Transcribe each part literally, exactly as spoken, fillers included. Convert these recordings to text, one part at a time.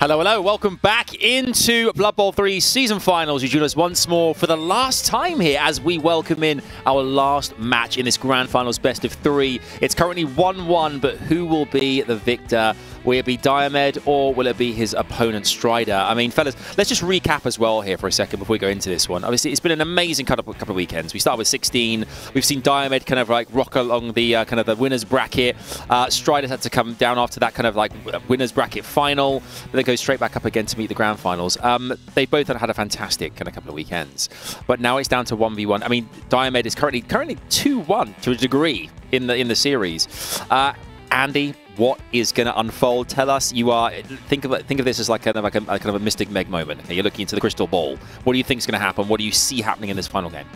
Hello, hello, welcome back into Blood Bowl three Season Finals. You join us once more for the last time here as we welcome in our last match in this Grand Finals best of three. It's currently one one, but who will be the victor? Will it be Diomed or will it be his opponent Strider? I mean, fellas, let's just recap as well here for a second before we go into this one. Obviously, it's been an amazing couple of weekends. We start with sixteen. We've seen Diomed kind of like rock along the uh, kind of the winner's bracket. Uh, Strider's had to come down after that kind of like winner's bracket final. They go straight back up again to meet the grand finals. Um, they both had a fantastic kind of couple of weekends, but now it's down to one v one. I mean, Diomed is currently currently two one to a degree in the in the series. Uh, Andy, what is going to unfold? Tell us. You are think of think of this as like kind of like a kind of a Mystic Meg moment. Okay, you're looking into the crystal ball. What do you think is going to happen? What do you see happening in this final game?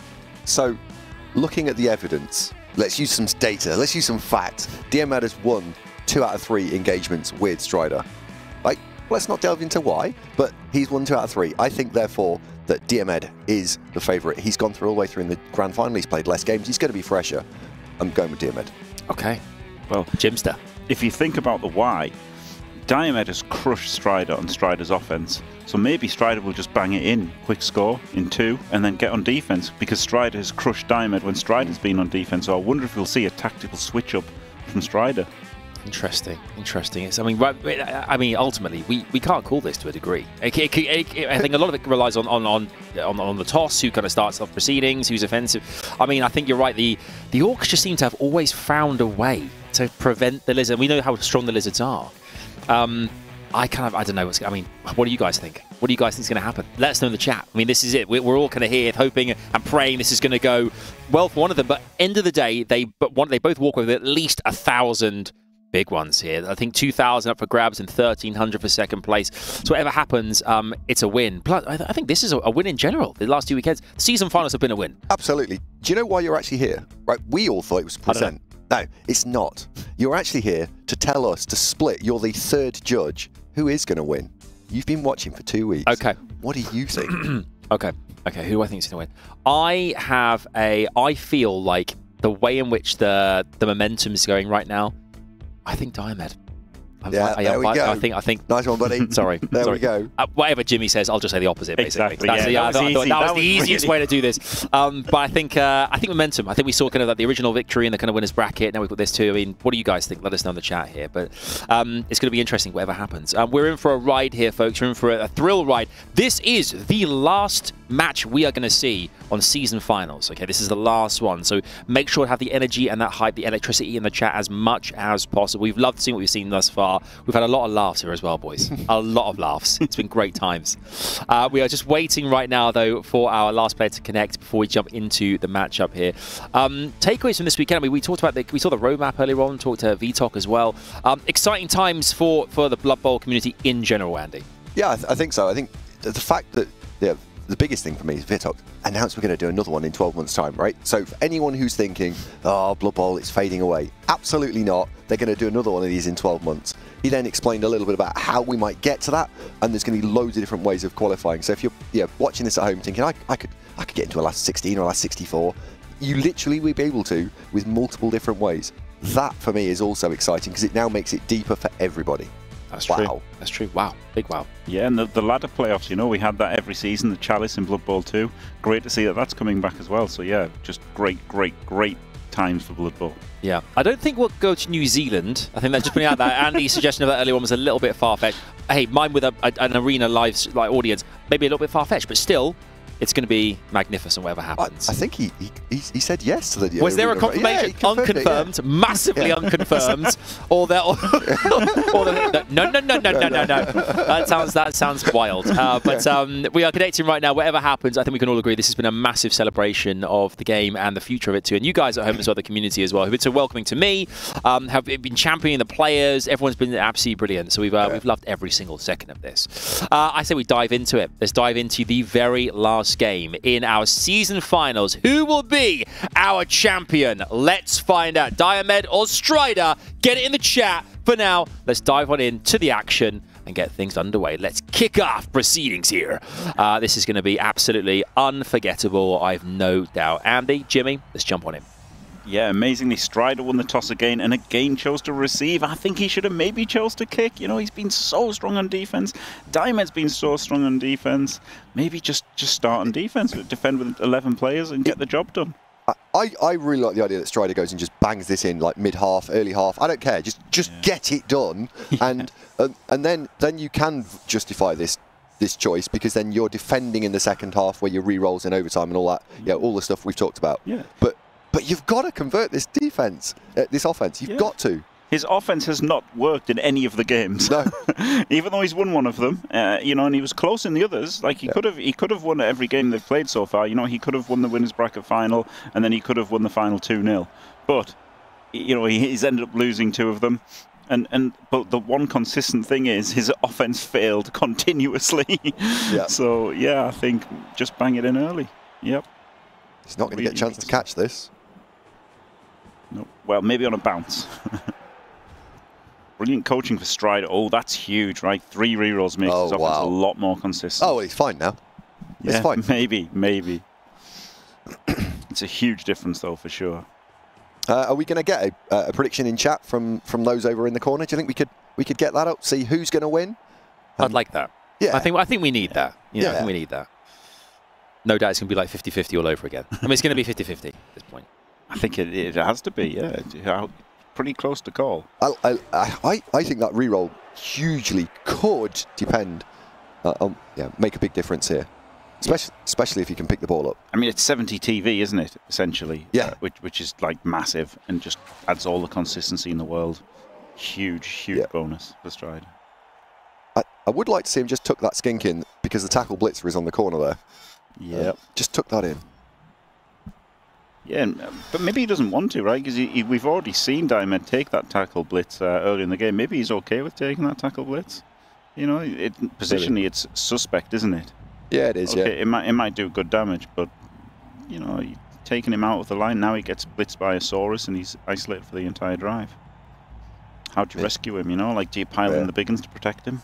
So, looking at the evidence, let's use some data. Let's use some facts. Diomed has won two out of three engagements with Strider. Like, let's not delve into why, but he's won two out of three. I think, therefore, that Diomed is the favourite. He's gone through all the way through in the grand final. He's played less games. He's going to be fresher. I'm going with Diomed. Okay. Well, Jimster. If you think about the why, Diomed has crushed Strider on Strider's offense. So maybe Strider will just bang it in, quick score in two, and then get on defense, because Strider has crushed Diomed when Strider's been on defense. So I wonder if we'll see a tactical switch up from Strider. Interesting, interesting. It's, I mean, I mean, ultimately, we, we can't call this to a degree. It, it, it, it, I think a lot of it relies on on, on on on the toss, who kind of starts off proceedings, who's offensive. I mean, I think you're right. The the orcs just seem to have always found a way to prevent the lizard. We know how strong the lizards are. Um, I kind of, I don't know. What's, I mean, what do you guys think? What do you guys think is going to happen? Let us know in the chat. I mean, this is it. We're, we're all kind of here hoping and praying this is going to go well for one of them. But end of the day, they but one they both walk with at least a thousand. Big ones here. I think two thousand up for grabs and thirteen hundred for second place. So whatever happens, um, it's a win. Plus, I, th I think this is a, a win in general. The last two weekends, season finals have been a win. Absolutely. Do you know why you're actually here? Right? We all thought it was present. No, it's not. You're actually here to tell us to split. You're the third judge. Who is going to win? You've been watching for two weeks. Okay. What do you think? okay. Okay. Who do I think is going to win? I have a. I feel like the way in which the the momentum is going right now. I think Diomed. Yeah, I, there I, we I, go. I think, I think, nice one, buddy. Sorry. there sorry. we go. Uh, whatever Jimmy says, I'll just say the opposite, basically. Exactly, That's yeah, the, that, I was thought, I thought that, that was, was the easiest really... way to do this. Um, but I think uh, I think momentum. I think we saw kind of like the original victory in the kind of winner's bracket. Now we've got this too. I mean, what do you guys think? Let us know in the chat here. But um, it's going to be interesting, whatever happens. Um, we're in for a ride here, folks. We're in for a, a thrill ride. This is the last match we are going to see on season finals. Okay, this is the last one, so make sure to have the energy and that hype, the electricity in the chat as much as possible. We've loved seeing what we've seen thus far. We've had a lot of laughs here as well, boys. A lot of laughs. It's been great times. Uh, we are just waiting right now, though, for our last player to connect before we jump into the matchup here. Um, takeaways from this weekend. I mean, we talked about the, we saw the roadmap earlier on. Talked to Vitox as well. Um, exciting times for for the Blood Bowl community in general, Andy. Yeah, I, th I think so. I think the fact that yeah. The biggest thing for me is Vitox announced we're going to do another one in twelve months' time, right? So for anyone who's thinking, oh, Blood Bowl, it's fading away. Absolutely not. They're going to do another one of these in twelve months. He then explained a little bit about how we might get to that, and there's going to be loads of different ways of qualifying. So if you're yeah, watching this at home thinking, I, I, could, I could get into a last sixteen or a last sixty-four, you literally will be able to with multiple different ways. That, for me, is also exciting because it now makes it deeper for everybody. That's wow. true. That's true. Wow. Big wow. Yeah, and the, the ladder playoffs, you know, we had that every season, the Chalice in Blood Bowl two. Great to see that that's coming back as well. So, yeah, just great, great, great times for Blood Bowl. Yeah. I don't think we'll go to New Zealand. I think that's just putting out that Andy's suggestion of that earlier one was a little bit far-fetched. Hey, mine with a, a, an arena live like, audience, maybe a little bit far-fetched, but still... It's going to be magnificent, whatever happens. I, I think he, he he said yes to the. Was there a confirmation? Yeah, unconfirmed, it, yeah. massively yeah. unconfirmed, or there? Or, or the, no, no, no, no, no, no, no. That sounds that sounds wild. Uh, but um, we are connecting right now. Whatever happens, I think we can all agree this has been a massive celebration of the game and the future of it too. And you guys at home as well, the community as well, who've been so welcoming to me, um, have been championing the players. Everyone's been absolutely brilliant. So we've uh, yeah. we've loved every single second of this. Uh, I say we dive into it. Let's dive into the very last game in our season finals. Who will be our champion? Let's find out. Diomed or Strider? Get it in the chat. For now, let's dive on in to the action and get things underway. Let's kick off proceedings here. Uh, this is going to be absolutely unforgettable, I've no doubt. Andy, Jimmy, let's jump on in. yeah, amazingly, Strider won the toss again and again chose to receive. I think he should have maybe chose to kick. You know, he's been so strong on defense. Diamond's been so strong on defense. Maybe just, just start on defense, defend with eleven players and get the job done. I, I really like the idea that Strider goes and just bangs this in like mid-half, early half. I don't care. Just just yeah. get it done, yeah. and um, and then then you can justify this this choice, because then you're defending in the second half where your re-rolls in overtime and all that. Yeah, all the stuff we've talked about. Yeah. But but you've got to convert this defense, uh, this offense. You've yeah. got to. His offense has not worked in any of the games. No. Even though he's won one of them, uh, you know, and he was close in the others. Like he yeah. could have, he could have won every game they've played so far. You know, he could have won the winners bracket final, and then he could have won the final two nil. But you know, he's ended up losing two of them. And and but the one consistent thing is his offense failed continuously. yeah. So yeah, I think just bang it in early. Yep. He's not going to get a chance to catch this. No. Well, maybe on a bounce. Brilliant coaching for Strider. Oh, that's huge, right? Three rerolls makes oh, his offense wow. a lot more consistent. Oh, well, he's fine now. Yeah, it's fine. Maybe, maybe. It's a huge difference, though, for sure. Uh, are we going to get a, uh, a prediction in chat from from those over in the corner? Do you think we could we could get that up? See who's going to win. Um, I'd like that. Yeah, I think I think we need that. You know, yeah, I think we need that. No doubt, it's going to be like fifty fifty all over again. I mean, it's going to be fifty fifty at this point. I think it, it has to be. Yeah. yeah. Pretty close to call. I, I, I, I think that reroll hugely could depend. Uh, on, yeah, make a big difference here, especially especially if you can pick the ball up. I mean, it's seventy T V, isn't it? Essentially. Yeah. Uh, which which is like massive and just adds all the consistency in the world. Huge, huge yeah. bonus for Strider. I, I would like to see him just tuck that skink in, because the tackle blitzer is on the corner there. Yeah. Uh, just tuck that in. Yeah, but maybe he doesn't want to, right? Because we've already seen Diomed take that tackle blitz uh, early in the game. Maybe he's okay with taking that tackle blitz. You know, it, positionally it's suspect, isn't it? Yeah, it is. Okay, yeah. It might it might do good damage, but you know, taking him out of the line now, he gets blitzed by a Saurus and he's isolated for the entire drive. How do you yeah. rescue him? You know, like do you pile yeah. in the big ones to protect him?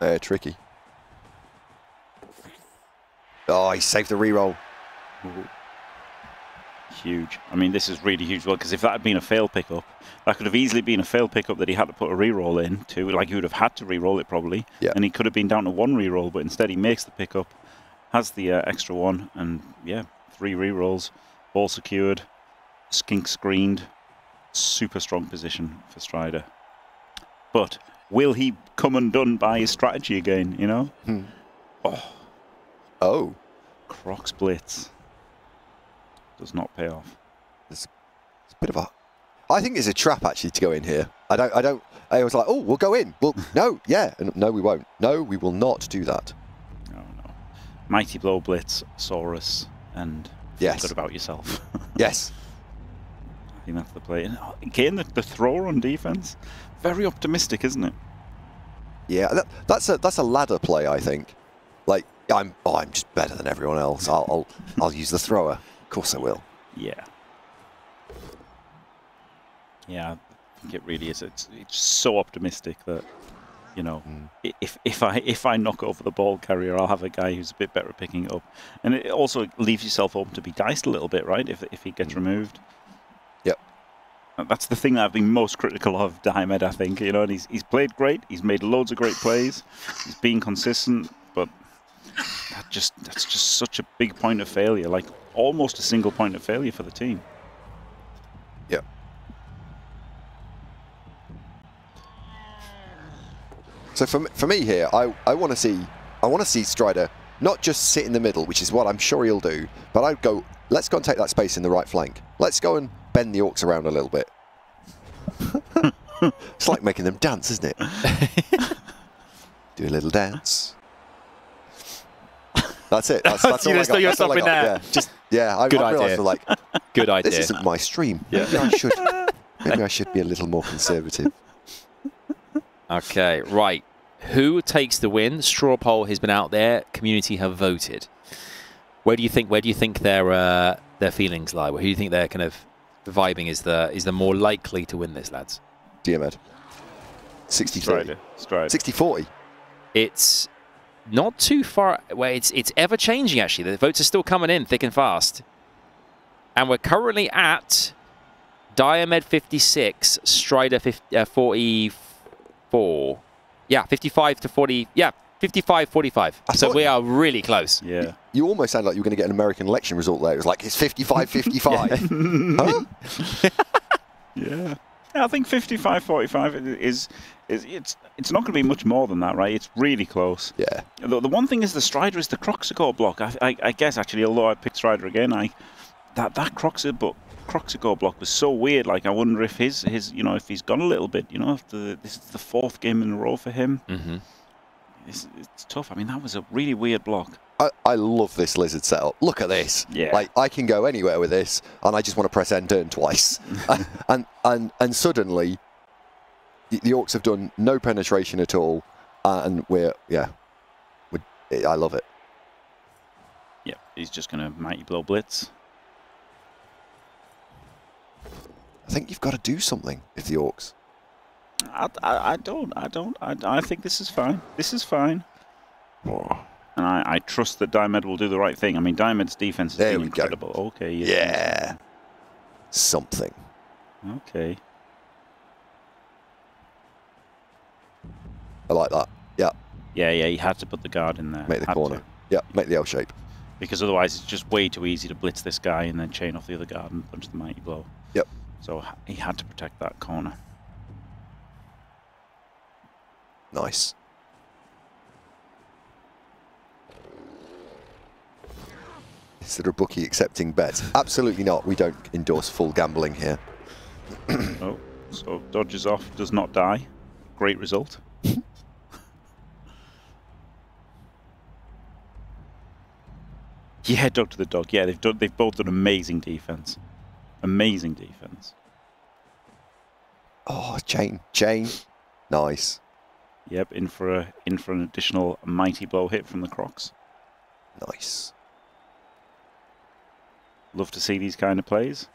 Uh, tricky. Oh, he saved the reroll. Ooh. Huge. I mean, this is really huge, because if that had been a fail pickup, that could have easily been a fail pickup that he had to put a reroll in to, like he would have had to reroll it probably, yeah. and he could have been down to one reroll, but instead he makes the pickup, has the uh, extra one, and yeah, three rerolls, ball secured, skink screened, super strong position for Strider. But will he come undone by his strategy again, you know? Hmm. Oh. Oh. Crocs blitz. Does not pay off. It's, it's a bit of a. I think there's a trap actually to go in here. I don't. I don't. I was like, oh, we'll go in. Well, no, yeah, and no, we won't. No, we will not do that. No, no. Mighty blow blitz, Saurus, and yes. feel good about yourself. yes. I think that's the play. And again, the, the thrower on defense, very optimistic, isn't it? Yeah, that, that's a that's a ladder play, I think. Like I'm, oh, I'm just better than everyone else. I'll I'll, I'll use the thrower. Of course I will. Yeah. Yeah, I think it really is. It's it's so optimistic that, you know, mm. if if I if I knock over the ball carrier, I'll have a guy who's a bit better at picking it up, and it also leaves yourself open to be diced a little bit, right? If if he gets mm. removed. Yep. That's the thing that I've been most critical of Diomed, I think. You know, and he's he's played great. He's made loads of great plays. He's been consistent, but that just that's just such a big point of failure. Like. Almost a single point of failure for the team. Yeah. So for me, for me here, I I want to see I want to see Strider not just sit in the middle, which is what I'm sure he'll do, but I'd go. Let's go and take that space in the right flank. Let's go and bend the Orcs around a little bit. It's like making them dance, isn't it? Do a little dance. That's it. That's, that's all I got. That's all I got. Yeah, just yeah. I, Good I idea. Like, Good idea. This isn't my stream. Yeah. Maybe I should. Maybe I should be a little more conservative. Okay. Right. Who takes the win? Straw poll has been out there. Community have voted. Where do you think? Where do you think their uh, their feelings lie? Who do you think they're kind of vibing is the is the more likely to win this, lads? Diomed. sixty forty. sixty forty. It's. Not too far away. It's it's ever changing actually. The votes are still coming in thick and fast, and we're currently at Diomed fifty-six, Strider fifty, uh, forty-four. Yeah, fifty-five to forty. Yeah, fifty-five forty-five. So we are really close. Yeah. You almost sound like you were going to get an American election result there. It was like, it's fifty-five fifty-five. Huh? Yeah. Yeah, I think fifty-five forty-five is, is it's it's not going to be much more than that, right? It's really close. Yeah. The, the one thing is the Strider is the Croxicore block. I, I, I guess, actually, although I picked Strider again, I that that Croxicore Croxicore block was so weird. Like, I wonder if his his you know if he's gone a little bit. You know, if the, this is the fourth game in a row for him. Mm-hmm. It's, it's tough. I mean, that was a really weird block. I, I love this lizard setup. Look at this. Yeah. Like, I can go anywhere with this, and I just want to press end turn twice. and, and and and suddenly, the, the Orcs have done no penetration at all, uh, and we're yeah, we're, I love it. Yeah, he's just gonna mighty blow blitz. I think you've got to do something if the Orcs. I, I, I don't. I don't. I, I think this is fine. This is fine. Oh. And I, I trust that Diomed will do the right thing. I mean, Diomed's defense is incredible. Go. Okay. Yeah. Something. Okay. I like that. Yeah. Yeah, yeah. You had to put the guard in there. Make the had corner. To. Yeah. Make the L shape. Because otherwise, it's just way too easy to blitz this guy and then chain off the other guard and punch the mighty blow. Yep. So he had to protect that corner. Nice. Is there a bookie accepting bets? Absolutely not. We don't endorse full gambling here. Oh, so dodges off, does not die. Great result. Yeah, dog to the dog. Yeah, they've done, they've both done amazing defense. Amazing defense. Oh, chain, chain, nice. Yep, in for a in for an additional mighty blow hit from the Crocs. Nice. Love to see these kind of plays.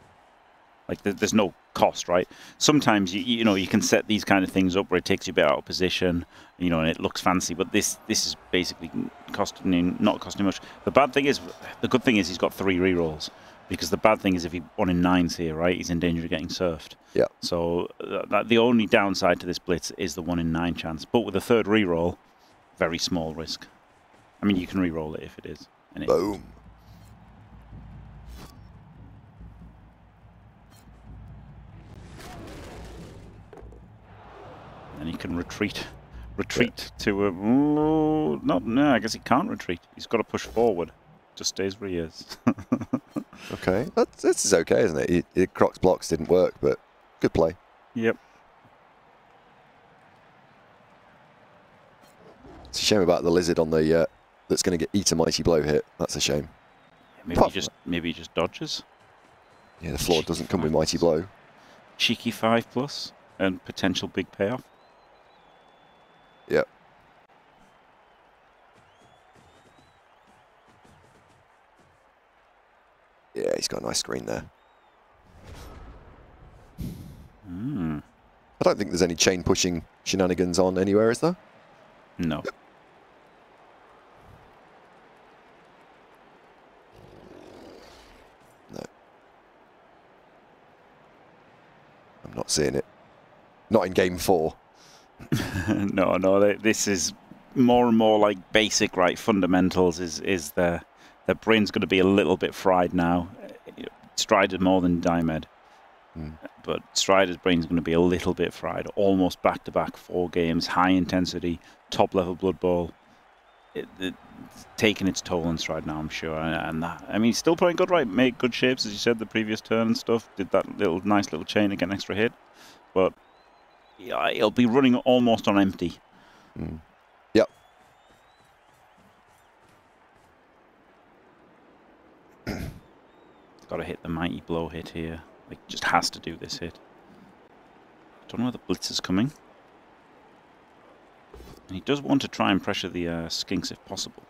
Like, th there's no cost, right? Sometimes you you know you can set these kind of things up where it takes you a bit out of position, you know, and it looks fancy. But this this is basically costing not costing much. The bad thing is, the good thing is he's got three rerolls. Because the bad thing is if he one in nines here, right, he's in danger of getting surfed. Yeah. So that, that, the only downside to this blitz is the one in nine chance. But with a third reroll, very small risk. I mean, you can reroll it if it is. And it Boom. Isn't. And he can retreat, retreat yeah. to a. Ooh, not no. I guess he can't retreat. He's got to push forward. Just stays where he is. Okay, that's, this is okay, isn't it? It, it Croc's blocks didn't work, but good play. Yep. It's a shame about the lizard on the uh, that's going to get eat a mighty blow hit. That's a shame. Yeah, maybe Pop. he just maybe he just dodges. Yeah, the floor Cheeky doesn't come with mighty blow. Cheeky five plus and potential big payoff. Yep. Yeah, he's got a nice screen there. Mm. I don't think there's any chain pushing shenanigans on anywhere, is there? No. Yep. No. I'm not seeing it. Not in game four. no, no, they, this is more and more like basic, right? Fundamentals is, is the... Their brain's going to be a little bit fried now. Strider more than Diomed. Mm. But Strider's brain's going to be a little bit fried. Almost back-to-back, four games, high intensity, top-level Blood Bowl. It, it, it's taking its toll on Strider now, I'm sure. And that, I mean, he's still playing good, right? Made good shapes, as you said, the previous turn and stuff. Did that little nice little chain to get an extra hit. But yeah, it'll be running almost on empty. Mm. Got to hit the mighty blow hit here. Like, just has to do this hit. Don't know where the blitz is coming. And he does want to try and pressure the uh, skinks if possible.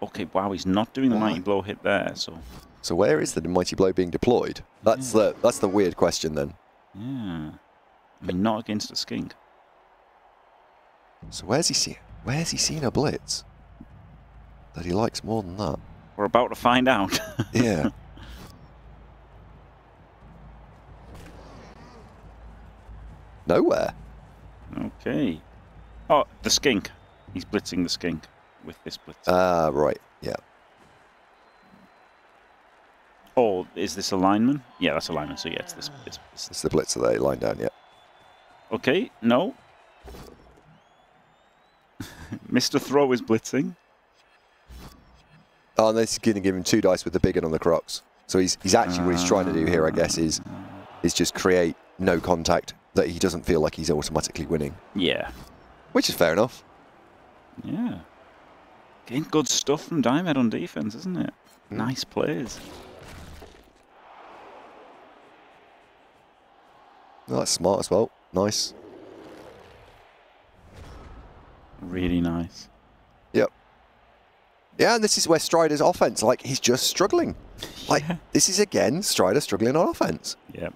Okay, wow, he's not doing the mighty blow hit there. So, so where is the mighty blow being deployed? That's yeah. the that's the weird question then. Yeah, I mean, not against a skink. So where's he seeing? Where's he seeing a blitz that he likes more than that? We're about to find out. Yeah. nowhere. Okay. Oh, the skink. He's blitzing the skink with this blitz. Ah, uh, right. Yeah. Or is this a lineman? Yeah, that's a lineman. So yeah, it's this. It's, it's, it's the blitzer there. Line down. Yeah. Okay. No. Mister Throw is blitzing. Oh, and this is going to give him two dice with the big one on the Crocs. So he's he's actually uh, what he's trying to do here, I guess, is is just create no contact that he doesn't feel like he's automatically winning. Yeah. Which is fair enough. Yeah. Getting good stuff from Diomed on defense, isn't it? Mm. Nice plays. Oh, that's smart as well. Nice. Really nice. Yep. Yeah, and this is where Strider's offense, like, he's just struggling. Like, yeah. This is, again, Strider struggling on offense. Yeah.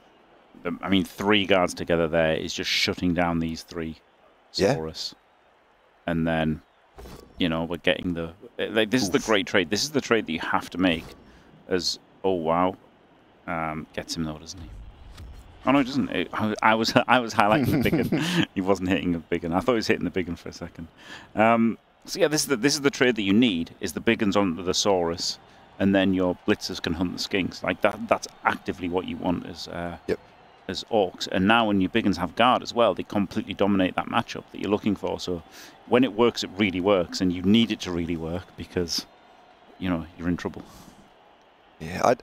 I mean, three guards together there is just shutting down these three Saurus. Yeah. And then, you know, we're getting the... Like, this Oof. is the great trade. This is the trade that you have to make as, oh, wow, um, gets him though, doesn't he? Oh, no, he doesn't. It, I, I, was, I was highlighting the big one. He wasn't hitting the big one. I thought he was hitting the big one for a second. Um... So yeah, this is the this is the trade that you need, is the big ones onto the Saurus, and then your blitzers can hunt the skinks. Like that that's actively what you want as uh yep. as orcs. And now when your big ones have guard as well, they completely dominate that matchup that you're looking for. So when it works, it really works, and you need it to really work because you know, you're in trouble. Yeah, I'd,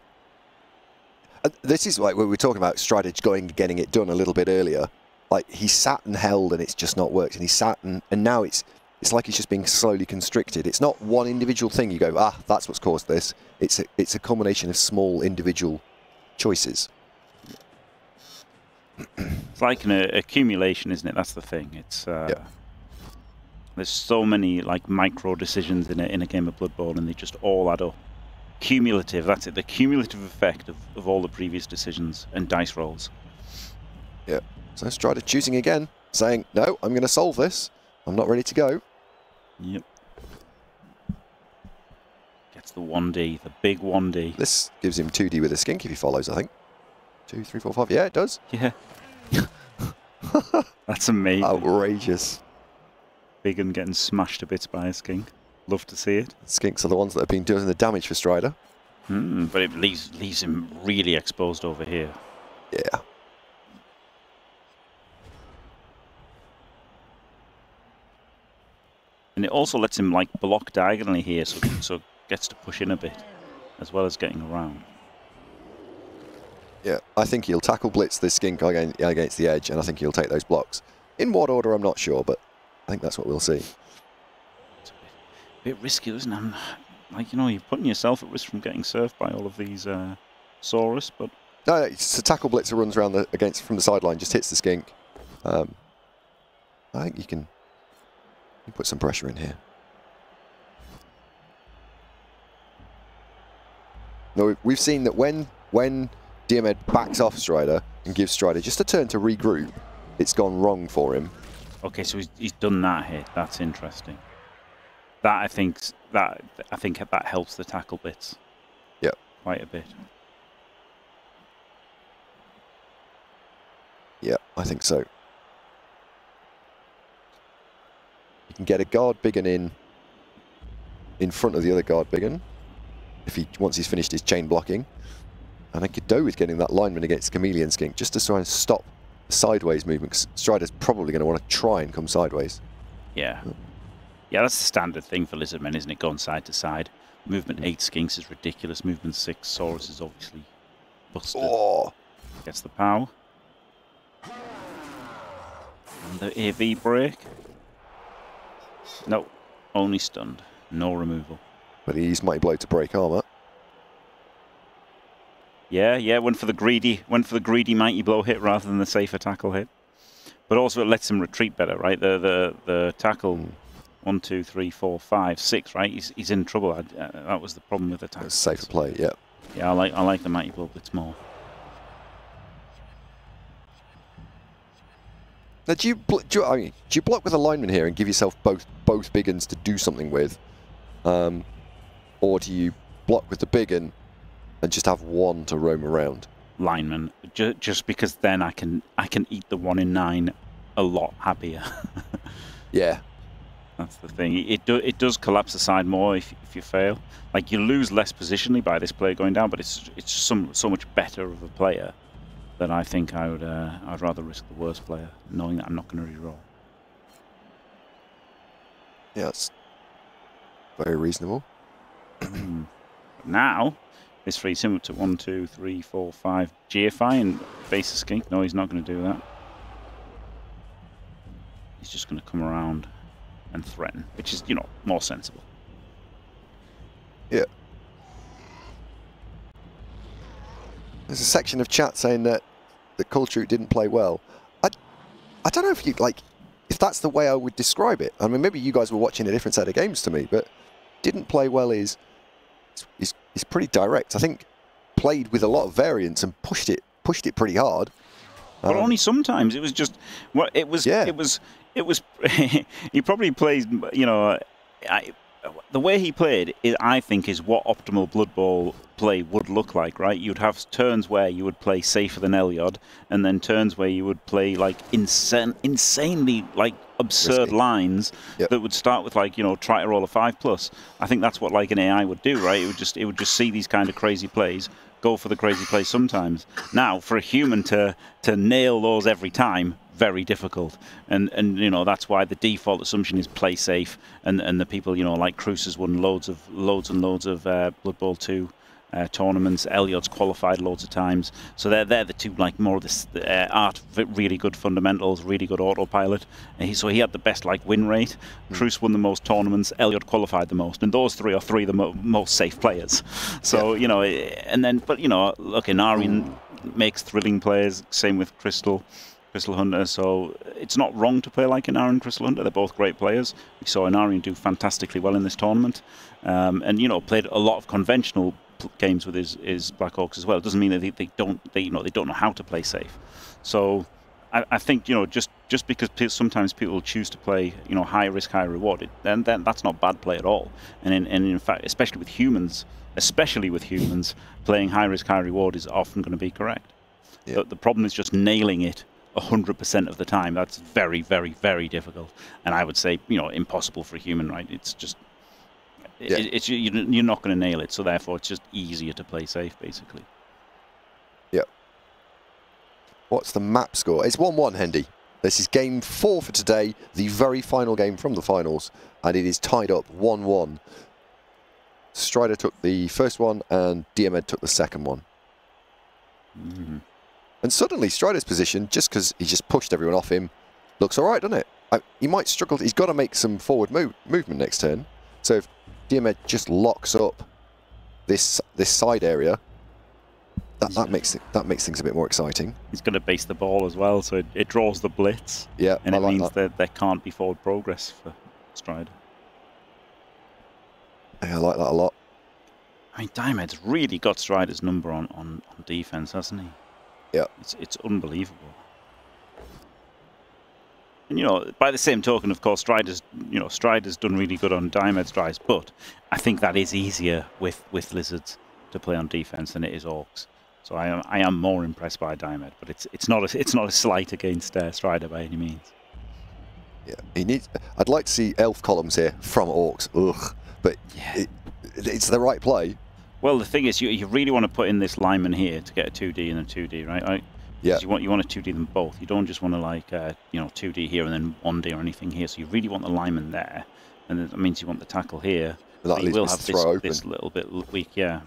I this is like we were talking about Strider going getting it done a little bit earlier. Like he sat and held and it's just not worked, and he sat and, and now it's It's like he's just being slowly constricted. It's not one individual thing you go, ah, that's what's caused this. It's a, it's a combination of small individual choices. It's like an uh, accumulation, isn't it? That's the thing. It's uh, yeah. There's so many like micro decisions in a, in a game of Blood Bowl, and they just all add up. Cumulative, that's it. The cumulative effect of, of all the previous decisions and dice rolls. Yeah. So Strider choosing again, saying, no, I'm going to solve this. I'm not ready to go. Yep. Gets the one D, the big one D. This gives him two D with a skink if he follows, I think. Two, three, four, five. Yeah, it does. Yeah. That's amazing. Outrageous. Big and getting smashed to bits by a skink. Love to see it. Skinks are the ones that have been doing the damage for Strider. Mm, but it leaves, leaves him really exposed over here. Yeah. And it also lets him like block diagonally here, so so gets to push in a bit, as well as getting around. Yeah, I think he'll tackle blitz this skink against the edge, and I think he'll take those blocks. In what order, I'm not sure, but I think that's what we'll see. It's a bit, a bit risky, isn't it? Like, you know, you're putting yourself at risk from getting served by all of these uh, Saurus, but... No, no, it's a tackle blitzer runs around the, against from the sideline, just hits the skink. Um, I think you can... Put some pressure in here. Now we've seen that when when Diomed backs off Strider and gives Strider just a turn to regroup, it's gone wrong for him. Okay, so he's, he's done that here. That's interesting. That I think that I think that helps the tackle bits. Yep. Quite a bit. Yeah, I think so. Can get a guard biggin in in front of the other guard biggin if he once he's finished his chain blocking, and I could do with getting that lineman against Chameleon Skink just to try and stop the sideways movement, because Strider's probably going to want to try and come sideways. Yeah, yeah, that's the standard thing for lizardmen, isn't it? Going side to side. Movement eight Skinks is ridiculous. Movement six Saurus is obviously busted. Oh. Gets the power and the A V break. No, only stunned. No removal. But he's mighty blow to break armor. Yeah, yeah, went for the greedy, went for the greedy mighty blow hit rather than the safer tackle hit. But also it lets him retreat better, right? The the the tackle mm. one, two, three, four, five, six, right? He's he's in trouble. I, uh, that was the problem with the tackle. It's safer play, yeah. Yeah, I like I like the mighty blow blitz more. Now, do you, do you, I mean, do you block with a lineman here and give yourself both both big uns to do something with, um, or do you block with the big un and just have one to roam around? lineman, ju just because then I can I can eat the one in nine a lot happier. Yeah, that's the thing. It do, it does collapse the side more if if you fail. Like you lose less positionally by this player going down, but it's it's some so much better of a player that I think I would uh, I'd rather risk the worst player, knowing that I'm not going to re-roll. Yeah, it's very reasonable. Now, this free sim to one, two, three, four, five, G F I and face the skink. No, he's not going to do that. He's just going to come around and threaten, which is, you know, more sensible. Yeah. There's a section of chat saying that the Cold Troop didn't play well. I, I don't know if you like, if that's the way I would describe it. I mean, maybe you guys were watching a different set of games to me, but didn't play well is. Is, is pretty direct. I think played with a lot of variance and pushed it pushed it pretty hard. But um, only sometimes. It was just well, it was yeah. it was it was he probably plays, you know, I, the way he played is, I think, is what optimal Blood Bowl play would look like, right? You'd have turns where you would play safer than Elliot, and then turns where you would play like insane, insanely like absurd risky lines, yep, that would start with like, you know, try to roll a five plus. I think that's what like an A I would do, right? It would just it would just see these kind of crazy plays, go for the crazy plays sometimes. Now for a human to to nail those every time, very difficult, and and you know that's why the default assumption is play safe, and and the people, you know, like Cruz has won loads of loads and loads of uh, Blood Bowl two uh, tournaments. Elliot's qualified loads of times, so they're they're the two like more of this uh, art, really good fundamentals, really good autopilot. And he, so he had the best like win rate. Mm. Cruz won the most tournaments. Elliot qualified the most, and those three are three of the mo most safe players. So yeah, you know, and then but you know, look, Inarion makes thrilling players. Same with Crystal. Crystal Hunter, so it's not wrong to play like Inarion and Crystal Hunter. They're both great players. We saw Inarion do fantastically well in this tournament, um, and you know played a lot of conventional games with his, his Blackhawks as well. It doesn't mean that they, they don't they you know they don't know how to play safe. So I, I think you know just just because sometimes people choose to play you know high risk high reward, it, then then that's not bad play at all. And in, and in fact, especially with humans, especially with humans, playing high risk high reward is often going to be correct. Yeah. But the problem is just nailing it one hundred percent of the time. That's very, very, very difficult, and I would say, you know, impossible for a human, right? It's just, yeah. it, it's you're not going to nail it, so therefore it's just easier to play safe, basically. Yep. What's the map score? It's one one, Hendy. This is game four for today, the very final game from the finals, and it is tied up one one. Strider took the first one, and Diomed took the second one. Mm-hmm. And suddenly Strider's position, just because he just pushed everyone off him, looks all right, doesn't it? I, he might struggle. To, he's got to make some forward move, movement next turn. So if Diomed just locks up this this side area, that, that makes it, that makes things a bit more exciting. He's going to base the ball as well, so it, it draws the blitz. Yeah, and I it like means that. that there can't be forward progress for Strider. Yeah, I like that a lot. I mean, Diomed's really got Strider's number on on, on defense, hasn't he? Yeah, it's it's unbelievable. And you know, by the same token, of course, Strider's you know Strider's done really good on Diomed's drives, but I think that is easier with with Lizards to play on defense than it is Orcs. So I am I am more impressed by Diomed, but it's it's not a, it's not a slight against uh, Strider by any means. Yeah, he needs. I'd like to see elf columns here from Orcs. Ugh, but yeah, it, it's the right play. Well, the thing is, you, you really want to put in this lineman here to get a two D and a two D, right? right? Yeah. You want you want to two D them both. You don't just want to like uh, you know two D here and then one D or anything here. So you really want the lineman there, and that means you want the tackle here. That you will have this, this little bit weak, yeah.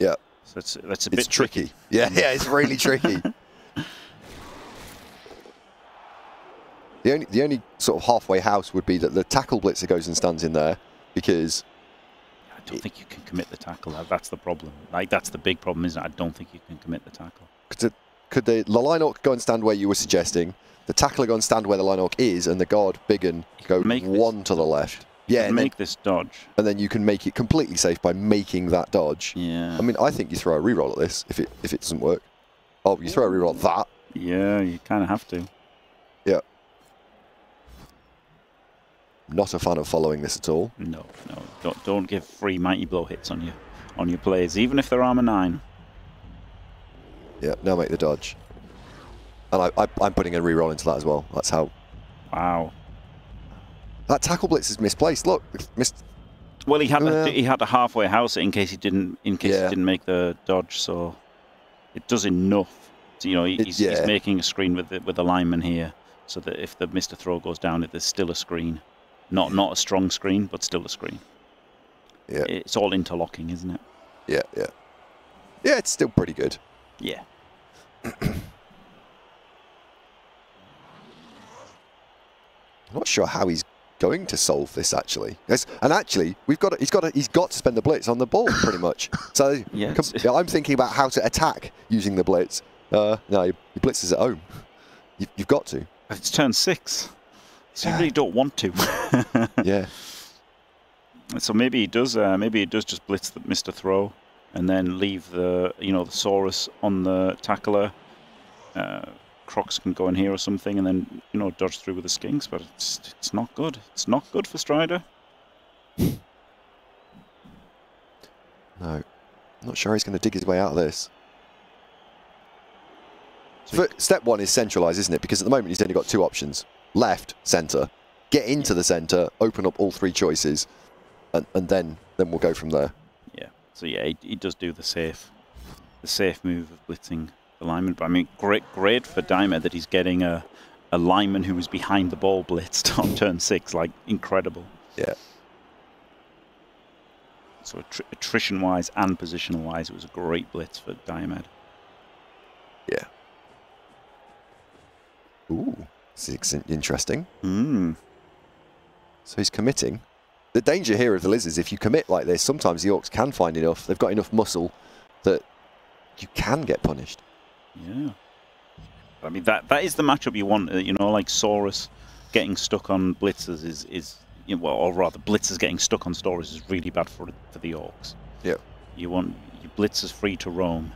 Yeah. So that's that's a bit it's tricky. tricky. Yeah, yeah, it's really tricky. The only the only sort of halfway house would be that the tackle blitzer goes and stands in there because. I don't think you can commit the tackle. That's the problem. Like that's the big problem, isn't it? I don't think you can commit the tackle. Could the, could the, the line-orc go and stand where you were suggesting? The tackler go and stand where the line-orc is, and the guard big and go one to the left. Yeah, and make this dodge, and then you can make it completely safe by making that dodge. Yeah. I mean, I think you throw a reroll at this if it if it doesn't work. Oh, you throw a reroll at that. Yeah, you kind of have to. Yeah. Not a fan of following this at all. No, no, don't don't give free mighty blow hits on you, on your players, even if they're armor nine. Yeah, now make the dodge. And I, I, I'm putting a reroll into that as well. That's how. Wow. That tackle blitz is misplaced. Look, missed. Well, he had uh, a, he had a halfway house in case he didn't in case yeah. he didn't make the dodge. So it does enough. To, you know, he, he's, it, yeah. he's making a screen with the, with the lineman here, so that if the Mister Throw goes down, if there's still a screen, not not a strong screen, but still a screen. Yeah. It's all interlocking, isn't it? Yeah, yeah, yeah. It's still pretty good. Yeah. I'm not sure how he's going to solve this actually. Yes, and actually, we've got to, he's got to, he's got to spend the blitz on the ball pretty much. So yeah, I'm thinking about how to attack using the blitz. Uh, no, your blitz is at home. You've, you've got to. It's turn six. So yeah. You really don't want to. Yeah. So maybe he does. Uh, maybe he does just blitz the Mister Throw, and then leave the you know the Saurus on the tackler. Uh, Crocs can go in here or something, and then you know dodge through with the skinks, but it's it's not good. It's not good for Strider. No, I'm not sure he's going to dig his way out of this. For step one is centralise, isn't it? Because at the moment he's only got two options: left, centre. Get into the centre, open up all three choices, and and then then we'll go from there. Yeah. So yeah, he, he does do the safe, the safe move of blitzing the lineman, but I mean, great, great for Diomed that he's getting a, a lineman who was behind the ball blitzed on turn six, like, incredible. Yeah. So attrition-wise and positional-wise, it was a great blitz for Diomed. Yeah. Ooh, this is interesting. Mm. So he's committing. The danger here of the Liz is if you commit like this, sometimes the Orcs can find enough, they've got enough muscle that you can get punished. Yeah, I mean that—that that is the matchup you want. You know, like Saurus getting stuck on blitzers is—is is, you know, well, or rather, blitzers getting stuck on Saurus is really bad for for the Orcs. Yeah, you want your blitzers free to roam,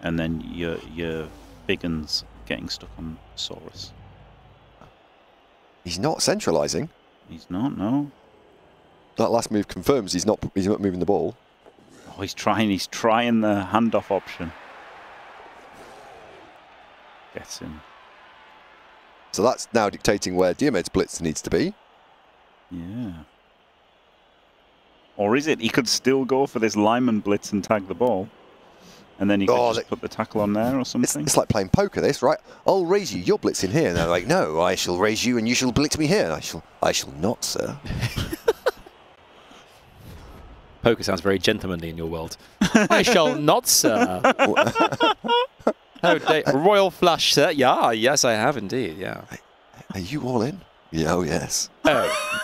and then your your big uns getting stuck on Saurus. He's not centralising. He's not. No. That last move confirms he's not. He's not moving the ball. Oh, he's trying. He's trying the handoff option. Gets him. So that's now dictating where Diomed's blitz needs to be. Yeah. Or is it? He could still go for this lineman blitz and tag the ball. And then he could oh, just put the tackle on there or something. It's, it's like playing poker, this, right? I'll raise you, you're blitzing here. And they're like, no, I shall raise you and you shall blitz me here. And I shall, I shall not, sir. Poker sounds very gentlemanly in your world. I shall not, sir. Oh, they, royal flush, sir. Yeah, yes, I have indeed. Yeah. Are you all in? Yeah, oh, yes. Oh.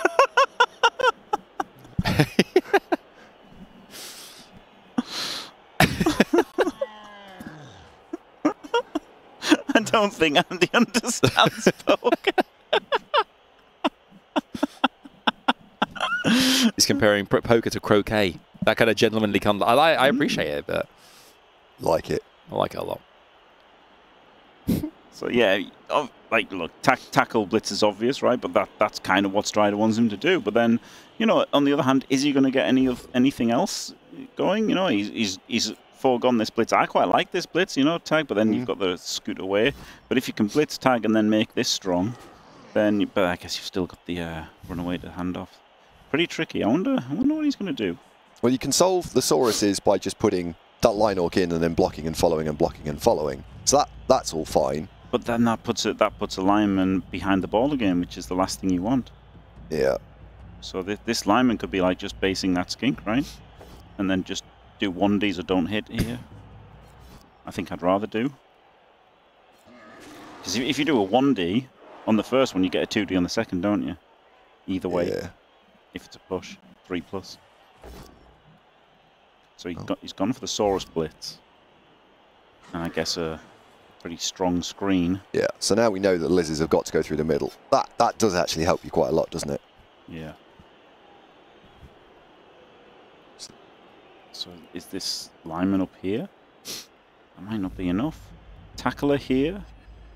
I don't think Andy understands poker. He's comparing poker to croquet. That kind of gentlemanly kind of, I, I appreciate it, but like it. I like it a lot. So yeah, like look, tack, tackle blitz is obvious, right? But that that's kind of what Strider wants him to do. But then, you know, on the other hand, is he going to get any of anything else going? You know, he's he's he's foregone this blitz. I quite like this blitz, you know, tag. But then mm. you've got the scoot away. But if you can blitz tag and then make this strong, then but I guess you've still got the uh, runaway to handoff. Pretty tricky. I wonder. I wonder what he's going to do. Well, you can solve the Sauruses by just putting that line orc in and then blocking and following and blocking and following. So that that's all fine. But then that puts it that puts a lineman behind the ball again, which is the last thing you want. Yeah. So th this lineman could be like just basing that skink, right? And then just do one Ds or don't hit here. I think I'd rather do. Because if, if you do a one D on the first one, you get a two D on the second, don't you? Either way. Yeah. If it's a push, three plus. So he oh. got, he's gone for the Saurus blitz. And I guess a pretty strong screen. Yeah, so now we know that Lizzes have got to go through the middle. That that does actually help you quite a lot, doesn't it? Yeah. So is this lineman up here? That might not be enough. Tackler here?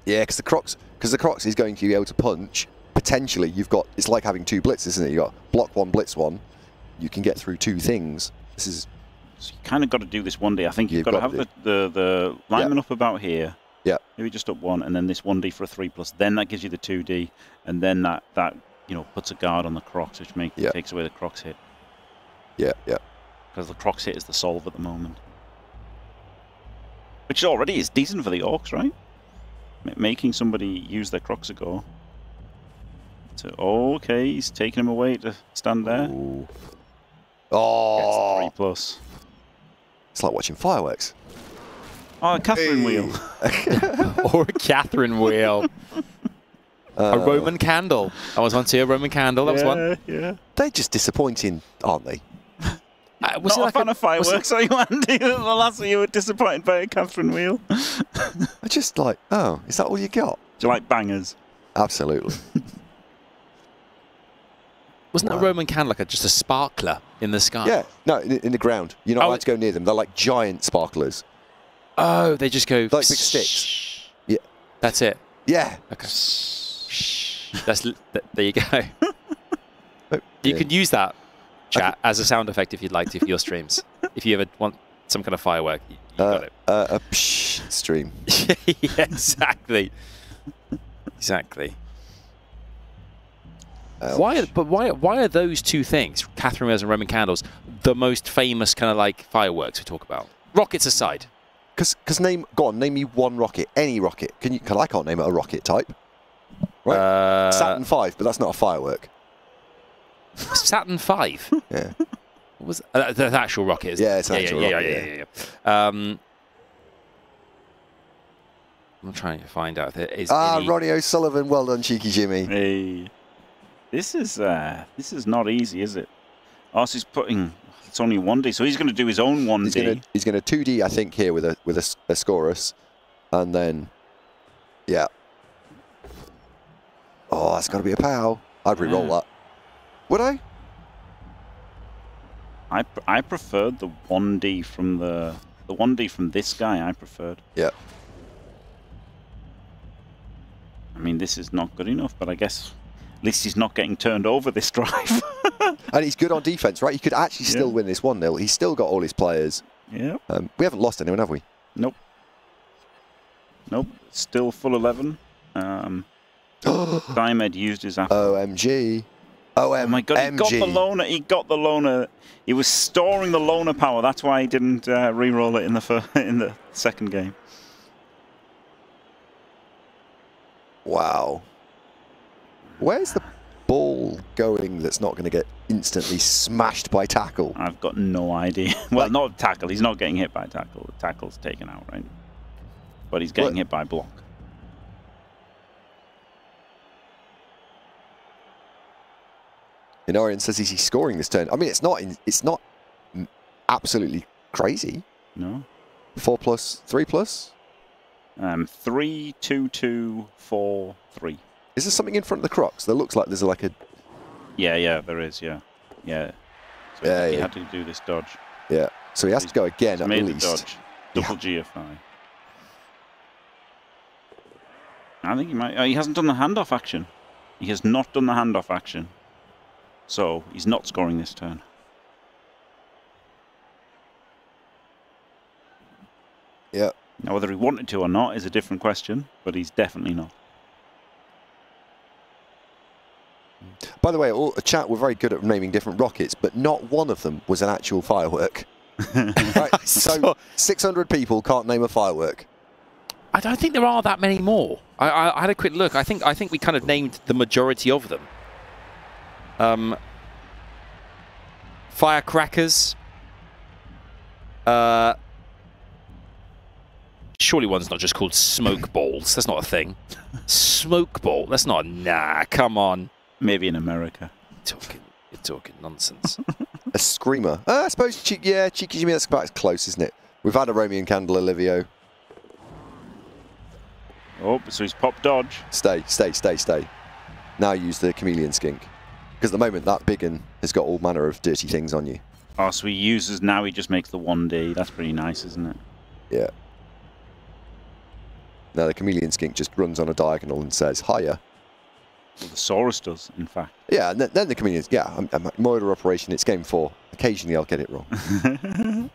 Yeah, because the Crocs, because the Crocs is going to be able to punch. Potentially, you've got, it's like having two blitzes, isn't it? You've got block one, blitz one. You can get through two things. This is So you kind of got to do this one D. I think you've, you've got, got to have to. the, the, the lineman yep. up about here. Yeah. Maybe just up one, and then this one D for a three plus. Then that gives you the two D, and then that, that you know, puts a guard on the Crocs, which makes yep. takes away the Crocs hit. Yeah, yeah. Because the Crocs hit is the solve at the moment. Which already is decent for the Orcs, right? M making somebody use their Crocs a go. So, okay, he's taking him away to stand there. Ooh. Oh! Gets the three plus. It's like watching fireworks. Oh, a Catherine hey. wheel. Or a Catherine wheel. Uh, a Roman candle. I was on to a Roman candle. That yeah, was one. Yeah. They're just disappointing, aren't they? Uh, was Not it like a fan a, of fireworks, are you, Andy? The last one you were disappointed by a Catherine wheel. I just like, oh, is that all you got? Do you like bangers? Absolutely. Wasn't wow. that Roman candle like a, just a sparkler in the sky? Yeah, no, in, in the ground. You're not oh. allowed to go near them. They're like giant sparklers. Oh, they just go... They're like big sticks. Yeah. That's it? Yeah. Okay. That's, there you go. You yeah. could use that, chat, as a sound effect if you'd like to for your streams. If you ever want some kind of firework, you, you uh, got it. Uh, a psh stream. Yeah, exactly. Exactly. Ouch. Why? But why? Why are those two things, Catherine wheels and Roman candles, the most famous kind of like fireworks we talk about? Rockets aside. Because, because name, go on, name me one rocket, any rocket. Can you? Can I can't name it a rocket type. Right. Uh, Saturn five, but that's not a firework. Saturn five. Yeah. What was uh, the actual rocket? Isn't yeah, it's an yeah, actual yeah, rocket. Yeah, yeah, yeah. yeah, yeah. Um, I'm trying to find out if there is. Ah, any... Ronnie O'Sullivan. Well done, cheeky Jimmy. Hey. This is uh, this is not easy, is it? Ars is putting it's only one D, so he's going to do his own one D. He's going to, he's going to two D, I think, here with a with a, a Scorus, and then yeah. Oh, that's got to be a pow. I'd re-roll yeah. that. Would I? I I preferred the one D from the the one D from this guy. I preferred. Yeah. I mean, this is not good enough, but I guess. At least he's not getting turned over this drive. And he's good on defense, right? He could actually still yeah. win this one nil. He's still got all his players. Yeah. Um, we haven't lost anyone, have we? Nope. Nope. Still full eleven. Um, Diomed used his apple. O M G. O M G. Oh my God, he got the loner. He got the loner. He was storing the loner power. That's why he didn't uh, re-roll it in the, first, in the second game. Wow. Where's the ball going that's not going to get instantly smashed by tackle? I've got no idea. Well, like, not tackle. He's not getting hit by tackle. The tackle's taken out, right? But he's getting what? hit by block. Inarion says he's scoring this turn. I mean, it's not, in, it's not absolutely crazy. No. Four plus, three plus? Um, three, two, two, four, three. Is there something in front of the Crocs? There looks like there's like a... Yeah, yeah, there is, yeah. Yeah. So yeah, he yeah. had to do this dodge. Yeah, so he has he's, to go again he's at made least. The dodge. Double yeah. G F I. I think he might... Oh, he hasn't done the handoff action. He has not done the handoff action. So he's not scoring this turn. Yeah. Now, whether he wanted to or not is a different question, but he's definitely not. By the way, all the chat were very good at naming different rockets, but not one of them was an actual firework. Right? So six hundred people can't name a firework. I don't think there are that many more. I, I, I had a quick look. I think I think we kind of named the majority of them. Um, firecrackers. Uh, surely one's not just called smoke balls. That's not a thing. Smoke ball. That's not. Nah, come on. Maybe in America. You're talking, you're talking nonsense. A screamer. Uh, I suppose, che yeah, Cheeky Jimmy, that's about as close, isn't it? We've had a Romeo and Candle, Olivio. Oh, so he's pop dodge. Stay, stay, stay, stay. Now use the chameleon skink. Because at the moment, that big one has got all manner of dirty things on you. Oh, so he uses, now he just makes the one D. That's pretty nice, isn't it? Yeah. Now the chameleon skink just runs on a diagonal and says, hiya. Well, the Saurus does, in fact. Yeah, and then the comedians. Yeah, I'm, I'm, murder operation. It's game four. Occasionally, I'll get it wrong.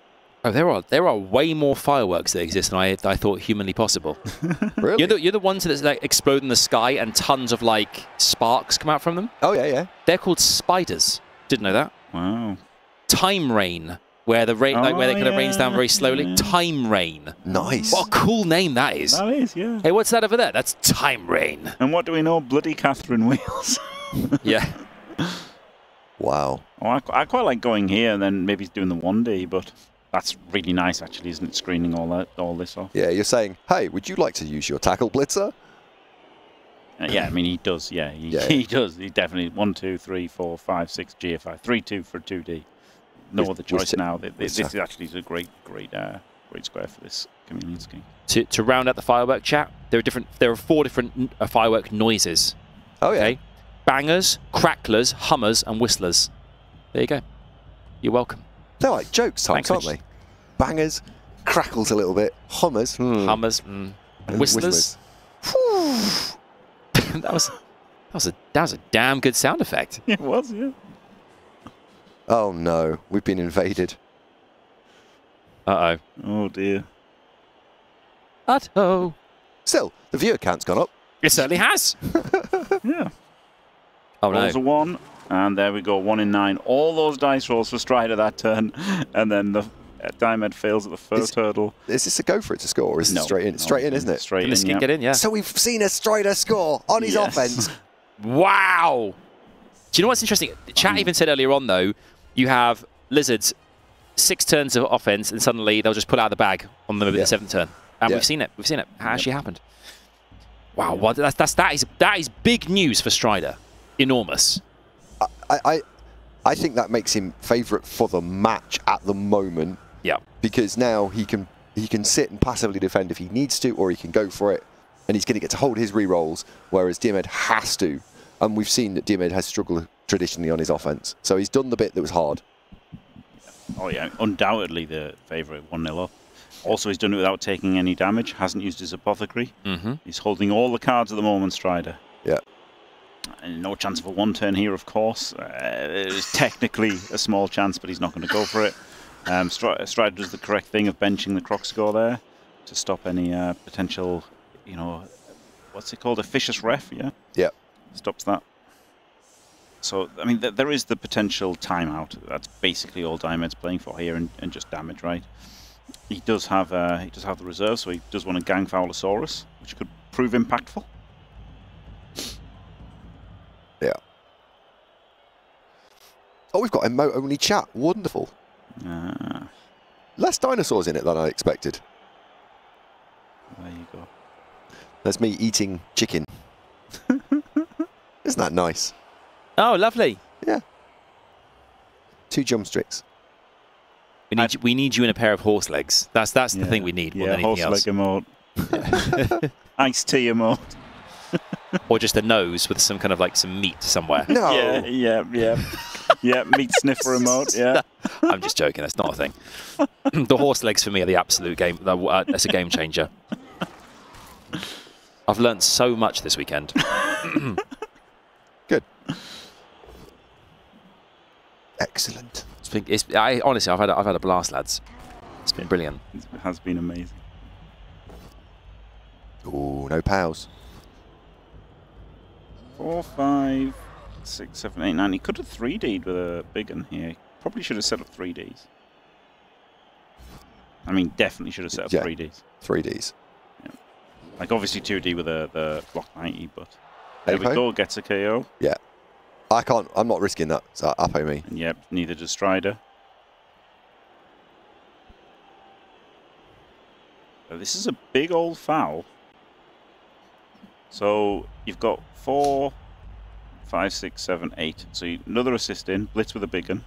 Oh, there are there are way more fireworks that exist than I I thought humanly possible. Really? You're the, you're the ones that like explode in the sky and tons of like sparks come out from them. Oh yeah, yeah. They're called spiders. Didn't know that. Wow. Time rain, where the rain oh, like where it yeah. kind of rains down very slowly. Yeah. Time rain. Nice. What a cool name that is. That is, yeah. Hey, what's that over there? That's time rain. And what do we know? Bloody Catherine Wheels. Yeah. Wow. Oh, I, I quite like going here and then maybe doing the one day, but that's really nice actually, isn't it? Screening all that, all this off. Yeah, you're saying, hey, would you like to use your tackle blitzer? Uh, yeah, I mean he does. Yeah, he, yeah, he yeah. does. He definitely one, two, three, four, five, six, G F I, three, two for two D. No with, other choice now. This, this is actually a great, great, uh, great square for this community scheme. To to round out the firework chat, there are different. There are four different uh, firework noises. Oh yeah. Okay? Bangers, cracklers, hummers, and whistlers. There you go. You're welcome. They're like jokes time, aren't they? Bangers, crackles a little bit, hummers. Mm. Hummers. Mm. And whistlers. whistlers. that, was, that, was a, that was a damn good sound effect. It was, yeah. Oh, no. We've been invaded. Uh-oh. Oh, dear. Uh-oh. Still, the viewer count's gone up. It certainly has. Yeah. Oh, no. Rolls a one, and there we go, one in nine. All those dice rolls for Strider that turn, and then the uh, Diomed fails at the first is, hurdle. Is this a go for it to score, or is no, it straight in? No, straight in, isn't it? Straight in, yeah. Get in, yeah. So we've seen a Strider score on his yes. offense. Wow. Do you know what's interesting? Chat um, even said earlier on, though, you have Lizards, six turns of offense, and suddenly they'll just pull out the bag on the, yeah. the seventh turn. And yeah. we've seen it. We've seen it. It actually yep. happened. Wow, well, that's, that's, that, is, that is big news for Strider. Enormous. I, I I think that makes him favourite for the match at the moment. Yeah. Because now he can he can sit and passively defend if he needs to, or he can go for it, and he's going to get to hold his re-rolls, whereas Diomed has to. And we've seen that Diomed has struggled traditionally on his offence, so he's done the bit that was hard. Oh yeah, undoubtedly the favourite, one nil up. Also, he's done it without taking any damage. Hasn't used his apothecary. Mm-hmm. He's holding all the cards at the moment, Strider. Yeah. And no chance for one turn here, of course. Uh, it was technically a small chance, but he's not going to go for it. Um, Strider Str does the correct thing of benching the Croc score there to stop any uh, potential, you know, what's it called, officious ref, yeah? Yeah. Stops that. So, I mean, th there is the potential timeout. That's basically all Diamed's playing for here, and, and just damage, right? He does have uh, he does have the reserve, so he does want to gang Foulosaurus, which could prove impactful. Yeah. Oh, we've got emote only chat. Wonderful. Uh, Less dinosaurs in it than I expected. There you go. That's me eating chicken. Isn't that nice? Oh, lovely. Yeah. Two drumsticks. We need you, we need you in a pair of horse legs. That's that's yeah. the thing we need. More yeah, than horse else. leg emote. Iced tea emote. Or just a nose with some kind of like some meat somewhere. No. Yeah, yeah, yeah. Yeah, meat sniffer remote, yeah. No, I'm just joking, that's not a thing. The horse legs for me are the absolute game, uh, that's a game changer. I've learned so much this weekend. Good. Excellent. It's been, it's, I, honestly, I've had, a, I've had a blast, lads. It's been brilliant. It has been amazing. Oh, no pals. Four, five, six, seven, eight, nine. He could have three D'd with a big one here. Probably should have set up three Ds. I mean, definitely should have set up yeah. three Ds. three Ds. Yeah. Like, obviously two D with a, the block ninety, but there Apo? we go. Gets a K O. Yeah. I can't. I'm not risking that. So Apo me. And yep, neither does Strider. Now, this is a big old foul. So you've got four, five, six, seven, eight. So you, another assist in, blitz with a big one,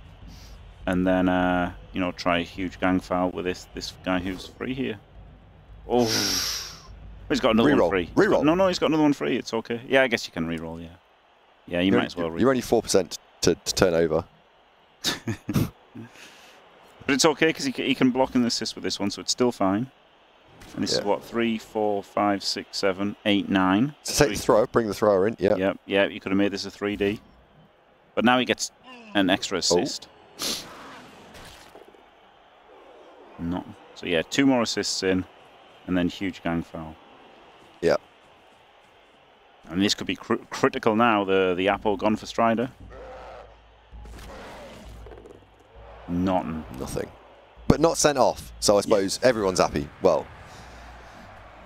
and then uh, you know try a huge gang foul with this this guy who's free here. Oh, he's got another one free. Reroll. No, no, he's got another one free. It's okay. Yeah, I guess you can reroll. Yeah, yeah, you you're, might as well. Re you're only four percent to, to turn over. But it's okay because he he can block and assist with this one, so it's still fine. And this yeah. is what, three, four, five, six, seven, eight, nine. So take the thrower, bring the thrower in, yeah. Yep, yeah, you could have made this a three D. But now he gets an extra assist. Oh. Not so. Yeah, two more assists in, and then huge gang foul. Yeah. And this could be cr critical now. The the apple gone for Strider. Nothing. Nothing. But not sent off. So I suppose yeah. everyone's happy. Well.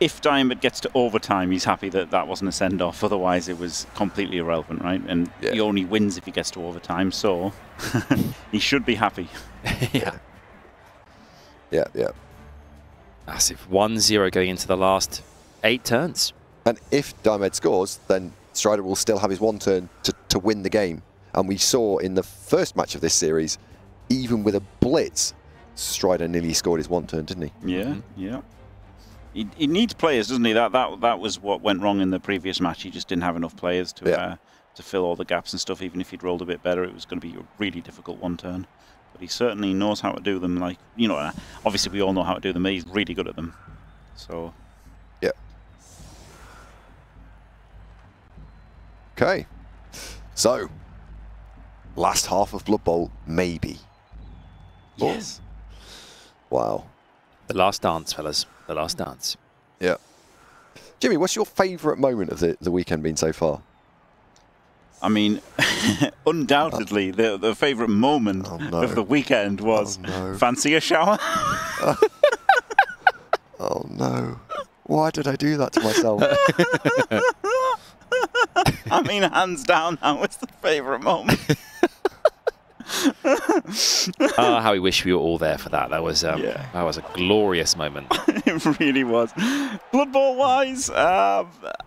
If Diomed gets to overtime, he's happy that that wasn't a send-off. Otherwise, it was completely irrelevant, right? And yeah. he only wins if he gets to overtime, so he should be happy. yeah. Yeah, yeah. Massive one zero going into the last eight turns. And if Diomed scores, then Strider will still have his one turn to, to win the game. And we saw in the first match of this series, even with a blitz, Strider nearly scored his one turn, didn't he? Yeah, yeah. He, he needs players, doesn't he? That that that was what went wrong in the previous match. He just didn't have enough players to yeah. uh, to fill all the gaps and stuff. Even if he'd rolled a bit better, it was going to be a really difficult one turn. But he certainly knows how to do them. Like you know, obviously we all know how to do them. He's really good at them. So yeah. Okay. So last half of Blood Bowl, maybe. Yes. Oh. Wow. The last dance, fellas. The last dance. Yeah. Jimmy, what's your favourite moment of the, the weekend been so far? I mean, undoubtedly, the, the favourite moment oh, no. of the weekend was oh, no. fancy a shower. uh, oh, no. Why did I do that to myself? I mean, hands down, that was the favourite moment. Oh, how we wish we were all there for that. That was um, yeah. that was a glorious moment. It really was. Blood Bowl wise, uh,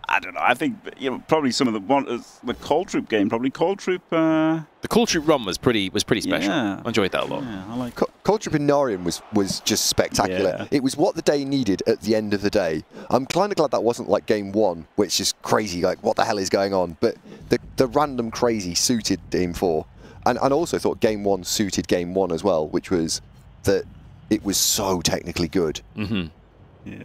I don't know. I think you know, probably some of the one uh, the Cold Troop game, probably Cold Troop. Uh, the Cold Troop run was pretty was pretty special. Yeah. I enjoyed that a lot. Yeah, I like Co Cold Troop Inarion was was just spectacular. Yeah. It was what the day needed at the end of the day. I'm kind of glad that wasn't like game one, which is crazy. Like what the hell is going on? But the the random crazy suited game four. And, and also thought game one suited game one as well, which was that it was so technically good. Mm-hmm. Yeah.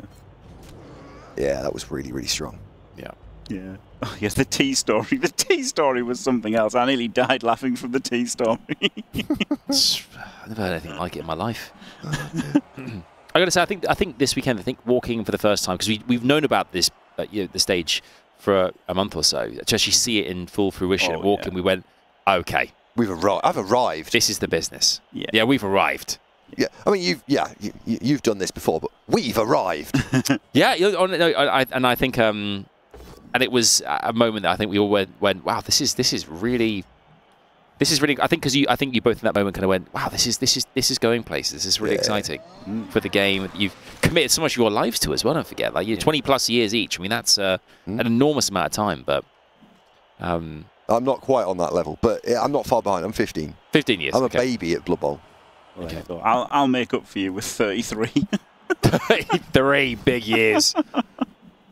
Yeah, that was really, really strong. Yeah. Yeah. Oh, yes, the tea story. The tea story was something else. I nearly died laughing from the tea story. I've never heard anything like it in my life. I got to say, I think I think this weekend, I think walking for the first time, because we, we've known about this uh, you know, the stage for a, a month or so, to actually see it in full fruition, oh, walking, yeah. we went, okay. We've arrived. I've arrived. This is the business. Yeah, yeah we've arrived. Yeah, I mean, you've yeah, you, you've done this before, but we've arrived. yeah, no, I, and I think, um, and it was a moment that I think we all went, went, wow, this is this is really, this is really. I think because you, I think you both in that moment kind of went, wow, this is this is this is going places. This is really yeah. exciting mm. for the game. You've committed so much of your lives to as well. Don't forget, like you're yeah. twenty plus years each. I mean, that's uh, mm. an enormous amount of time, but. Um, I'm not quite on that level, but I'm not far behind. I'm fifteen. fifteen years. I'm a okay. baby at Blood Bowl. Okay. I'll, I'll make up for you with thirty-three. thirty-three big years.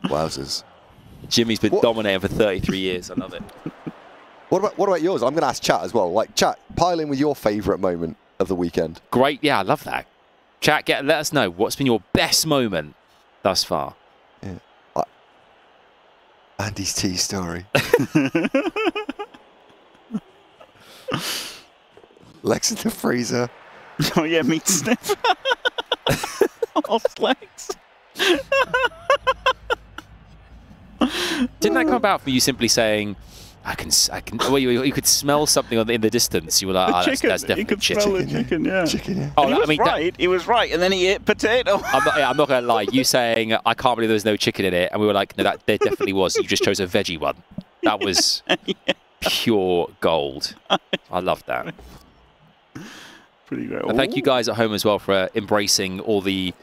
Wowzers. Jimmy's been what? dominating for thirty-three years. I love it. What about what about yours? I'm going to ask Chat as well. Like Chat, pile in with your favourite moment of the weekend. Great. Yeah, I love that. Chat, get let us know what's been your best moment thus far. Yeah. I, Andy's tea story. Lex in the freezer. Oh yeah, meat sniffer. Oh, Lex. Didn't that come about for you simply saying, "I can, I can"? Well, you, you could smell something on the, in the distance. You were like, "Oh, that's, that's definitely chicken." You could chicken. smell the chicken, yeah. Chicken, yeah. Oh, he was I mean, right. That, he was right, and then he ate potato. I'm not, yeah, I'm not gonna lie. You saying, "I can't believe there was no chicken in it," and we were like, "No, that there definitely was. You just chose a veggie one." That was. yeah. Pure gold. I love that. Pretty great. And thank you guys at home as well for uh, embracing all the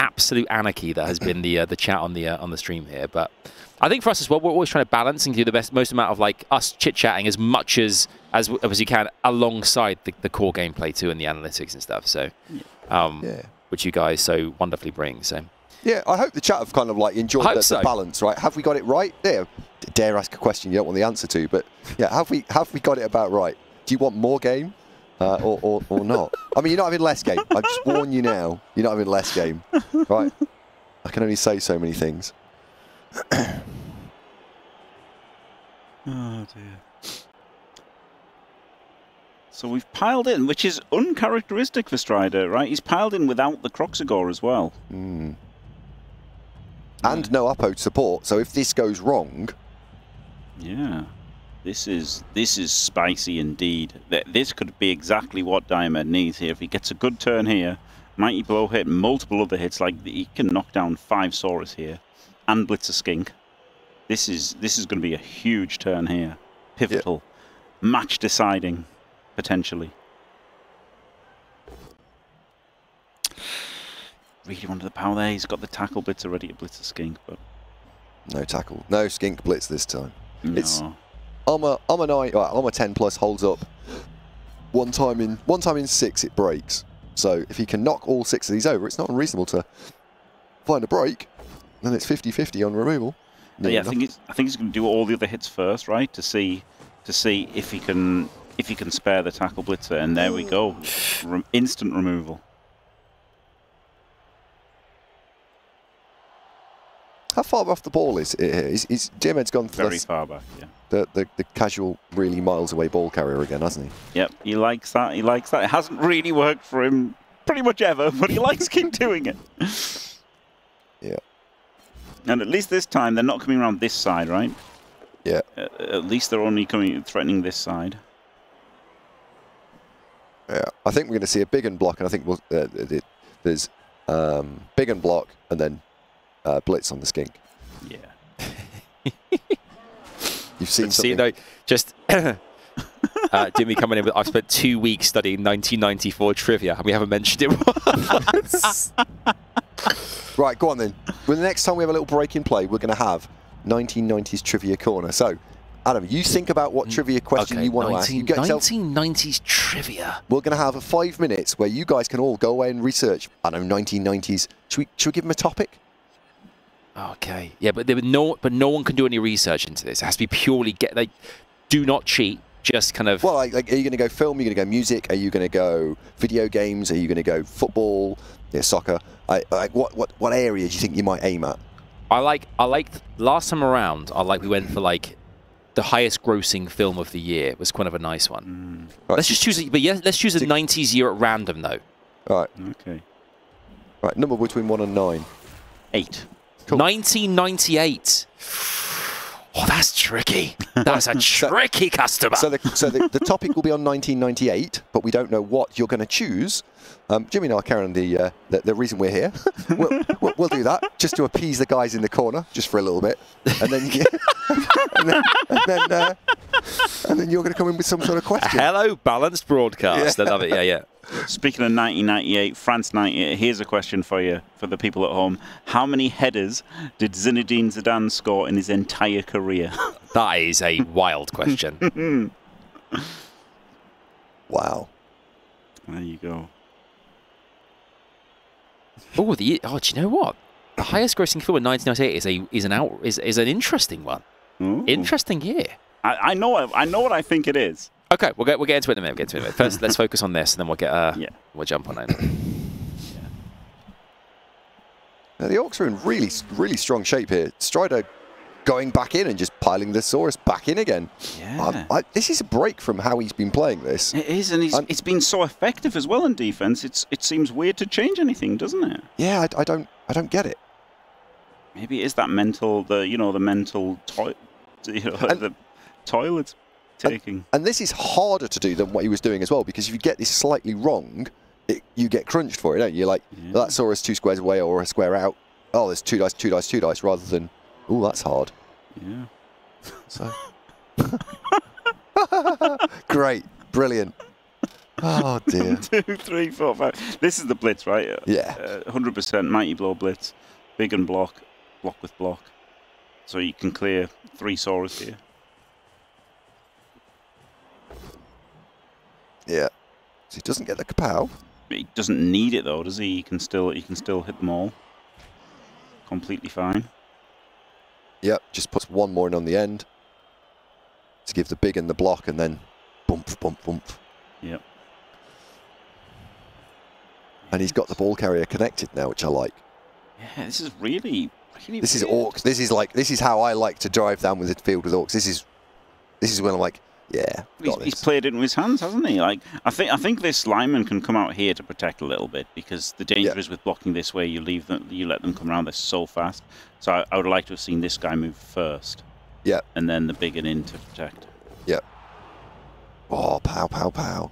absolute anarchy that has been the uh, the chat on the uh, on the stream here. But I think for us as well, we're always trying to balance and do the best, most amount of like us chit chatting as much as as as you can alongside the, the core gameplay too and the analytics and stuff. So, um, yeah. which you guys so wonderfully bring. So. Yeah, I hope the chat have kind of like enjoyed the, so. the balance, right? Have we got it right? Yeah, dare ask a question you don't want the answer to, but yeah, have we have we got it about right? Do you want more game uh, or, or or not? I mean, you're not having less game. I just warn you now, you're not having less game, right? I can only say so many things. Oh dear. So we've piled in, which is uncharacteristic for Strider, right? He's piled in without the Croxagore as well. Mm. And no Apo support, so if this goes wrong... Yeah. This is this is spicy indeed. This could be exactly what Diomed needs here. If he gets a good turn here, Mighty Blow hit, multiple other hits, like he can knock down five Saurus here, and Blitz a Skink. This is, this is going to be a huge turn here. Pivotal. Yeah. Match deciding, potentially. Really under the power there. He's got the tackle blitz already to blitz a skink, but no tackle, no skink blitz this time. No. It's armor, armor nine, well, armor ten plus holds up. One time in one time in six, it breaks. So if he can knock all six of these over, it's not unreasonable to find a break. Then it's fifty fifty on removal. No, yeah, I think it's, I think he's going to do all the other hits first, right? To see to see if he can if he can spare the tackle blitzer, and there we go, Re instant removal. How far off the ball is it? Is, is Diomed's gone for very the, far back? Yeah, the, the the casual, really miles away ball carrier again, hasn't he? Yep, he likes that. He likes that. It hasn't really worked for him pretty much ever, but he likes to keep doing it. Yeah. And at least this time they're not coming around this side, right? Yeah. Uh, at least they're only coming, threatening this side. Yeah, I think we're going to see a big and block, and I think we'll, uh, there's um, big and block, and then. Uh, blitz on the skink. Yeah. You've seen something. See, no, just uh, Jimmy coming in with, I've spent two weeks studying nineteen ninety-four trivia and we haven't mentioned it once. Right, go on then. Well, the next time we have a little break in play, we're going to have nineteen nineties trivia corner. So, Adam, you think about what trivia question okay, you want to ask. You get nineteen nineties trivia. We're going to have a five minutes where you guys can all go away and research. I don't know, nineteen nineties. Should we, should we give them a topic? Okay. Yeah, but there were no, but no one can do any research into this. It has to be purely get. Like, do not cheat. Just kind of. Well, like, like are you going to go film? Are you going to go music? Are you going to go video games? Are you going to go football? Yeah, soccer. I, like, what, what, what area do you think you might aim at? I like, I like. Last time around, I like we went for like the highest grossing film of the year. It was kind of a nice one. Mm. Right, let's just choose. A, but yeah, let's choose a nineties year at random though. All right. Okay. All right. Number between one and nine. Eight. Cool. nineteen ninety-eight. Oh, that's tricky. That's a tricky so, customer. So, the, so the, the topic will be on nineteen ninety-eight, but we don't know what you're going to choose. Um, Jimmy and I are carrying the, uh, the, the reason we're here. We'll, we'll, we'll do that just to appease the guys in the corner, just for a little bit. And then, you, and then, and then, uh, and then you're going to come in with some sort of question. Hello, balanced broadcast. Yeah. I love it. Yeah, yeah. Speaking of nineteen ninety-eight, France ninety-eight, here's a question for you, for the people at home. How many headers did Zinedine Zidane score in his entire career? That is a wild question. Wow. There you go. Oh, the oh, do you know what? The highest grossing film in nineteen ninety-eight is a is an out is is an interesting one. Ooh. Interesting year. I, I know I know what I think it is. Okay, we'll get we'll get into it in a minute. We'll get into it in a minute. First, let's focus on this, and then we'll get uh, yeah. we'll jump on it. Yeah. Now the Orcs are in really really strong shape here. Strider going back in and just piling the Saurus back in again. Yeah, I, I, this is a break from how he's been playing this. It is, and he's, um, it's been so effective as well in defense. It's it seems weird to change anything, doesn't it? Yeah, I, I don't I don't get it. Maybe it is that mental the you know the mental toil you know, the toilet. Taking. And, and this is harder to do than what he was doing as well, because if you get this slightly wrong, it, you get crunched for it, don't you? You're like, yeah. That Saurus two squares away or a square out. Oh, there's two dice, two dice, two dice, rather than, oh, that's hard. Yeah. So. Great. Brilliant. Oh, dear. Two, three, four, five. This is the blitz, right? Yeah. Uh, one hundred percent Mighty Blow blitz. Big and block. Block with block. So you can clear three Saurus here. Yeah, so he doesn't get the kapow. He doesn't need it though, does he? He can still he can still hit them all. Completely fine. Yep, just puts one more in on the end to give the big and the block, and then bump, bump, bump. Yep. And he's got the ball carrier connected now, which I like. Yeah, this is really, really. This weird. Is Orcs. This is like this is how I like to drive down with the field with Orcs. This is this is when I'm like. Yeah, he's, he's played it with his hands, hasn't he? Like, I think I think this lineman can come out here to protect a little bit, because the danger yeah. is with blocking this way, you leave them, you let them come around this so fast. So I, I would like to have seen this guy move first. Yeah, and then the big and in to protect. Yeah. Oh, pow, pow, pow!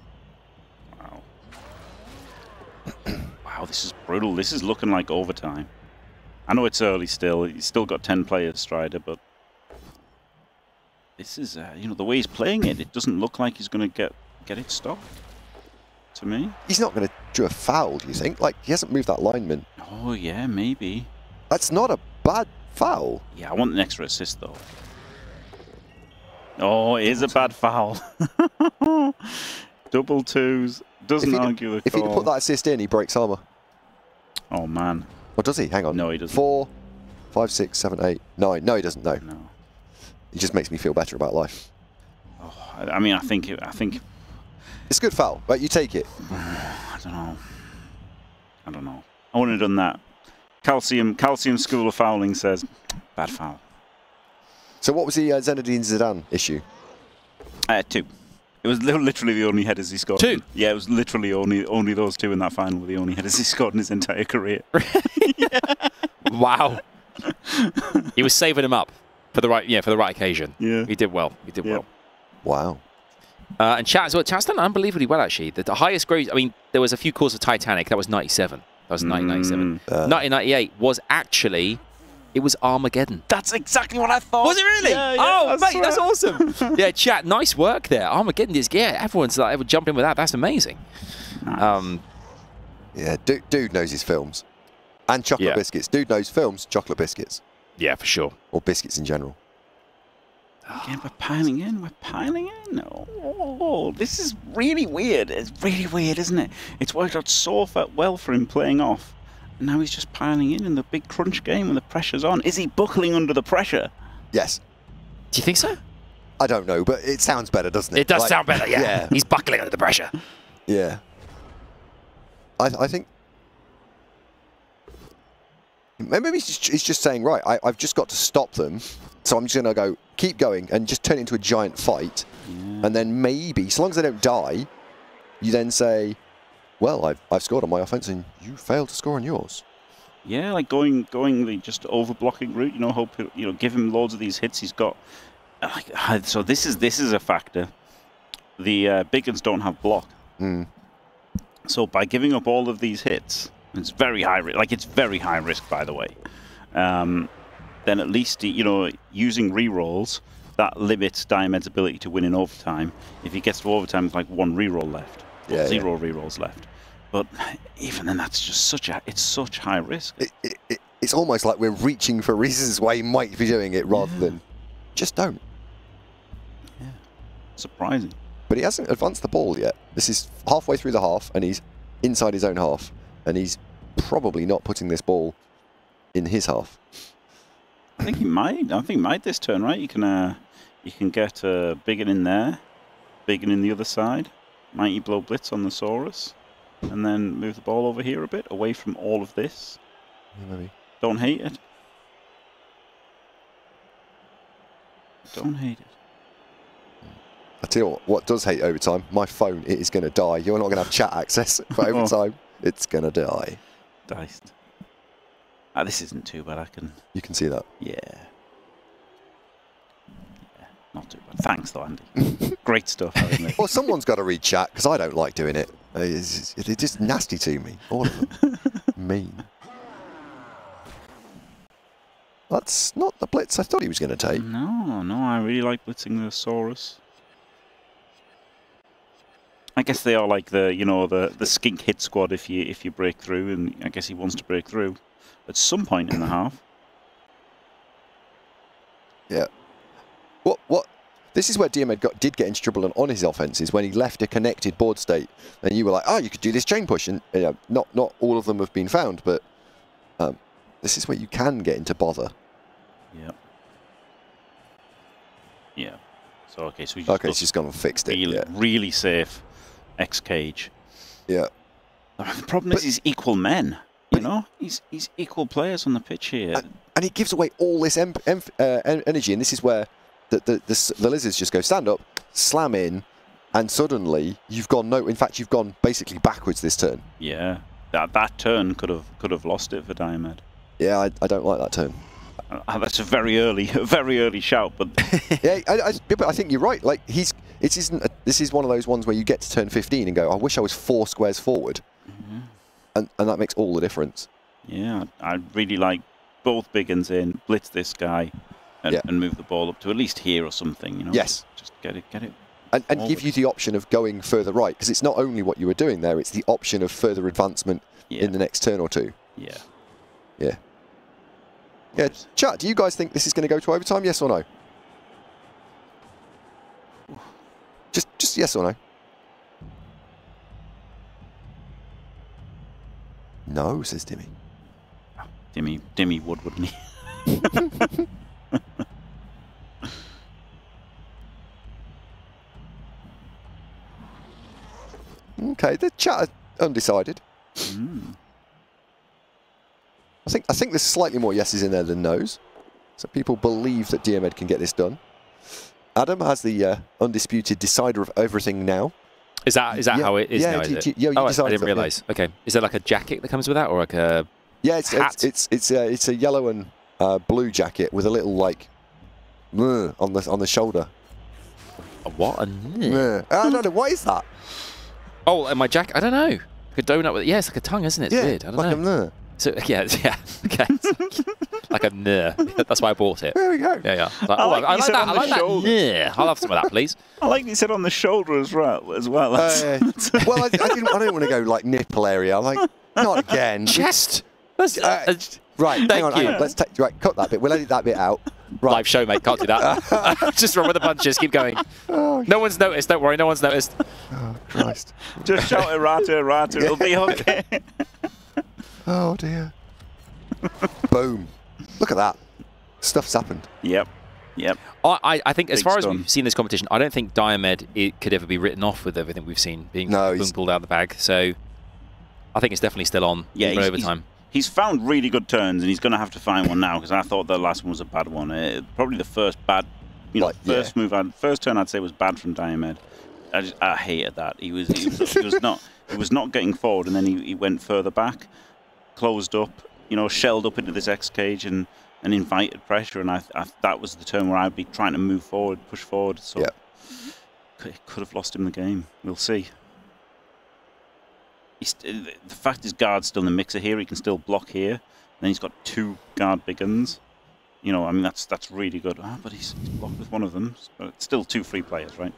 Wow. Wow, this is brutal. This is looking like overtime. I know it's early still. He's still got ten players, Strider, but. This is, uh, you know, the way he's playing it, it doesn't look like he's going to get get it stopped, to me. He's not going to do a foul, do you think? Like, he hasn't moved that lineman. Oh, yeah, maybe. That's not a bad foul. Yeah, I want an extra assist, though. Oh, it is a bad foul. Double twos. Doesn't argue the call. If he'd put that assist in, he breaks armor. Oh, man. Or does he? Hang on. No, he doesn't. Four, five, six, seven, eight, nine. No, he doesn't, no. No. It just makes me feel better about life. Oh, I mean, I think it, I think it's a good foul, but you take it. I don't know. I don't know. I wouldn't have done that. Calcium, Calcium School of Fouling says bad foul. So what was the uh, Zinedine Zidane issue? Uh, two. It was literally the only headers he scored. Two. Yeah, it was literally only only those two in that final were the only headers he scored in his entire career. Yeah. Wow. He was saving him up. For the right, yeah, for the right occasion. Yeah, he did well. He did yeah. well. Wow. Uh, and Chaz, well, Chaz done unbelievably well actually. The, the highest grade. I mean, there was a few calls of Titanic. That was ninety-seven. That was nineteen ninety-seven. Mm, uh, nineteen ninety-eight was actually, it was Armageddon. That's exactly what I thought. Was it really? Yeah, yeah, oh, that's mate, right. That's awesome. Yeah, chat, nice work there. Armageddon is yeah. Everyone's like, everyone jumped in with that. That's amazing. Nice. Um, yeah, dude, dude knows his films, and chocolate yeah. biscuits. Dude knows films, chocolate biscuits. Yeah, for sure. Or biscuits in general. Again, we're piling in. We're piling in. Oh, this is really weird. It's really weird, isn't it? It's worked out so well for him playing off. And now he's just piling in in the big crunch game when the pressure's on. Is he buckling under the pressure? Yes. Do you think so? I don't know, but it sounds better, doesn't it? It does like, sound better, yeah. yeah. He's buckling under the pressure. Yeah. I, I think... Maybe he's just, he's just saying, right, I, I've just got to stop them, so I'm just going to go, keep going, and just turn it into a giant fight. Yeah. And then maybe, so long as they don't die, you then say, well, I've, I've scored on my offense, and you failed to score on yours. Yeah, like going going the just over-blocking route, you know, hope you know, give him loads of these hits he's got. Uh, so this is this is a factor. The uh, big ones don't have block. Mm. So by giving up all of these hits... It's very high risk. Like, it's very high risk, by the way. Um, then at least, you know, using rerolls, that limits Diomed's ability to win in overtime. If he gets to overtime with, like, one reroll left. Yeah, zero yeah. rerolls left. But even then, that's just such a... It's such high risk. It, it, it, it's almost like we're reaching for reasons why he might be doing it rather yeah. than... Just don't. Yeah. Surprising. But he hasn't advanced the ball yet. This is halfway through the half, and he's inside his own half. And he's probably not putting this ball in his half. I think he might. I think he might this turn, right? You can, uh, you can get uh, Biggin in there, Biggin in the other side, Mighty Blow Blitz on the Saurus, and then move the ball over here a bit, away from all of this. Yeah, maybe. Don't hate it. Don't hate it. I tell you what, what does hate overtime? My phone, it is going to die. You're not going to have chat access for overtime. Oh. It's gonna die. Diced. Ah, this isn't too bad. I can. You can see that. Yeah. Yeah, not too bad. Thanks, though, Andy. Great stuff. Well, someone's got to read chat because I don't like doing it. It's, it's just nasty to me. All of them. Mean. That's not the blitz I thought he was going to take. No, no. I really like blitzing the Saurus. I guess they are like the, you know, the the skink hit squad if you if you break through, and I guess he wants to break through at some point in the half. Yeah. What what? This is where Diomed got did get into trouble on, on his offences when he left a connected board state, and you were like, oh, you could do this chain push, and you know, not not all of them have been found, but um, this is where you can get into bother. Yeah. Yeah. So okay, so we just okay, it's just gone and fixed it. Really, yeah. really safe. X Cage. Yeah. The problem but, is he's equal men, you know? He's he's equal players on the pitch here. And, and he gives away all this em em uh, energy, and this is where the, the, the, the lizards just go stand up, slam in, and suddenly you've gone no. In fact, you've gone basically backwards this turn. Yeah, that that turn could have could have lost it for Diomed. Yeah, I, I don't like that turn. Uh, that's a very early, a very early shout, but yeah, I, I, but I think you're right. Like he's, it isn't. A, this is one of those ones where you get to turn fifteen and go, I wish I was four squares forward, mm-hmm. and and that makes all the difference. Yeah, I really like both biggins in. Blitz this guy, and, yeah. and move the ball up to at least here or something. You know, yes, just get it, get it, and and forward. Give you the option of going further right, because it's not only what you were doing there; it's the option of further advancement yeah. in the next turn or two. Yeah, yeah. Yeah, chat, do you guys think this is going to go to overtime, yes or no? Just just yes or no? No, says Dimmy. Dimmy, Dimmy would, wouldn't he? Okay, the chat are undecided. Mm. I think, I think there's slightly more yeses in there than no's. So people believe that Diomed can get this done. Adam has the uh, undisputed decider of everything now. Is that is that yeah. how it is yeah, now, is it? Yeah, you oh, I didn't realise. Yeah. Okay. Is there like a jacket that comes with that or like a Yeah, it's hat? it's it's it's, uh, it's a yellow and uh, blue jacket with a little like on the on the shoulder. A what? A mm. I don't know, what is that? Oh, and my jacket, I don't know. Like a donut with yeah, it's like a tongue, isn't it? It's yeah, weird. I don't like know. A So yeah, yeah, okay. Like a nah. That's why I bought it. There we go. Yeah, yeah. Like, I like, oh, I like that. I like shoulder. that. Nah. I'll have some of that, please. I like you said on the shoulder as well. As well. Uh, well, I, I didn't. I don't want to go like nipple area. I'm like, not again. Chest. That's, uh, uh, right. Thank hang on, you. Hang on. Let's take. Right, cut that bit. We'll edit that bit out. Right. Live show, mate. Can't do that. Just run with the punches. Keep going. Oh, no one's noticed. Don't worry. No one's noticed. Oh Christ! Just shout errata, errata. It'll be okay. Oh dear. Boom. Look at that. Stuff's happened. Yep. Yep. I, I think as Big far stun. as we've seen this competition, I don't think Diomed it could ever be written off with everything we've seen being no, boom, pulled out of the bag. So I think it's definitely still on yeah, he's, overtime. He's, he's found really good turns and he's going to have to find one now because I thought the last one was a bad one. It, probably the first bad, you know, like, first yeah. move, I'd, first turn I'd say was bad from Diomed. I, just, I hated that. He was, he was, he was not, he was not getting forward and then he, he went further back. Closed up, you know, shelled up into this X cage and, and invited pressure, and I, I that was the turn where I'd be trying to move forward, push forward. So yep. could, could have lost him the game. We'll see. He's, the fact his guard's still in the mixer here, he can still block here. And then he's got two guard biggins. You know, I mean that's that's really good. Ah, but he's, he's blocked with one of them. But it's still two free players, right?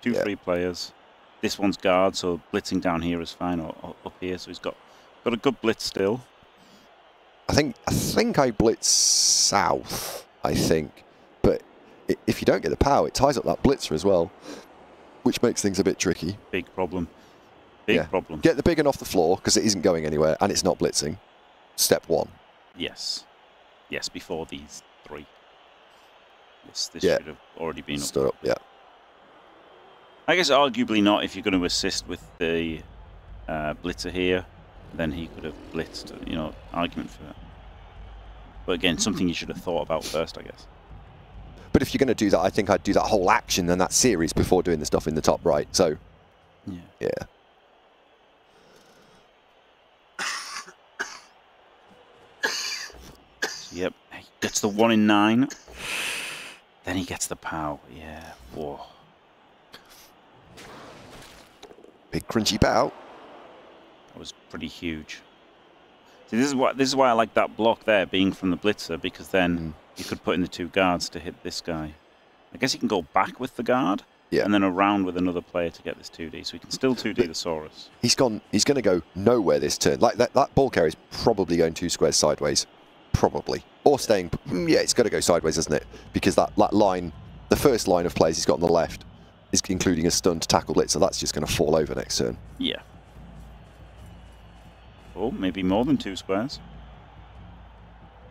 Two yep. free players. This one's guard, so blitzing down here is fine, or, or up here. So he's got. Got a good blitz still. I think I think I blitz south, I think. But it, if you don't get the power, it ties up that blitzer as well, which makes things a bit tricky. Big problem. Big yeah. problem. Get the big one off the floor, because it isn't going anywhere, and it's not blitzing. Step one. Yes. Yes, before these three. Yes, this yeah. should have already been up. Stood up, yeah. I guess arguably not if you're going to assist with the uh, blitzer here. Then he could have blitzed, you know, argument for that. But again, something you should have thought about first, I guess. But if you're going to do that, I think I'd do that whole action and that series before doing the stuff in the top right, so... Yeah. Yeah. So, yep, he gets the one in nine. Then he gets the pow, yeah. Whoa. Big crunchy pow. That was pretty huge. See, this is why this is why I like that block there being from the blitzer, because then mm. you could put in the two guards to hit this guy. I guess he can go back with the guard yeah. and then around with another player to get this two D. So he can still two D but the Saurus. He's gone. He's going to go nowhere this turn. Like that, that ball carrier is probably going two squares sideways, probably, or staying. Yeah, it's got to go sideways, isn't it? Because that that line, the first line of plays he's got on the left, is including a stun to tackle blitzer. So that's just going to fall over next turn. Yeah. Oh, maybe more than two squares.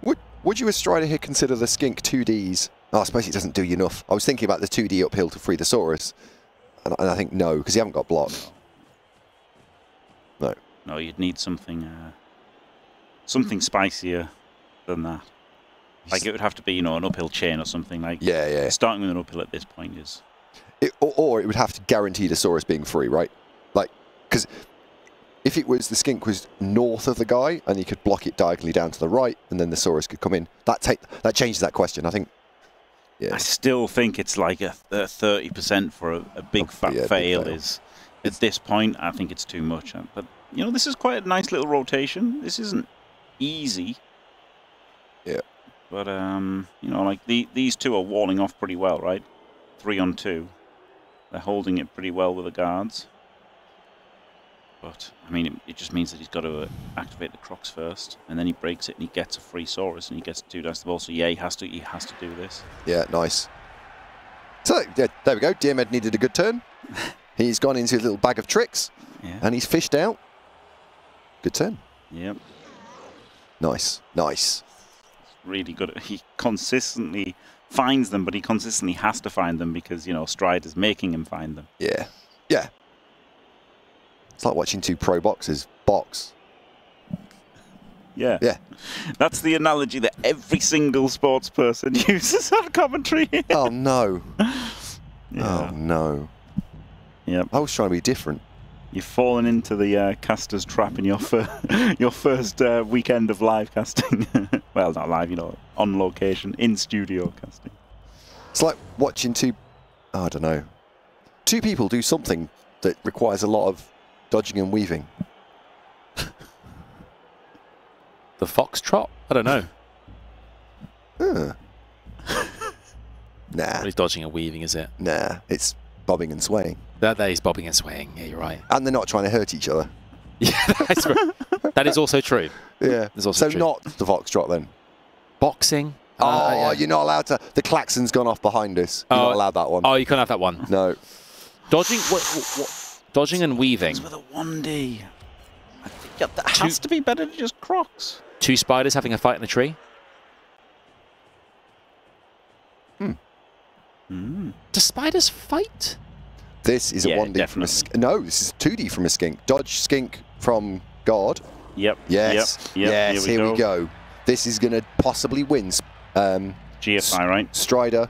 Would Would you, as Strider here, consider the skink two Ds? Oh, I suppose it doesn't do you enough. I was thinking about the two D uphill to free the Saurus, and, and I think no, because you haven't got blocks. No. No, you'd need something, uh, something spicier than that. Like it would have to be, you know, an uphill chain or something. Like yeah, yeah. Starting with an uphill at this point is. It, or, or it would have to guarantee the Saurus being free, right? Like, because if it was the skink was north of the guy and he could block it diagonally down to the right, and then the Saurus could come in. That take that changes that question, I think. Yeah. I still think it's like a thirty percent for a, a big oh, fat yeah, fail, big fail is. At this point, I think it's too much. But, you know, this is quite a nice little rotation. This isn't easy. Yeah. But, um, you know, like, the, these two are walling off pretty well, right? Three on two. They're holding it pretty well with the guards. But, I mean, it, it just means that he's got to uh, activate the Crocs first, and then he breaks it, and he gets a free Saurus, and he gets two dice the ball. So, yeah, he has to, he has to do this. Yeah, nice. So, yeah, there we go. Diomed needed a good turn. He's gone into a little bag of tricks, yeah. and he's fished out. Good turn. Yep. Nice, nice. It's really good. He consistently finds them, but he consistently has to find them because, you know, Strider's making him find them. Yeah, yeah. It's like watching two pro boxers box. Yeah. Yeah. That's the analogy that every single sports person uses on commentary. Oh, no. Yeah. Oh, no. Yep. I was trying to be different. You've fallen into the uh, caster's trap in your fir your first uh, weekend of live casting. Well, not live, you know, on location, in studio casting. It's like watching two, oh, I don't know, two people do something that requires a lot of dodging and weaving. The foxtrot? I don't know. Uh. Nah. What is dodging and weaving, is it? Nah, it's bobbing and swaying. That, that is bobbing and swaying, yeah, you're right. And they're not trying to hurt each other. Yeah, that's right. That is also true. Yeah. Also so true. Not the foxtrot then? Boxing? Oh, uh, yeah. You're not allowed to. The klaxon's gone off behind us. You're oh, not allowed that one. Oh, you can't have that one. No. Dodging what, what, what? Dodging and weaving. It's with a one D. I think that has two, to be better than just Crocs. Two spiders having a fight in a tree. Hmm. Mm. Do spiders fight? This is yeah, a one D definitely. From a no, this is two D from a skink. Dodge skink from guard. Yep. Yes. Yep. Yep. Yes. Here, we, here go. we go. This is going to possibly win. Um, G F I, right? Strider.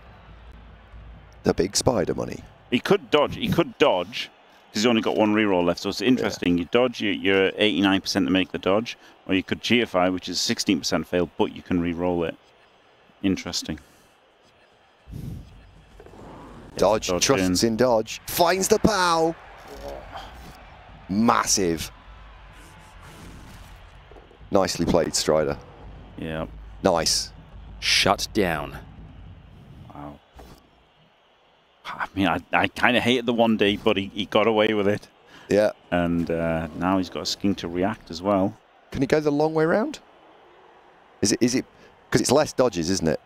The big spider money. He could dodge. He could dodge because he's only got one reroll left. So it's interesting. Yeah. You dodge, you're eighty-nine percent to make the dodge, or you could G F I, which is sixteen percent fail, but you can reroll it. Interesting. Dodge, dodge trusts in. in dodge, finds the pow. Massive. Nicely played, Strider. Yeah. Nice. Shut down. Wow. I mean, I, I kind of hated the one D, but he, he got away with it. Yeah. And uh, now he's got a skink to react as well. Can he go the long way round? Is it, is it, because it's less dodges, isn't it?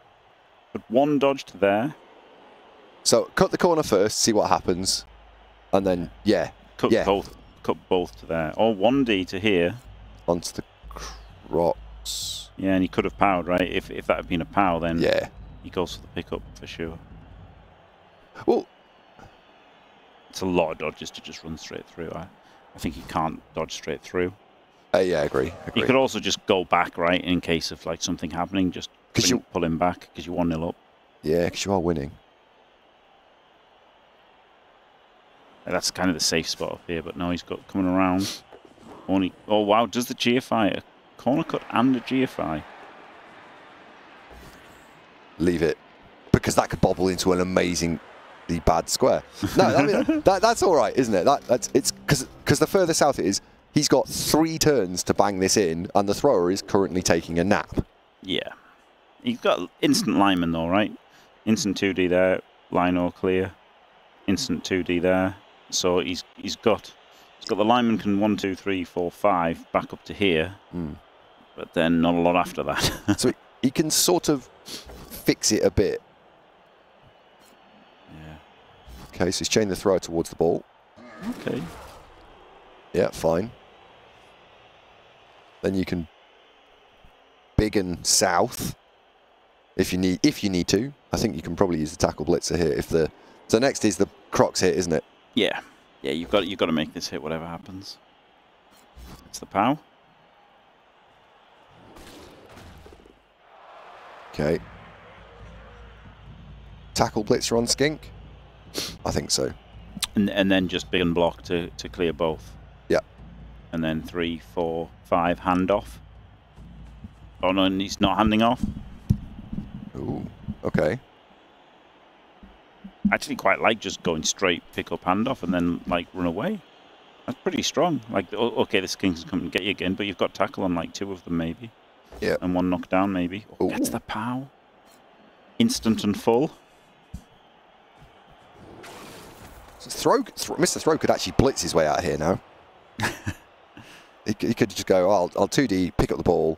But one dodged there. So cut the corner first, see what happens, and then yeah, cut yeah. both, cut both to there, or one D to here, onto the Crocs. Yeah, and he could have powered, right? If if that had been a pow, then yeah, he goes for the pickup for sure. Well, it's a lot of dodges to just run straight through. I, I think he can't dodge straight through. Uh, yeah, I agree. agree. You could also just go back, right, in case of like something happening, just bring, you, pull him back because you're one nil up. Yeah, because you are winning. That's kind of the safe spot up here, but now he's got coming around. Only oh wow, does the G F I a corner cut and a G F I? Leave it because that could bobble into an amazingly bad square. No, I mean that, that's all right, isn't it? That that's it's because because the further south it is, he's got three turns to bang this in, and the thrower is currently taking a nap. Yeah, he's got instant lineman though, right? Instant two D there, line all clear. Instant two D there. So he's he's got he's got the lineman can one two three four five back up to here, mm. but then not a lot after that. So he can sort of fix it a bit. Yeah. Okay, so he's chained the thrower towards the ball. Okay. Yeah, fine. Then you can big and south if you need if you need to. I think you can probably use the tackle blitzer here if the. So next is the Crocs hit, isn't it? Yeah. Yeah, you've got you've got to make this hit whatever happens. It's the pow. Okay. Tackle Blitzer on Skink? I think so. And, and then just big and block to, to clear both. Yeah. And then three, four, five, hand off. Oh no, and he's not handing off. Ooh, okay. Actually quite like just going straight, pick up, hand off, and then like run away. That's pretty strong. Like, okay, this King's coming to get you again, but you've got tackle on like two of them maybe. Yeah. And one knockdown maybe. Oh, that's the pow. Instant and full. So throw, throw, Mister Throw could actually blitz his way out of here now. he, he could just go, oh, I'll, I'll two D, pick up the ball.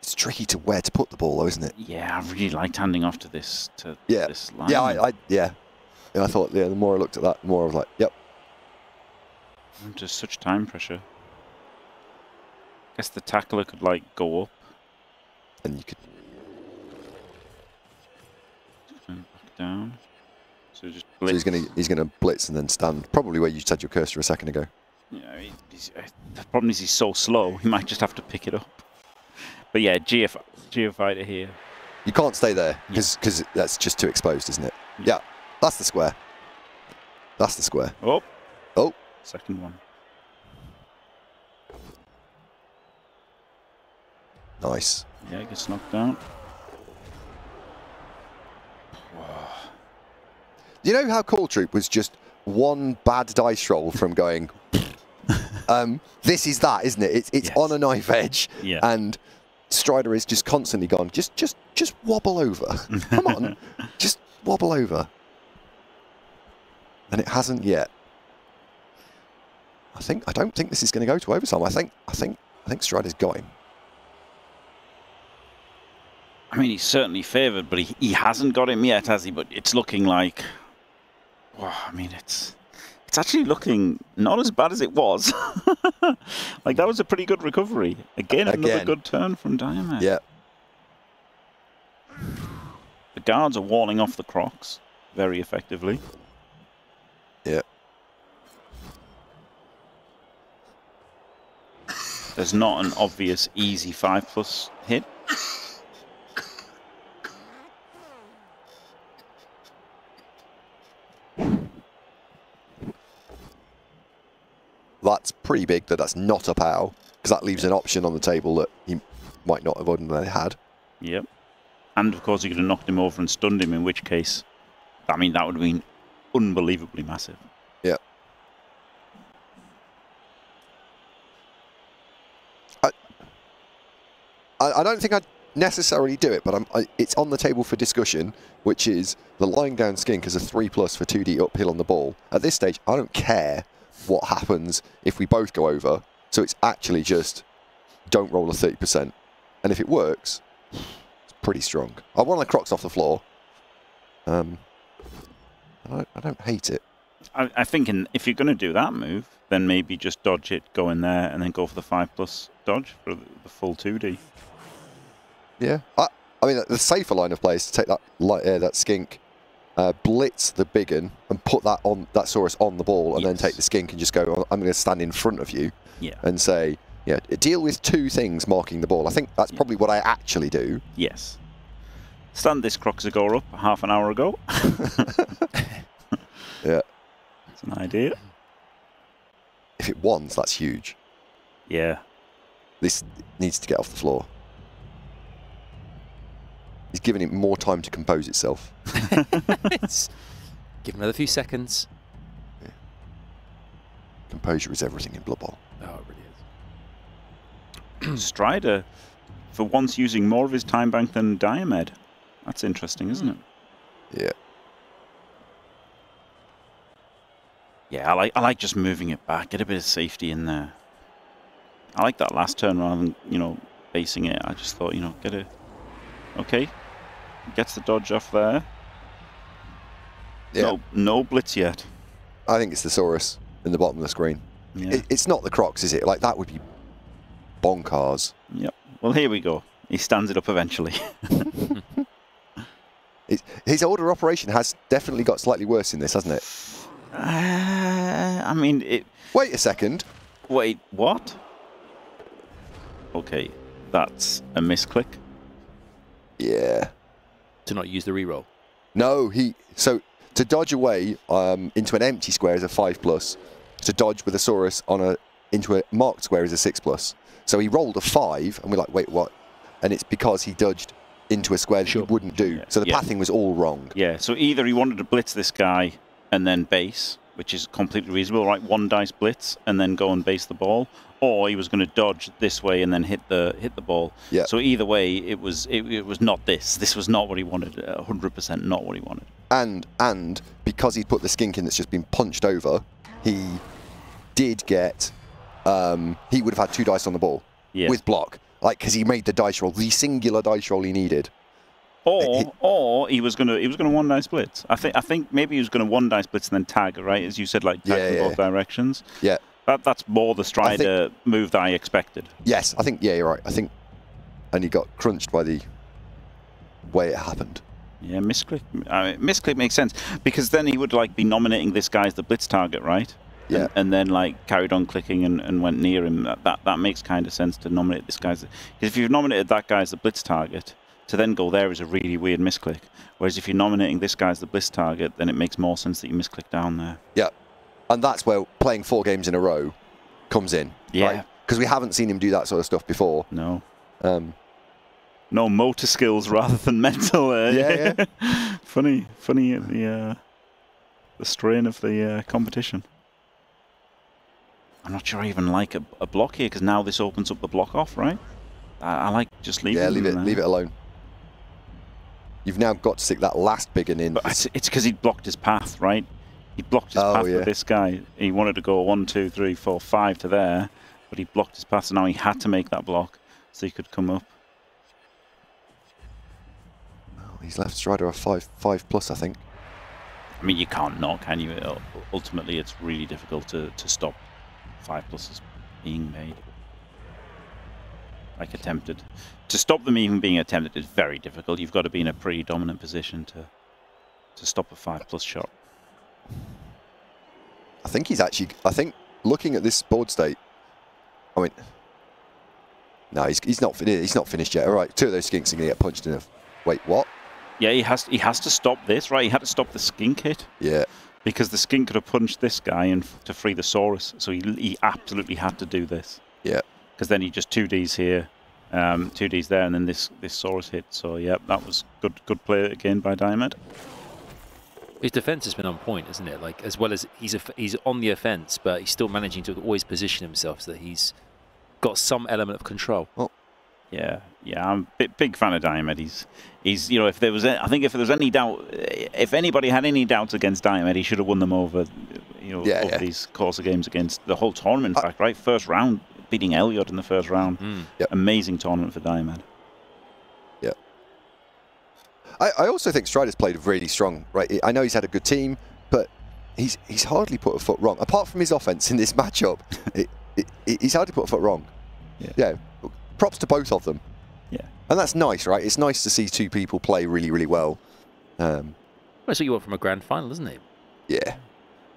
It's tricky to where to put the ball, though, isn't it? Yeah, I really liked handing off to this to yeah. this line. Yeah, I, I yeah, yeah. I thought yeah. The more I looked at that, the more I was like, yep. Under such time pressure. I guess the tackler could like go up, and you could and back down. So just blitz. So he's gonna he's gonna blitz and then stand probably where you had your cursor a second ago. Yeah, he, he's, uh, the problem is he's so slow. He might just have to pick it up. But yeah, Geo Geofighter here. You can't stay there, because yeah. cause that's just too exposed, isn't it? Yeah. yeah, that's the square. That's the square. Oh. Oh. Second one. Nice. Yeah, it gets knocked down. Wow. You know how Cold Troop was just one bad dice roll from going, um, this is that, isn't it? It's, it's yes. on a knife edge. Yeah. And Strider is just constantly gone. Just, just, just wobble over. Come on, just wobble over. And it hasn't yet. I think I don't think this is going to go to overtime. I think, I think, I think Strider's got him. I mean, he's certainly favoured, but he, he hasn't got him yet, has he? But it's looking like. Well, I mean, it's it's actually looking not as bad as it was. Like, that was a pretty good recovery. Again, Again. another good turn from Diomed. Yeah. The guards are walling off the Crocs very effectively. Yeah. There's not an obvious easy five plus hit. That's pretty big that that's not a pow, because that leaves an option on the table that he might not have ordinarily had. Yep. And of course you could have knocked him over and stunned him, in which case, I mean, that would have been unbelievably massive. Yep. I, I don't think I'd necessarily do it, but I'm, I, it's on the table for discussion, which is the lying down Skink as a three plus for two D uphill on the ball. At this stage, I don't care what happens if we both go over, so it's actually just don't roll a thirty percent, and if it works, it's pretty strong. I want the Crocs off the floor. Um, I don't, I don't hate it. I, I think in, if you're going to do that move, then maybe just dodge it, go in there, and then go for the five plus dodge for the full two D. Yeah, I, I mean, the safer line of play is to take that light air, that Skink. Uh, blitz the big un and put that on that Saurus on the ball, and yes. then take the Skink and just go, I'm going to stand in front of you yeah. and say, yeah, deal with two things marking the ball. I think that's yeah. probably what I actually do. Yes. Stand this Croxagore up half an hour ago. Yeah. That's an idea. If it wants, that's huge. Yeah. This needs to get off the floor. He's giving it more time to compose itself. It's give another few seconds. Yeah. Composure is everything in Blood Bowl. Oh, it really is. Strider, for once, using more of his time bank than Diomed. That's interesting, isn't it? Yeah. Yeah, I like, I like just moving it back. Get a bit of safety in there. I like that last turn rather than, you know, basing it. I just thought, you know, get a... Okay. Gets the dodge off there. Yeah. No, no blitz yet. I think it's the Saurus in the bottom of the screen. Yeah. It, it's not the Crocs, is it? Like, that would be bonkers. Yep. Well, here we go. He stands it up eventually. it, his older operation has definitely got slightly worse in this, hasn't it? Uh, I mean, it... Wait a second. Wait, what? Okay, that's a misclick. Yeah. To not use the reroll. No, he so to dodge away um, into an empty square is a five plus. To dodge with a Saurus on a into a marked square is a six plus. So he rolled a five, and we're like, wait, what? And it's because he dodged into a square that sure. he wouldn't do. Yeah. So the yeah. pathing was all wrong. Yeah. So either he wanted to blitz this guy and then base, which is completely reasonable, right? One dice blitz and then go and base the ball, or he was going to dodge this way and then hit the hit the ball. Yeah. So either way, it was it, it was not this. This was not what he wanted. one hundred percent not what he wanted. And and because he put the skink in that's just been punched over, he did get. Um, he would have had two dice on the ball yeah. with block, like because he made the dice roll, the singular dice roll he needed. Or, he, or he was gonna, he was gonna one dice blitz. I think, I think maybe he was gonna one dice blitz and then tag, right? As you said, like tag yeah, in yeah, both yeah. directions. Yeah, that, that's more the Strider think, move that I expected. Yes, I think. Yeah, you're right. I think, and he got crunched by the way it happened. Yeah, misclick. I mean, misclick makes sense because then he would like be nominating this guy as the blitz target, right? Yeah. And, and then like carried on clicking and, and went near him. That, that that makes kind of sense to nominate this guy. Because if you've nominated that guy as the blitz target, to then go there is a really weird misclick. Whereas if you're nominating this guy as the blitz target, then it makes more sense that you misclick down there. Yeah, and that's where playing four games in a row comes in. Yeah. Because right? we haven't seen him do that sort of stuff before. No. Um. No motor skills rather than mental. Uh, yeah. yeah. funny, funny at the uh, the strain of the uh, competition. I'm not sure I even like a, a block here because now this opens up the block off, right? I, I like just leaving. Yeah, leave it, leave it alone. You've now got to stick that last big one in. But it's because he blocked his path, right? He blocked his oh, path yeah. with this guy. He wanted to go one, two, three, four, five to there, but he blocked his path, so now he had to make that block so he could come up. Well, he's left Strider a five, five plus, I think. I mean, you can't not, can you? Ultimately, it's really difficult to to stop. Five pluses being made, like attempted. To stop them even being attempted is very difficult. You've got to be in a pretty dominant position to to stop a five plus shot. I think he's actually. I think looking at this board state, I mean, no, he's he's not he's not finished yet. All right, two of those skinks are gonna get punched in the. Wait, what? Yeah, he has he has to stop this, right? He had to stop the skink hit. Yeah. Because the skink could have punched this guy and to free the Saurus, so he, he absolutely had to do this. Yeah. Because then he just two Ds here, um, two Ds there, and then this this Saurus hit. So yeah, that was good good play again by Diomed. His defense has been on point, isn't it? Like as well as he's a, he's on the offense, but he's still managing to always position himself so that he's got some element of control. Oh. Yeah, yeah, I'm a big fan of Diomed. He's, he's, you know, if there was, I think if there was any doubt, if anybody had any doubts against Diomed, he should have won them over, you know, yeah, over yeah. these course of games against the whole tournament, in fact, right? First round, beating Elliot in the first round. Mm. Yep. Amazing tournament for Diomed. Yeah. I, I also think Strider's played really strong, right? I know he's had a good team, but he's he's hardly put a foot wrong. Apart from his offense in this matchup, it, it, he's hardly put a foot wrong. Yeah. yeah. Props to both of them. Yeah. And that's nice, right? It's nice to see two people play really, really well. Um, well, that's what you want from a grand final, isn't it? Yeah.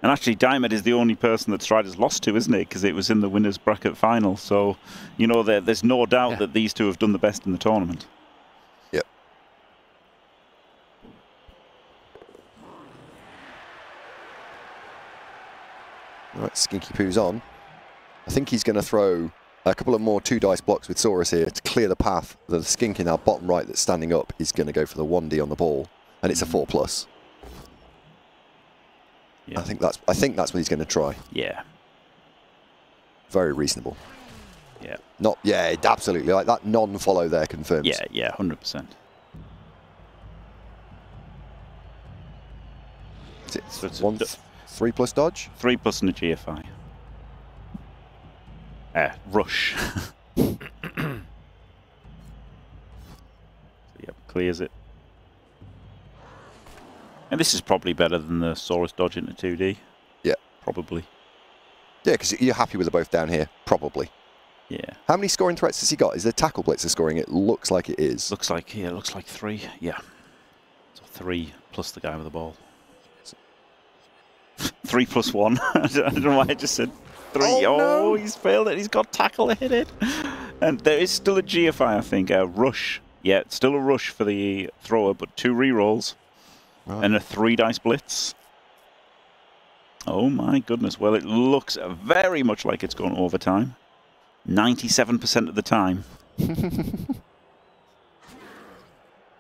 And actually, Diomed is the only person that Strider's lost to, isn't it? Because it was in the winner's bracket final. So, you know, there, there's no doubt yeah. that these two have done the best in the tournament. Yep. All right, Skinky Poo's on. I think he's going to throw... a couple of more two-dice blocks with Saurus here to clear the path. The skink in our bottom right that's standing up is going to go for the one D on the ball, and it's a four plus. Yeah. I think that's I think that's what he's going to try. Yeah. Very reasonable. Yeah. Not yeah, absolutely. Like that non-follow there confirms. Yeah, yeah, one hundred percent. Is it so it's one, three plus dodge? Three plus in the G F I. Uh, rush. so, yep, clears it. And this is probably better than the Saurus dodge into two D. Yeah. Probably. Yeah, because you're happy with the both down here. Probably. Yeah. How many scoring threats has he got? Is there tackle blitzer scoring? It looks like it is. Looks like, yeah, looks like three. Yeah. So three plus the guy with the ball. three plus one. I don't know why I just said... Three. Oh, oh no. He's failed it. He's got tackle to hit it. And there is still a G F I, I think. Uh, rush Yeah, still a rush for the thrower, but two rerolls right. and a three-dice blitz. Oh my goodness. Well, it looks very much like it's gone overtime. ninety-seven percent of the time.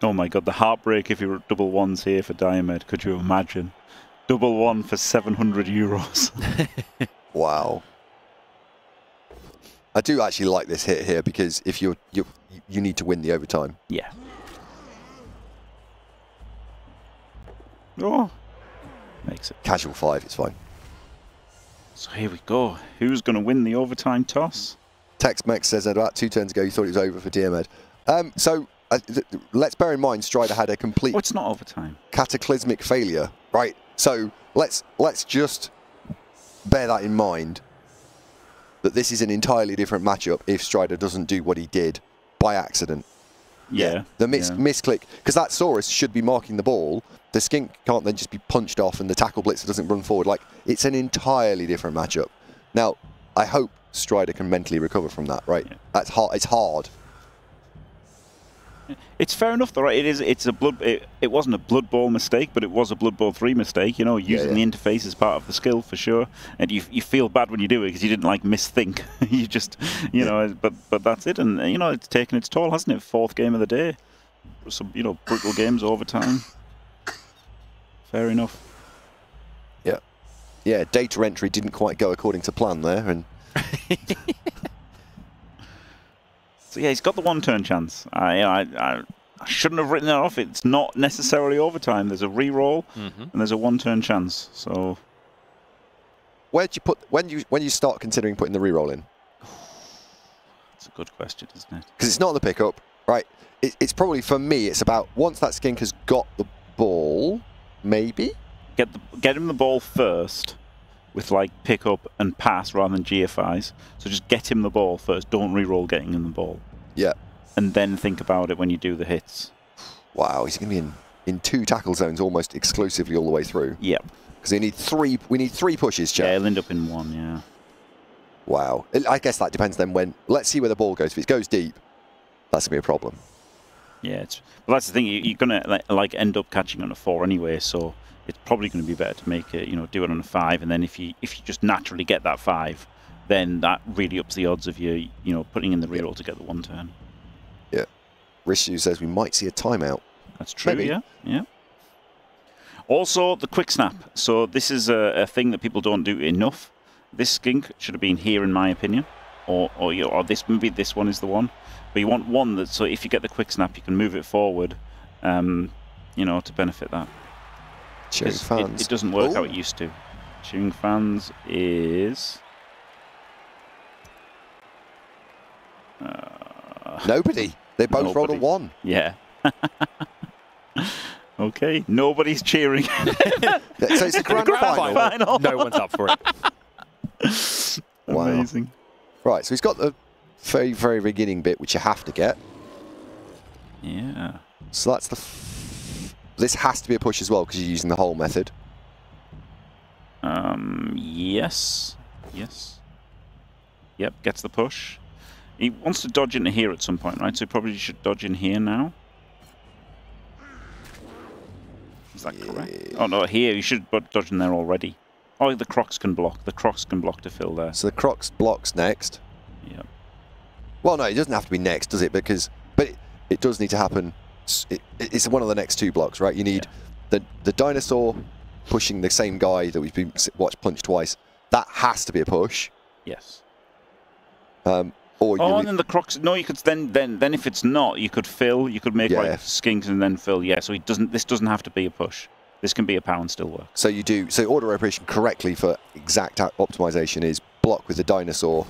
Oh my god, the heartbreak if you were double ones here for Diomed. Could you imagine? Double one for seven hundred euros. Wow. I do actually like this hit here because if you're, you're you need to win the overtime. Yeah. Oh. Makes it casual five, it's fine. So here we go. Who's going to win the overtime toss? Tex-Mex says that about two turns ago you thought it was over for Diomed. Um, so uh, let's bear in mind Strider had a complete What's not overtime? cataclysmic failure, right? So let's let's just bear that in mind, that this is an entirely different matchup if Strider doesn't do what he did by accident. Yeah. yeah. The mis yeah. misclick, because that Saurus should be marking the ball. The Skink can't then just be punched off and the Tackle Blitzer doesn't run forward. Like, it's an entirely different matchup. Now, I hope Strider can mentally recover from that, right? Yeah. That's hard. It's hard. It's fair enough, though, right? It is. It's a blood. It, it wasn't a Blood Bowl mistake, but it was a Blood Bowl three mistake. You know, using yeah, yeah. the interface is part of the skill for sure, and you you feel bad when you do it because you didn't like misthink. you just, you yeah. know, but but that's it, and you know, it's taken its toll, hasn't it? Fourth game of the day, some you know brutal games overtime. Fair enough. Yeah, yeah. Data entry didn't quite go according to plan there, and. So yeah, he's got the one-turn chance. I, I, I, I shouldn't have written that off. It's not necessarily overtime. There's a re-roll mm-hmm. and there's a one-turn chance. So, where do you put when you when you start considering putting the re-roll in? That's a good question, isn't it? Because it's not the pickup, right? It, it's probably for me. It's about once that Skink has got the ball, maybe get the, get him the ball first. With like pick up and pass rather than G F Is. So just get him the ball first. Don't re-roll getting him the ball. Yeah. And then think about it when you do the hits. Wow, he's going to be in, in two tackle zones almost exclusively all the way through. Yep. Because we need three. We need three pushes, Chad. Yeah, he'll end up in one. Yeah. Wow. I guess that depends then when. Let's see where the ball goes. If it goes deep, that's going to be a problem. Yeah. It's, well, that's the thing. You're going to like end up catching on a four anyway. So. It's probably going to be better to make it, you know, do it on a five, and then if you if you just naturally get that five, then that really ups the odds of you, you know, putting in the reroll to get the one turn. Yeah, Rishu says we might see a timeout. That's true. Maybe. Yeah, yeah. Also, the quick snap. So this is a, a thing that people don't do enough. This Skink should have been here, in my opinion, or or, you know, or this maybe this one is the one. But you want one that so if you get the quick snap, you can move it forward, um, you know, to benefit that. Cheering fans. It, it doesn't work Ooh. how it used to. Cheering fans is uh, nobody. They both nobody. rolled a one. Yeah. Okay. Nobody's cheering. So it's the grand, grand final. final. No one's up for it. Wow. Amazing. Right. So he's got the very, very beginning bit, which you have to get. Yeah. So that's the. F This has to be a push as well because you're using the whole method. Um, yes. Yes. Yep, gets the push. He wants to dodge into here at some point, right? So he probably should dodge in here now. Is that yeah. correct? Oh, no, here. You should dodge in there already. Oh, the Crocs can block. The Crocs can block to fill there. So the Crocs blocks next. Yep. Well, no, it doesn't have to be next, does it? Because, but it, it does need to happen. It, it's one of the next two blocks, right? You need yeah. the the dinosaur pushing the same guy that we've been watched punch twice. That has to be a push. Yes. Um, or oh, you and then the Crocs. No, you could then then then if it's not, you could fill. You could make yeah. like Skinks and then fill. Yeah. So he doesn't. This doesn't have to be a push. This can be a power and still work. So you do. So order operation correctly for exact optimization is block with the dinosaur.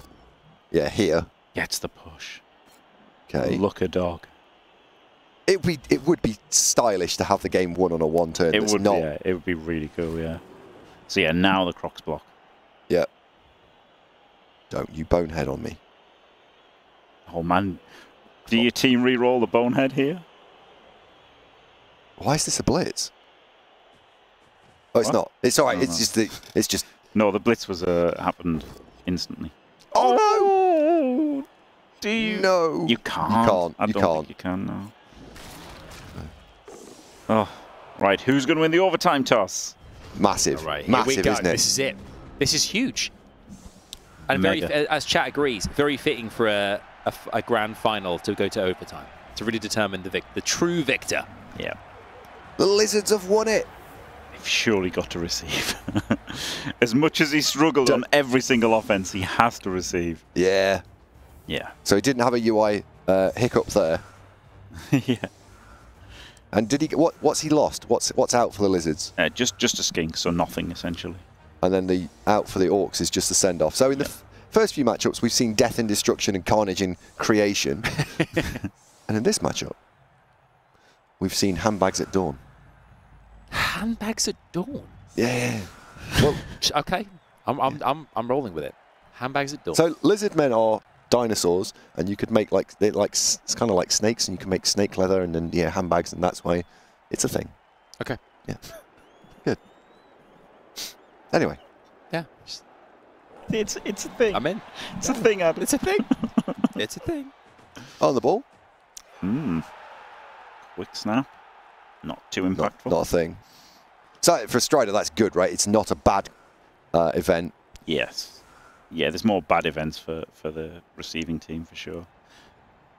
Yeah, here gets the push. Okay. Look a dog. It would be it would be stylish to have the game won on a one turn. It would, not yeah, it would be really cool, yeah. So yeah, now the Crocs block. Yeah. Don't you bonehead on me. Oh man, do your team re-roll the bonehead here? Why is this a blitz? Oh, it's what? not. It's all right. No, it's no. just the. It's just. No, the blitz was uh, happened instantly. Oh no! Do you? No. You can't. You can't. I don't you can't. Think you can now. Oh, right. Who's going to win the overtime toss? Massive. All right, massive, isn't it? This is it. This is huge. And very, as chat agrees, very fitting for a, a, a grand final to go to overtime, to really determine the, vic the true victor. Yeah. The Lizards have won it. They've surely got to receive. As much as he struggled Done. on every single offense, he has to receive. Yeah. Yeah. So he didn't have a U I uh, hiccup there. Yeah. And did he? What? What's he lost? What's what's out for the Lizards? Uh, just just a skink, so nothing essentially. And then the out for the Orcs is just a send-off. So in yeah. the f first few matchups, we've seen death and destruction and carnage in creation. And in this matchup, we've seen handbags at dawn. Handbags at dawn. Yeah. Well, okay. I'm I'm I'm I'm rolling with it. Handbags at dawn. So lizard men are dinosaurs, and you could make like they like it's kind of like snakes, and you can make snake leather, and then yeah, handbags, and that's why it's a thing. Okay. Yeah. Good. Anyway. Yeah. It's it's a thing. I'm in. It's yeah. a thing. Ab. It's a thing. It's a thing. On the ball. Hmm. Quick snap. Not too impactful. Not, not a thing. So for Strider, that's good, right? It's not a bad uh, event. Yes. Yeah, there's more bad events for, for the receiving team, for sure.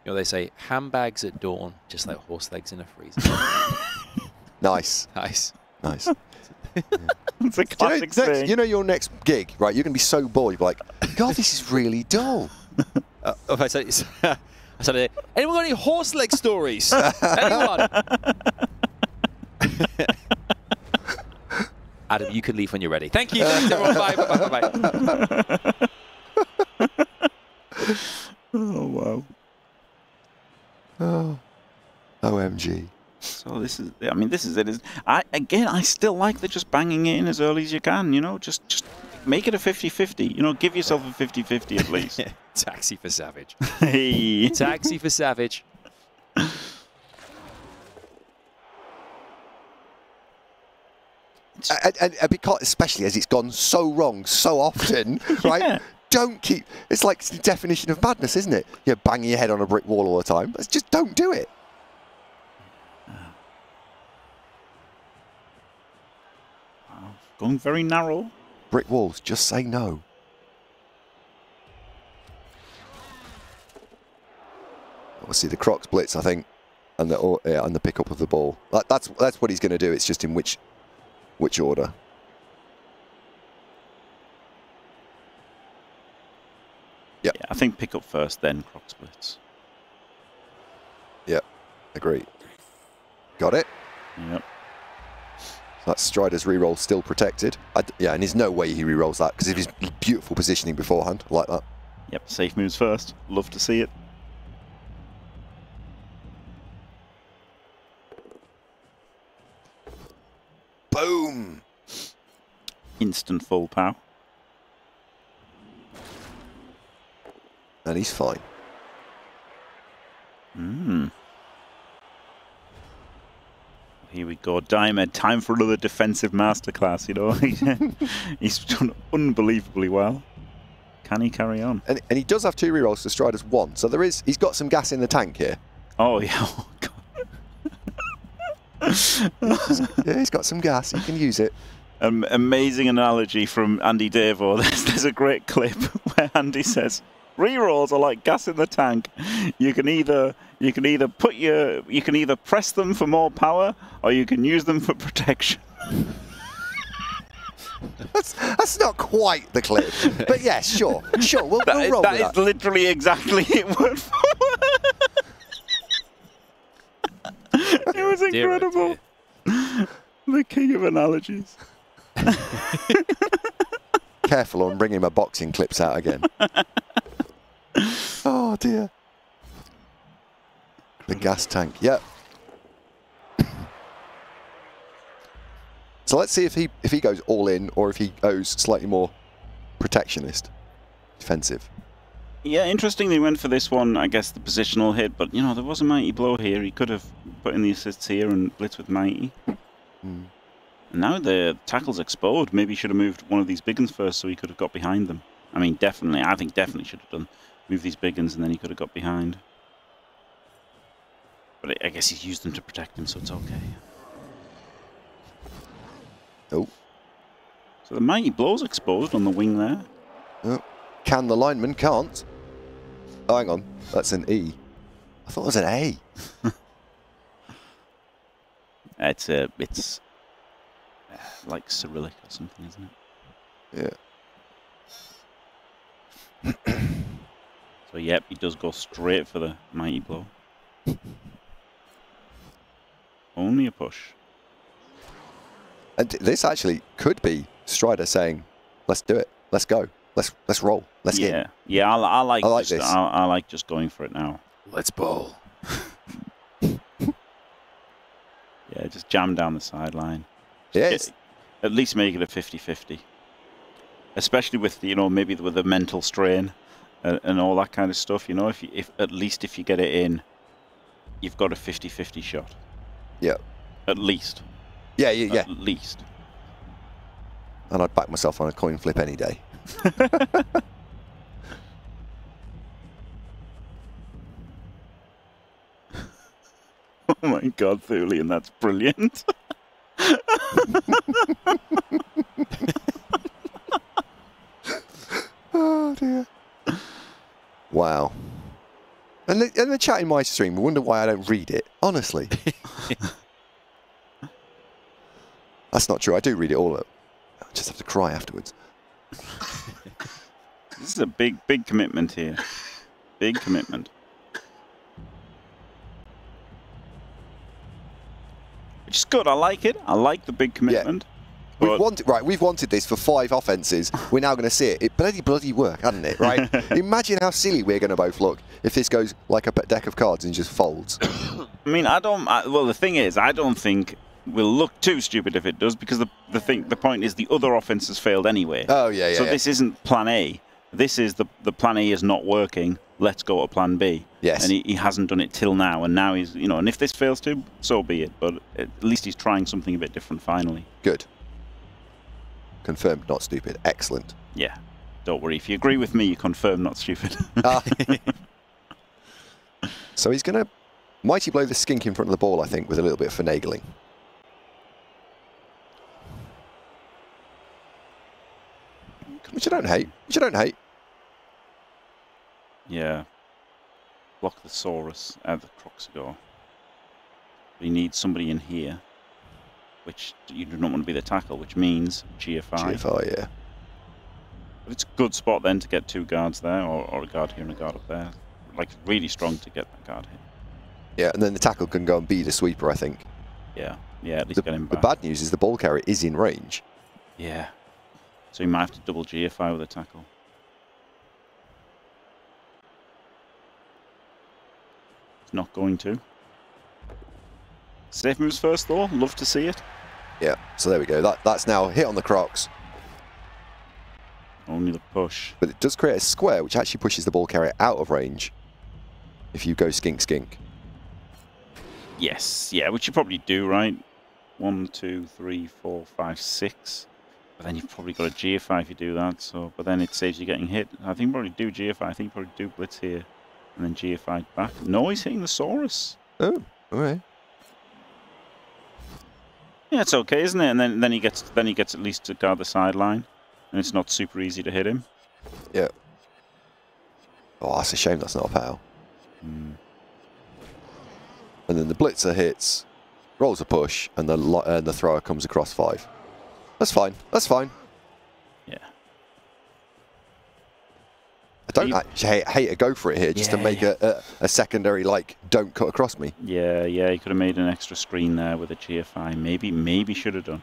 You know, they say, handbags at dawn, just like horse legs in a freezer. Nice. Nice. Nice. It's a classic you know, thing. Next, you know your next gig, right? You're going to be so bored. You'll be like, God, this is really dull. uh, if I say it's... I said, anyone got any horse leg stories? Anyone? Adam, you can leave when you're ready. Thank you. Thanks, everyone. Bye. Bye. Bye. Bye. Bye. Oh, wow. Oh. O M G. So this is, I mean, this is it. I, again, I still like the just banging it in as early as you can, you know, just, just make it a fifty fifty. You know, give yourself a fifty fifty at least. Taxi for Savage. Hey. Taxi for Savage. And, and, and because, especially as it's gone so wrong so often, yeah. right? Don't keep... It's like the definition of madness, isn't it? You're banging your head on a brick wall all the time. But just don't do it. Wow. Going very narrow. Brick walls, just say no. Obviously, the Crocs blitz, I think, and the or, yeah, and the pickup of the ball. That, that's that's what he's going to do. It's just in which which order. Yep. Yeah, I think pick up first, then Crocs blitz. Yeah, agree. Got it. Yep. That's Strider's reroll still protected. I d yeah, and there's no way he rerolls that because of his beautiful positioning beforehand. I like that. Yep, safe moves first. Love to see it. Boom! Instant full power. And he's fine. Mm. Here we go, Diomed. Time for another defensive masterclass, you know. He's done unbelievably well. Can he carry on? And, and he does have two rerolls to Strider's one, so there is, he's got some gas in the tank here. Oh, yeah. Yeah, he's got some gas. He can use it. Um, amazing analogy from Andy Davo. There's, there's a great clip where Andy says, "Rerolls are like gas in the tank. You can either you can either put your you can either press them for more power, or you can use them for protection." That's, that's not quite the clip, but yeah, sure, sure. We'll, that we'll is, roll that with that. That is literally exactly it. Word for word. It was incredible. Dear, dear. The king of analogies. Careful on bringing my boxing clips out again. Oh, dear. The gas tank. Yep. So let's see if he if he goes all in or if he goes slightly more protectionist, defensive. Yeah, interestingly he went for this one, I guess, the positional hit, but, you know, there was a mighty blow here. He could have put in the assists here and blitz with mighty. Mm. Now the tackle's exposed. Maybe he should have moved one of these big ones first so he could have got behind them. I mean, definitely, I think definitely should have done. Move these big ones and then he could have got behind. But I guess he's used them to protect him, so it's okay. Oh. So the mighty blow's exposed on the wing there. Oh. Can the lineman? Can't. Oh, hang on. That's an E. I thought it was an A. It's a, it's like Cyrillic or something, isn't it? Yeah. So, yep, he does go straight for the mighty blow. Only a push. And this actually could be Strider saying, "Let's do it. Let's go. Let's let's roll. Let's yeah. Hit." Yeah, I, I like. I like just, this. I, I like just going for it now. Let's bowl. Yeah, just jam down the sideline. Yes. Yeah, at least make it a fifty fifty. Especially with, you know, maybe with the mental strain and, and all that kind of stuff. You know, if you, if at least if you get it in, you've got a fifty fifty shot. Yeah. At least. Yeah, yeah, yeah. At least. And I'd back myself on a coin flip any day. Oh my God, Thulian, that's brilliant. Oh dear. Wow. And the, and the chat in my stream, I wonder why I don't read it, honestly. That's not true, I do read it all up. I just have to cry afterwards. This is a big, big commitment here. Big commitment. Which is good, I like it. I like the big commitment. Yeah. We've wanted, right, we've wanted this for five offences. We're now going to see it. It bloody, bloody work, hasn't it, right? Imagine how silly we're going to both look if this goes like a deck of cards and just folds. I mean, I don't... I, well, the thing is, I don't think we'll look too stupid if it does, because the, the, thing, the point is the other offence has failed anyway. Oh, yeah, yeah. So yeah. This isn't plan A. This is the, the plan A is not working. Let's go to plan B. Yes. And he, he hasn't done it till now, and now he's, you know, and if this fails to, so be it. But at least he's trying something a bit different finally. Good. Confirmed not stupid. Excellent. Yeah. Don't worry. If you agree with me, you confirm not stupid. Ah. So he's going to mighty blow the skink in front of the ball, I think, with a little bit of finagling. Which I don't hate. Which I don't hate. Yeah. Block the Saurus out of the Croxagore. We need somebody in here, which you do not want to be the tackle, which means G F I. G F I, yeah. But it's a good spot then to get two guards there, or, or a guard here and a guard up there. Like, really strong to get that guard here. Yeah, and then the tackle can go and be the sweeper, I think. Yeah, yeah, at least the, get him back. The bad news is the ball carrier is in range. Yeah. So he might have to double G F I with a tackle. Not going to. Safe moves first, though. Love to see it. Yeah, so there we go. That That's now hit on the Crocs. Only the push. But it does create a square, which actually pushes the ball carrier out of range if you go skink, skink. Yes, yeah, which you probably do, right? One, two, three, four, five, six. But then you've probably got a G F I if you do that. So, but then it saves you getting hit. I think you probably do G F I. I think you probably do blitz here. And then G F I back. No, he's hitting the Saurus. Oh, all right. Yeah, it's okay, isn't it? And then then he gets then he gets at least to guard the sideline, and it's not super easy to hit him. Yeah. Oh, that's a shame. That's not a foul. Mm. And then the blitzer hits, rolls a push, and the and the thrower comes across five. That's fine. That's fine. Yeah. I don't actually hate, hate a go for it here, just yeah, to make yeah. a, a, a secondary, like, don't cut across me. Yeah, yeah, he could have made an extra screen there with a G F I. Maybe, maybe should have done.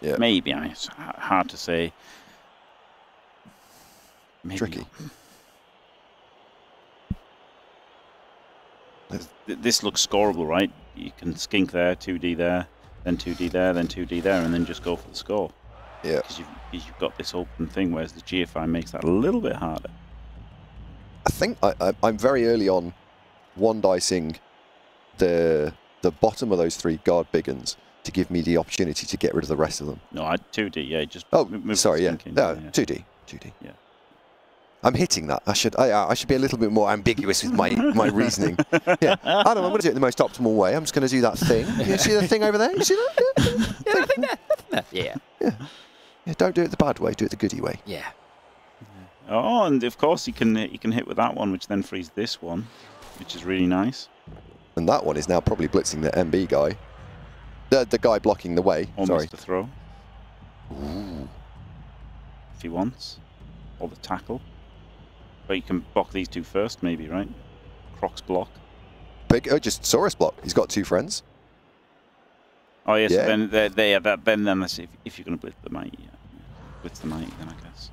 Yeah. Maybe, I mean, it's hard to say. Maybe. Tricky. This looks scoreable, right? You can skink there, two D there, then two D there, then two D there, and then just go for the score. Yeah. Because you've, you've got this open thing, whereas the G F I makes that a little bit harder. I think I, I, I'm very early on one-dicing the the bottom of those three guard biggins to give me the opportunity to get rid of the rest of them. No, I two D, yeah, just oh, move sorry, yeah, no, yeah. two D, two D. Yeah, I'm hitting that. I should I, I should be a little bit more ambiguous with my my reasoning. Yeah, I don't. I'm going to do it the most optimal way. I'm just going to do that thing. You see the thing over there? You see that? Yeah, yeah, yeah, that thing there. Yeah. Yeah. Yeah. Yeah. Don't do it the bad way. Do it the goody way. Yeah. Yeah. Oh, and of course he can he can hit with that one, which then frees this one, which is really nice. And that one is now probably blitzing the M B guy, the the guy blocking the way. Almost Sorry. the throw. Ooh. If he wants, or the tackle. But you can block these two first, maybe, right? Croc's block. Big, oh, just Saurus block. He's got two friends. Oh, yes, yeah. So then they're, they are that. Then, then if, if you're going to blitz the mighty, yeah. blitz the mighty, then I guess.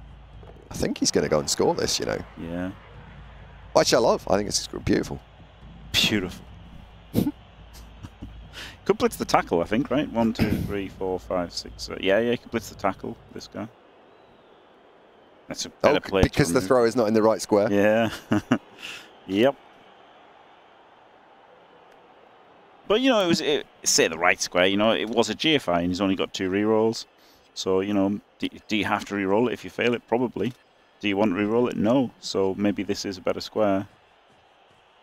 I think he's going to go and score this, you know. Yeah. Which I love. I think it's beautiful. Beautiful. Could blitz the tackle, I think, right? One, two, three, four, five, six. Seven. Yeah, yeah, he could blitz the tackle. This guy. That's a better oh, play because the throw is not in the right square. Yeah. Yep. But, you know, it was, it, say the right square, you know, it was a G F I and he's only got two rerolls. So, you know, do, do you have to reroll it if you fail it? Probably. Do you want to reroll it? No. So maybe this is a better square.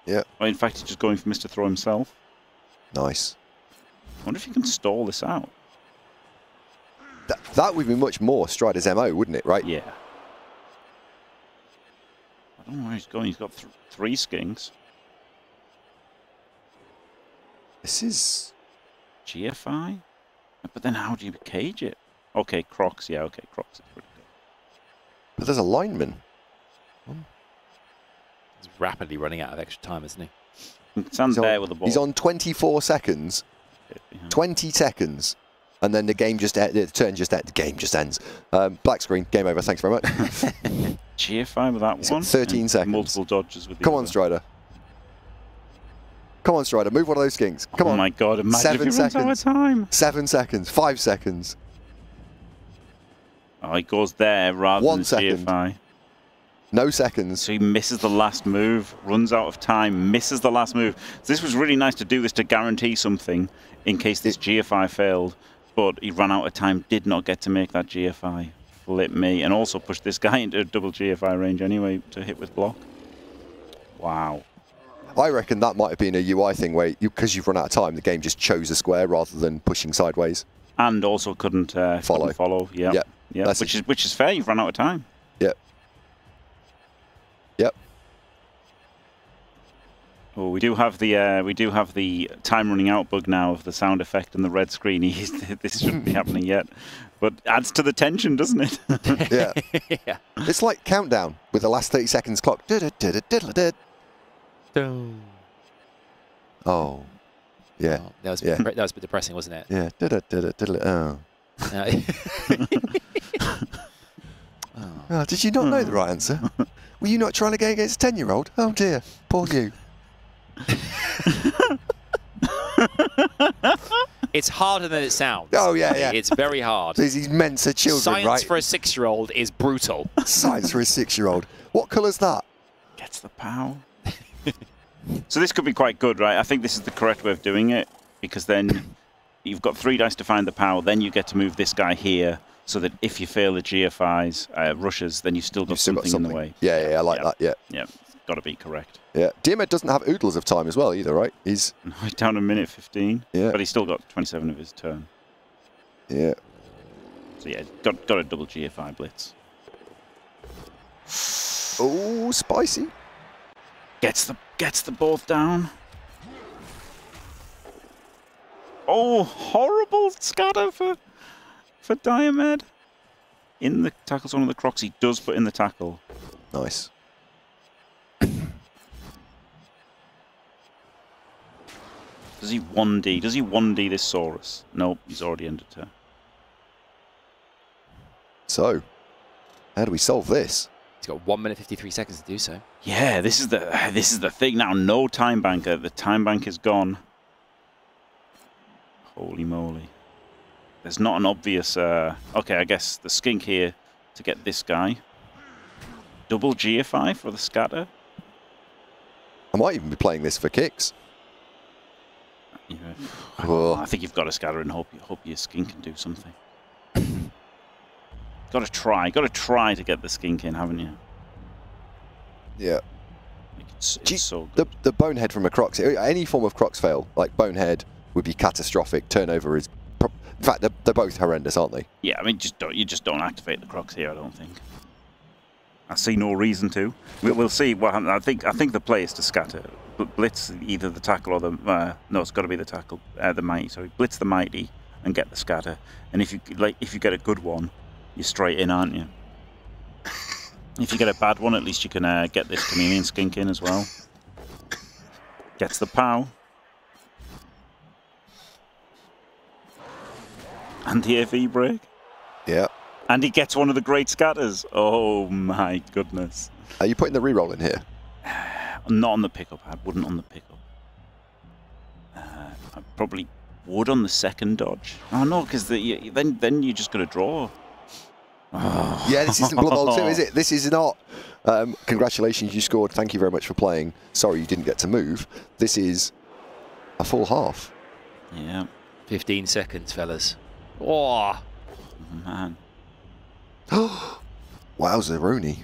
Yeah. Or in fact, he's just going for Mister Throw himself. Nice. I wonder if you can stall this out. That, that would be much more Strider's M O, wouldn't it, right? Yeah. I don't know where he's going. He's got th three skings. This is G F I? But then how do you cage it? Okay, Crocs. Yeah, okay, Crocs. Is pretty good. But there's a lineman. Hmm. He's rapidly running out of extra time, isn't he? He's on, there with the ball. He's on twenty-four seconds. twenty seconds. And then the game just the turn just the game just ends. Um, black screen, game over. Thanks very much. G F I with that He's one. thirteen seconds. Multiple dodges with the Come other. on, Strider. Come on, Strider, move one of those skings. Come oh on. Oh my god, imagine Seven if he runs out of time. Seven seconds, five seconds. Oh, he goes there rather one than second. G F I. No seconds. So he misses the last move, runs out of time, misses the last move. So this was really nice to do this to guarantee something in case this it, G F I failed, but he ran out of time, did not get to make that G F I. Flip me, and also push this guy into a double G F I range anyway to hit with block. Wow. I reckon that might have been a U I thing where, because you, you've run out of time, the game just chose a square rather than pushing sideways. And also couldn't uh, follow. Couldn't follow. Yeah. Yep. Yep. Which it. is which is fair. You've run out of time. Yep. Yep. Oh, we do have the uh, we do have the time running out bug now of the sound effect and the red screen. This shouldn't be happening yet, but adds to the tension, doesn't it? Yeah. Yeah. It's like Countdown with the last thirty seconds clock. Du -du -du -du -du -du -du. Oh, yeah. Oh, that was yeah. that was a bit depressing, wasn't it? Yeah. Did it? Did it? Did it? Oh. Oh. Did you not know the right answer? Were you not trying to go against a ten-year-old? Oh dear, poor you. It's harder than it sounds. Oh yeah, yeah. It's very hard. He's meant for children, Science right? for a six-year-old is brutal. Science for a six-year-old. What colour's that? Gets the power. So this could be quite good, right? I think this is the correct way of doing it, because then you've got three dice to find the power, then you get to move this guy here, so that if you fail the G F I's, uh, rushes, then you've still got, you've still something, got something in the way. Yeah, yeah, yeah I like yeah. that, yeah. Yeah, it's got to be correct. Yeah, Diomed doesn't have oodles of time as well either, right? He's no, down a minute fifteen, yeah. but he's still got twenty-seven of his turn. Yeah. So yeah, got, got a double G F I blitz. Oh, spicy. Gets the gets the ball down. Oh, horrible scatter for for Diomed. In the tackles one of the Crocs. He does put in the tackle. Nice. Does he one D? Does he one D this Saurus? Nope, he's already ended her. So, how do we solve this? He's got one minute fifty-three seconds to do so. Yeah, this is the uh, this is the thing now. No time bank. The time bank is gone. Holy moly. There's not an obvious... Uh, okay, I guess the skink here to get this guy. Double G F I for the scatter. I might even be playing this for kicks. Yeah. I, I think you've got to scatter and hope, hope your skink can do something. Got to try, got to try to get the skink in, haven't you? Yeah. It's, it's Gee, so good. The, the bonehead from a Crocs, any form of Crocs fail, like bonehead, would be catastrophic. Turnover is... In fact, they're, they're both horrendous, aren't they? Yeah, I mean, just don't, you just don't activate the Crocs here, I don't think. I see no reason to. We, we'll see what happens. I think, I think the play is to scatter. Blitz either the tackle or the... Uh, no, it's got to be the tackle, uh, the mighty. Sorry, blitz the mighty and get the scatter. And if you like, if you get a good one, you're straight in, aren't you? If you get a bad one, at least you can uh, get this chameleon skink in as well. Gets the pow. And the A V break. Yeah. And he gets one of the great scatters. Oh my goodness. Are you putting the reroll in here? Not on the pickup. I wouldn't on the pickup. Uh, I probably would on the second dodge. Oh no, because the, then then you just got to draw. Oh. Yeah, this isn't Blood Bowl two, is it? This is not. Um, congratulations, you scored. Thank you very much for playing. Sorry you didn't get to move. This is a full half. Yeah. fifteen seconds, fellas. Oh, man. Wowzeroni.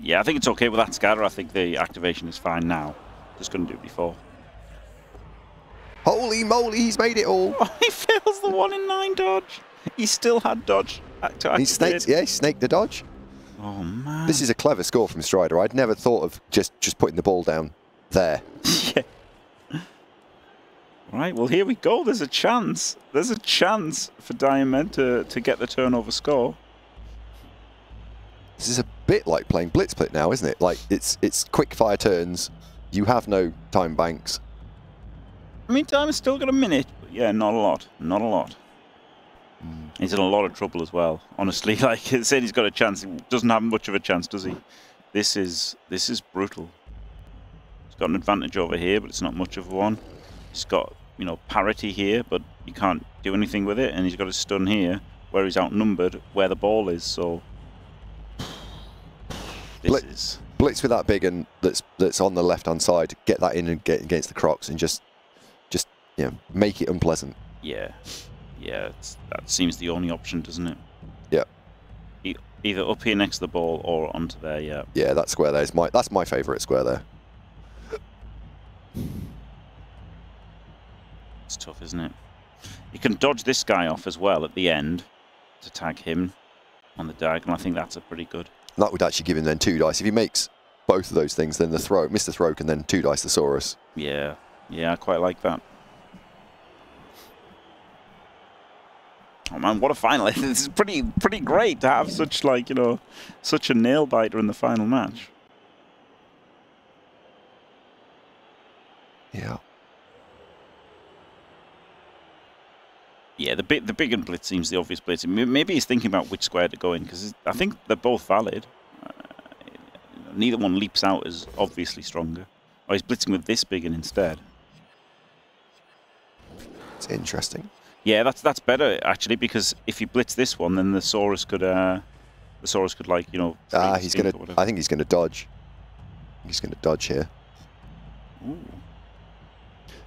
Yeah, I think it's okay with that scatter. I think the activation is fine now. Just couldn't do it before. Holy moly, he's made it all. Oh, he fails the one in nine dodge. He still had dodge. He snaked, yeah, he snaked the dodge. Oh, man. This is a clever score from Strider. I'd never thought of just, just putting the ball down there. Yeah. Right, well, here we go. There's a chance. There's a chance for Diomed to, to get the turnover score. This is a bit like playing Blitz Pit now, isn't it? Like, it's it's quick fire turns. You have no time banks. I mean, time has still got a minute. But yeah, not a lot. Not a lot. Mm. He's in a lot of trouble as well. Honestly, like I said, he's got a chance. He doesn't have much of a chance, does he? This is this is brutal. He's got an advantage over here, but it's not much of one. He's got, you know, parity here, but you can't do anything with it. And he's got a stun here, where he's outnumbered, where the ball is. So. This is... Blitz with that big and that's that's on the left-hand side. Get that in and get against the Crocs and just, just you know, make it unpleasant. Yeah, yeah. It's, that seems the only option, doesn't it? Yeah. E either up here next to the ball or onto there. Yeah. Yeah, that square there is my that's my favourite square there. It's tough, isn't it? You can dodge this guy off as well at the end to tag him on the diagonal. I think that's a pretty good. That would actually give him then two dice. If he makes both of those things, then the throw, miss the throw, and then two dice the Saurus. Yeah, yeah, I quite like that. Oh man, what a final! This is pretty, pretty great to have such, like, you know, such a nail biter in the final match. Yeah. Yeah, the big, the big and blitz seems the obvious blitz. Maybe he's thinking about which square to go in, because I think they're both valid. Uh, neither one leaps out as obviously stronger. Or he's blitzing with this big and instead. It's interesting. Yeah, that's that's better actually, because if you blitz this one, then the Saurus could, uh, the Saurus could like you know. Ah, uh, he's gonna. I think he's gonna dodge. He's gonna dodge here.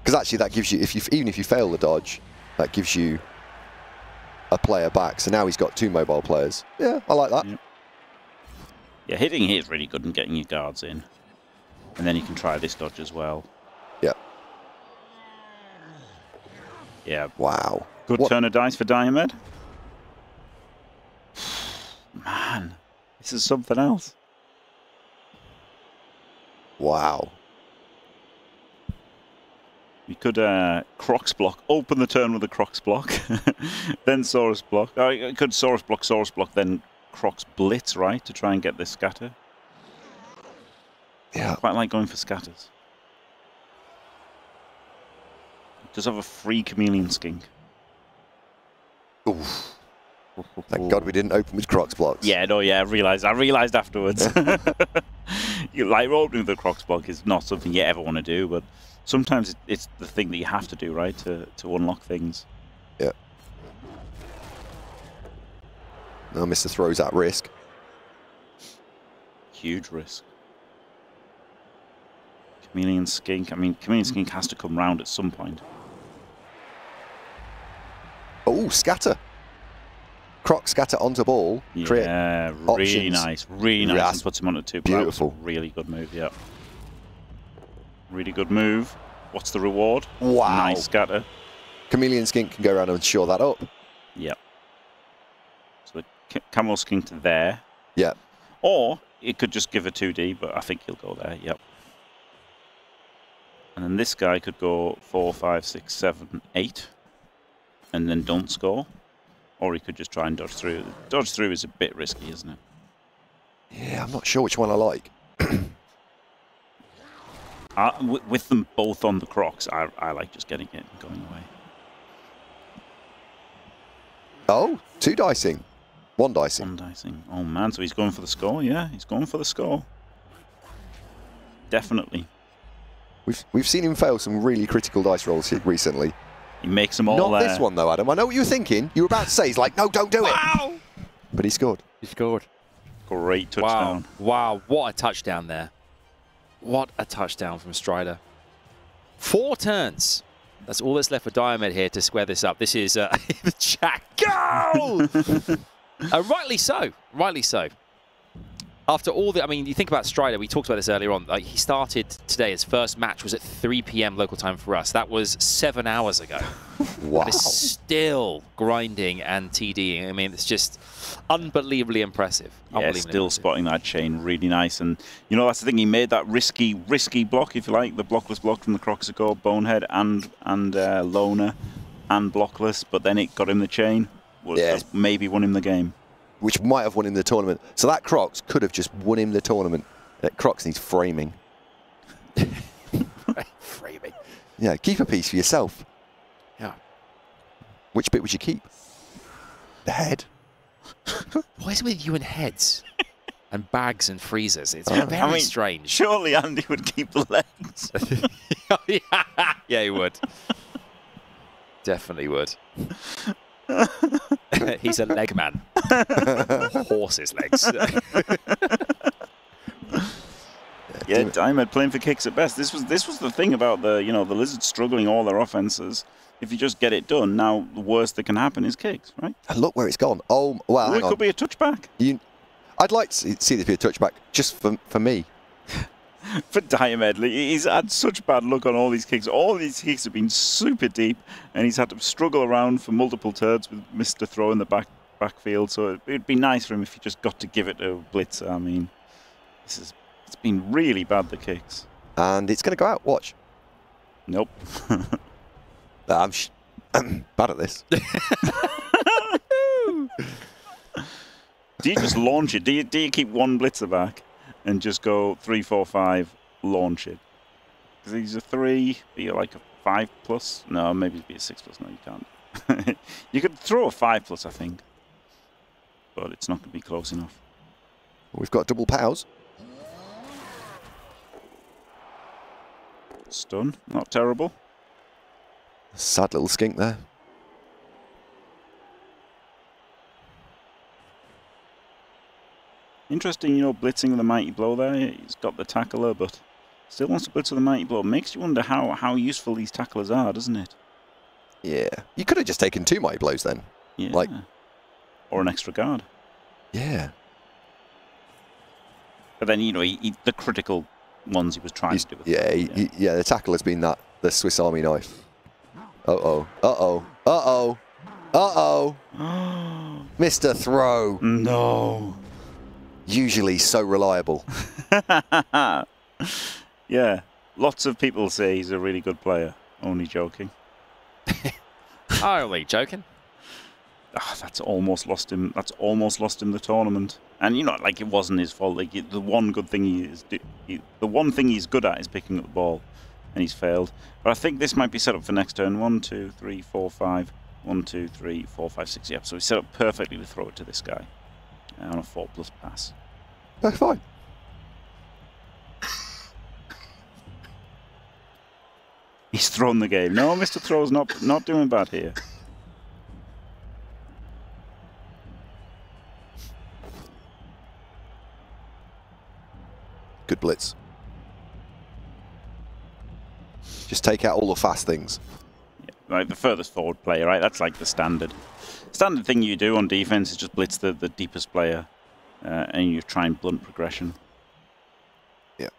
Because actually, that gives you if you even if you fail the dodge. That gives you a player back. So now he's got two mobile players. Yeah, I like that. Yeah, yeah, hitting here is really good and getting your guards in. And then you can try this dodge as well. Yeah. Yeah. Wow. Good what? Turn of dice for Diomed. Man, this is something else. Wow. You could uh, Crocs block, open the turn with a Crocs block, then Saurus block. Oh, you could Saurus block, Saurus block, then Crocs blitz, right, to try and get this scatter. Yeah. I quite like going for scatters. It does have a free chameleon skink. Oof. Thank God we didn't open with Crocs blocks. Yeah, no, yeah, I realised I realised afterwards. You like opening the Crocs block is not something you ever want to do, but sometimes it's the thing that you have to do, right, to, to unlock things. Yeah. Now Mister Throw's at risk. Huge risk. Chameleon Skink. I mean, Chameleon Skink has to come round at some point. Oh, scatter. Croc scatter onto ball. Create yeah, really options. nice. Really nice. That's puts him on at two. Beautiful. Really good move, yeah. Really good move. What's the reward? Wow. Nice scatter. Chameleon Skink can go around and shore that up. Yep. So camel skin to there. Yeah. Or it could just give a two D, but I think he'll go there. Yep. And then this guy could go four, five, six, seven, eight, and then don't score. Or he could just try and dodge through. Dodge through is a bit risky, isn't it? Yeah, I'm not sure which one I like. uh, with, with them both on the crocs, I, I like just getting it and going away. Oh, two dicing. One dicing. One dicing. Oh, man, so he's going for the score, yeah. He's going for the score. Definitely. We've, we've seen him fail some really critical dice rolls recently. He makes them all Not there. Not this one, though, Adam. I know what you were thinking. You were about to say, he's like, no, don't do wow. it. But he scored. He scored. Great touchdown. Wow. Wow, what a touchdown there. What a touchdown from Strider. Four turns. That's all that's left for Diomed here to square this up. This is uh, the Jack goal! uh, rightly so. Rightly so. After all the, I mean, you think about Strider, we talked about this earlier on. Like, he started today, his first match was at three P M local time for us. That was seven hours ago. Wow. But it's still grinding and TDing. I mean, it's just unbelievably impressive. Yeah, unbelievably still impressive. Spotting that chain really nice. And, you know, that's the thing, he made that risky, risky block, if you like, the blockless block from the Croxicore, Bonehead and, and uh, Loner and blockless, but then it got him the chain. Was, yeah. Maybe won him the game. Which might have won him the tournament. So that Crocs could have just won him the tournament. That Crocs needs framing. Framing. Yeah, keep a piece for yourself. Yeah. Which bit would you keep? The head. Why is it with you and heads? And bags and freezers. It's oh, very I mean, strange. Surely Andy would keep the legs. Oh, yeah. Yeah, he would. Definitely would. He's a leg man. Horse's legs. Yeah, Diomed playing for kicks at best. This was this was the thing about the you know the Lizards struggling all their offenses. If you just get it done, now the worst that can happen is kicks, right? And look where it's gone. Oh, well, well it could on. be a touchback. You, I'd like to see this be a touchback just for for me. For Diomed, he's had such bad luck on all these kicks. All these kicks have been super deep, and he's had to struggle around for multiple turns with Mister Throw in the back backfield. So it'd be nice for him if he just got to give it to Blitz. I mean, this is it's been really bad, the kicks. And it's going to go out. Watch. Nope. I'm, sh I'm bad at this. Do you just launch it? Do you, do you keep one Blitzer back? And just go three, four, five, launch it. Because he's a three, be like a five plus. No, maybe it'd be a six plus. No, you can't. You could throw a five plus, I think, but it's not going to be close enough. We've got double pows. Stun, not terrible. Sad little skink there. Interesting, you know, blitzing with the Mighty Blow there. He's got the tackler, but still wants to blitz with the Mighty Blow. Makes you wonder how, how useful these tacklers are, doesn't it? Yeah. You could have just taken two Mighty Blows then. Yeah. Like, or an extra guard. Yeah. But then, you know, he, he, the critical ones he was trying He's, to do. With yeah, he, yeah. He, yeah, the tackler's been that, the Swiss Army knife. Uh-oh. Uh-oh. Uh-oh. Uh-oh. Mister Throw. No. Usually so reliable. Yeah, lots of people say he's a really good player. Only joking. Only joking. Oh, that's almost lost him. That's almost lost him the tournament. And you know, like it wasn't his fault. Like the one good thing he is, he, the one thing he's good at is picking up the ball, and he's failed. But I think this might be set up for next turn. One, two, three, four, five. One, two, three, four, five, six. Yep. So he's set up perfectly to throw it to this guy. On a four plus pass. That's fine. He's thrown the game. No, Mister Throw's not not doing bad here. Good blitz. Just take out all the fast things. Yeah, right, the furthest forward player, right? That's like the standard. Standard thing you do on defense is just blitz the, the deepest player, uh, and you try and blunt progression. Yeah.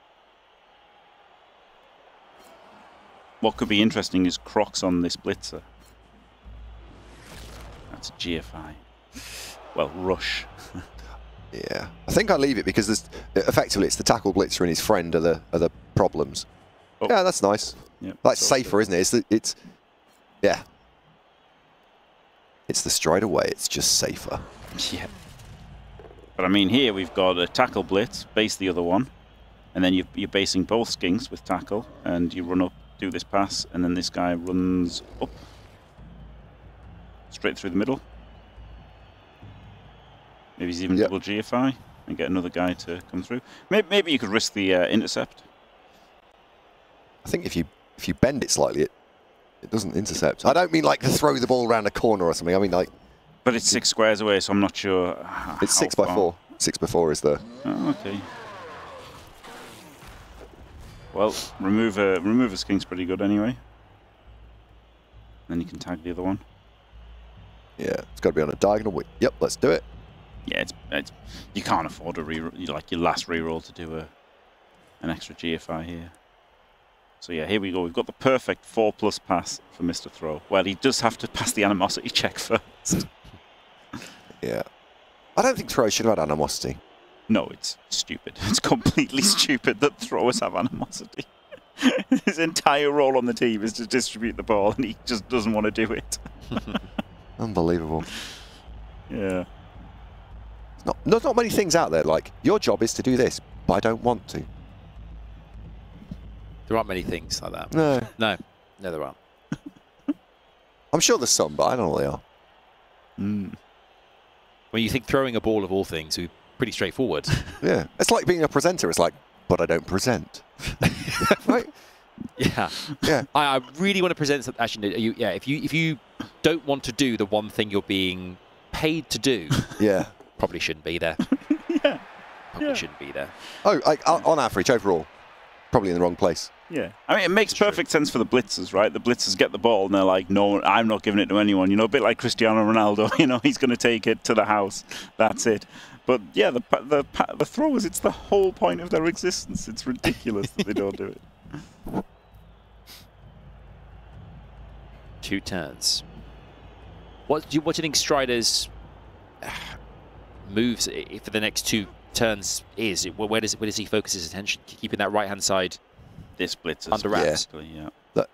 What could be interesting is Crocs on this blitzer. That's G F I. Well, rush. Yeah, I think I leave it because there's, effectively it's the tackle blitzer and his friend are the are the problems. Oh. Yeah, that's nice. Yep, that's safer, isn't it? It's the, it's yeah. It's the Strider way. It's just safer. Yeah. But I mean, here we've got a tackle blitz, base the other one, and then you're, you're basing both skinks with tackle, and you run up, do this pass, and then this guy runs up straight through the middle. Maybe he's even yep. double G F I and get another guy to come through. Maybe, maybe you could risk the uh, intercept. I think if you if you bend it slightly, it it doesn't intercept. I don't mean like to throw the ball around a corner or something. I mean like. But it's six squares away, so I'm not sure. It's six far. by four. Six by four is the. Oh, okay. Well, remove a remove a skink's pretty good anyway. Then you can tag the other one. Yeah, it's got to be on a diagonal. Wing. Yep, let's do it. Yeah, it's, it's you can't afford a reroll, like your last reroll to do a an extra G F I here. So yeah, here we go. We've got the perfect four plus pass for Mister Throw. Well, he does have to pass the animosity check first. Yeah, I don't think Throw should have had animosity. No, it's stupid. It's completely stupid that Throwers have animosity. His entire role on the team is to distribute the ball, and he just doesn't want to do it. Unbelievable. Yeah. Not, there's not many things out there, like, your job is to do this, but I don't want to. There aren't many things like that. No. No. No, there aren't. I'm sure there's some, but I don't know what they are. Mm. When you think throwing a ball of all things, it's pretty straightforward. Yeah. It's like being a presenter. It's like, but I don't present. Right? Yeah. Yeah. I, I really want to present something. Actually, you, yeah, if you, if you don't want to do the one thing you're being paid to do. Yeah. Probably shouldn't be there. Yeah. Probably yeah. shouldn't be there. Oh, I, on average, overall, probably in the wrong place. Yeah. I mean, it makes That's perfect true. sense for the blitzers, right? The blitzers get the ball and they're like, no, I'm not giving it to anyone. You know, a bit like Cristiano Ronaldo. You know, he's going to take it to the house. That's it. But yeah, the the the throwers, it's the whole point of their existence. It's ridiculous that they don't do it. Two turns. What do you, what do you think Strider's... moves for the next two turns is it, where does it, where does he focus his attention? Keeping that right hand side, this blitzer under wraps. Yeah, yeah. Look,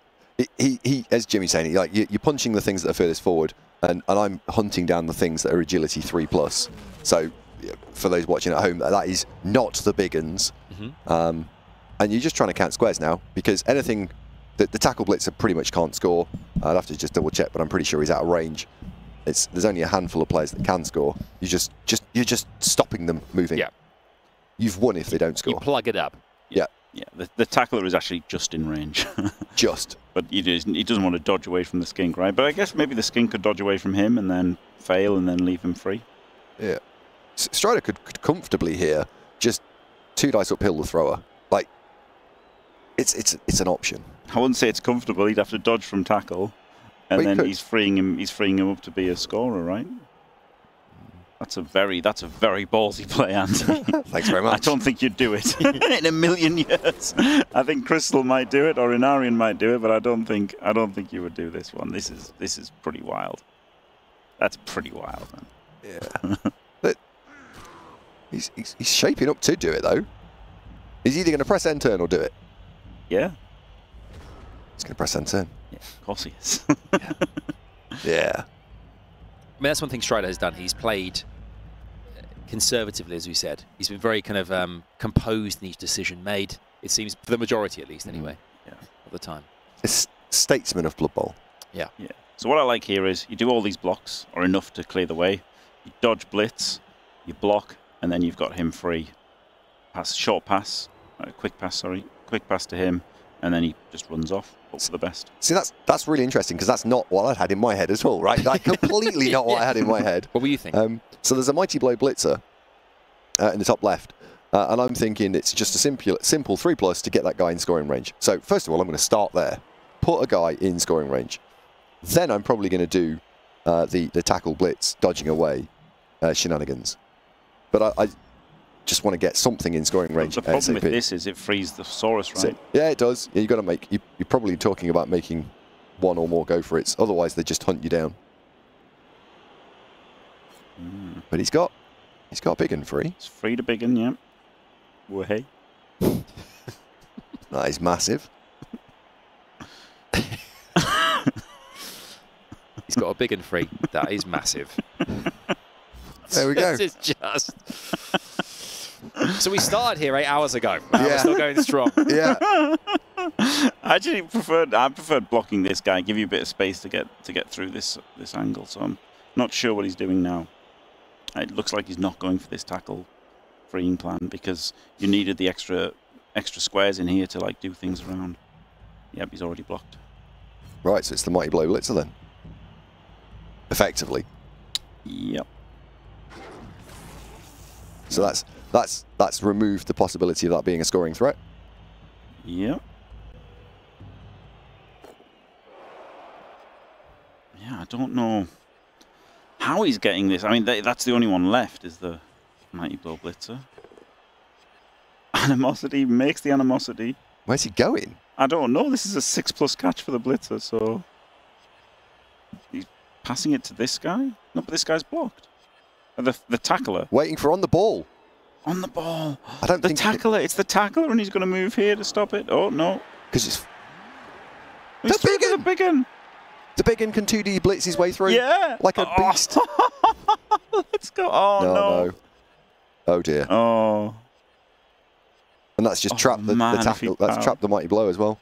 he he as Jimmy's saying, like you're punching the things that are furthest forward, and and I'm hunting down the things that are agility three plus. So for those watching at home, that is not the big uns. Mm-hmm. Um, and you're just trying to count squares now because anything that the tackle blitzer pretty much can't score. I'd have to just double check, but I'm pretty sure he's out of range. It's, there's only a handful of players that can score. You just, just, you're just stopping them moving. Yeah. You've won if they don't score. You plug it up. Yeah. Yeah. The, the tackler is actually just in range. Just. But he doesn't, he doesn't want to dodge away from the skink, right? But I guess maybe the skink could dodge away from him and then fail and then leave him free. Yeah. Strider could, could comfortably here just two dice uphill the thrower. Like, it's, it's, it's an option. I wouldn't say it's comfortable. He'd have to dodge from tackle. And well, then he's freeing him. He's freeing him up to be a scorer, right? That's a very, that's a very ballsy play, Anthony. Thanks very much. I don't think you'd do it in a million years. I think Crystal might do it, or Inarion might do it, but I don't think, I don't think you would do this one. This is, this is pretty wild. That's pretty wild, man. Yeah. But he's, he's, he's shaping up to do it though. He's either going to press end turn or do it. Yeah. He's going to press end turn. Yeah, of course he is. Yeah. Yeah. I mean, that's one thing Strider has done. He's played conservatively, as we said. He's been very kind of um, composed in each decision made, it seems, for the majority at least, anyway, yeah. of the time. It's statesman of Blood Bowl. Yeah. Yeah. So what I like here is you do all these blocks, or enough to clear the way. You dodge blitz, you block, and then you've got him free. Pass, short pass, uh, quick pass, sorry, quick pass to him. And then he just runs off, hopes for the best. See, that's that's really interesting, because that's not what I had in my head at all, right? Like, completely not what I had in my head. What were you thinking? Um, so there's a Mighty Blow Blitzer uh, in the top left, uh, and I'm thinking it's just a simple, simple three plus to get that guy in scoring range. So, first of all, I'm going to start there, put a guy in scoring range. Then I'm probably going to do uh, the, the tackle blitz, dodging away uh, shenanigans. But I... I just want to get something in scoring range. The problem with this is it frees the Saurus, right? Yeah, it does. Yeah, you've got to make. You, you're probably talking about making one or more go for it. Otherwise, they just hunt you down. Mm. But he's got he's got big and free. It's free to big and, yeah. Way. That is massive. He's got a big and free. That is massive. There we go. This is just. So we started here eight hours ago. Wow, yeah. We're still going strong. Yeah. I actually preferred. I preferred blocking this guy. Give you a bit of space to get to get through this this angle. So I'm not sure what he's doing now. It looks like he's not going for this tackle freeing plan because you needed the extra extra squares in here to like do things around. Yep, he's already blocked. Right. So it's the mighty blow blitzer then. Effectively. Yep. So that's that's that's removed the possibility of that being a scoring threat. Yep. Yeah, I don't know how he's getting this. I mean, they, that's the only one left is the mighty blow blitzer. Animosity makes the animosity. Where's he going? I don't know. This is a six plus catch for the blitzer, so he's passing it to this guy. No, but this guy's blocked. The, the tackler. Waiting for on the ball. On the ball. I don't the think... The tackler. It... It's the tackler, and he's going to move here to stop it. Oh, no. Because it's... He's the big, the big un. The big un can two D blitz his way through. Yeah. Like a oh. beast. Let's go. Oh, no, no. no. Oh, dear. Oh. And that's just oh, trapped the, the tackle. That's power. Trapped the mighty blow as well.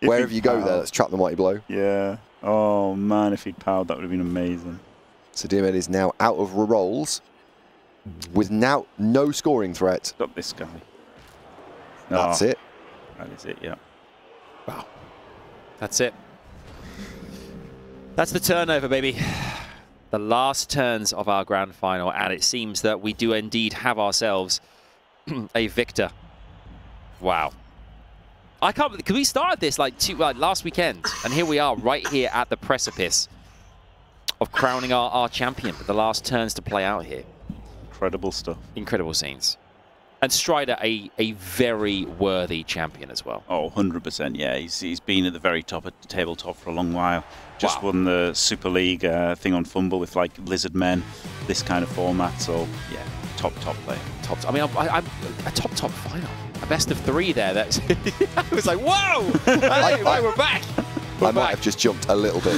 If Wherever you powered. go there, that's trapped the mighty blow. Yeah. Oh, man, if he'd powered, that would have been amazing. So Diomed is now out of rolls with now no scoring threat. Stop this guy. No. That's it. That is it, yeah. Wow. That's it. That's the turnover, baby. The last turns of our grand final, and it seems that we do indeed have ourselves a victor. Wow. I can't believe, because we started this like, two, like last weekend, and here we are right here at the precipice of crowning our, our champion, but the last turns to play out here. Incredible stuff. Incredible scenes. And Strider, a, a very worthy champion as well. Oh, one hundred percent, yeah. He's, he's been at the very top of the tabletop for a long while. Just wow. won the Super League uh, thing on Fumble with, like, Lizard Men, this kind of format. So, yeah, top, top player. Top, I mean, I, I, a top, top final. A best of three there. That's I was like, whoa! I, I, we're back! We're I might back. have just jumped a little bit.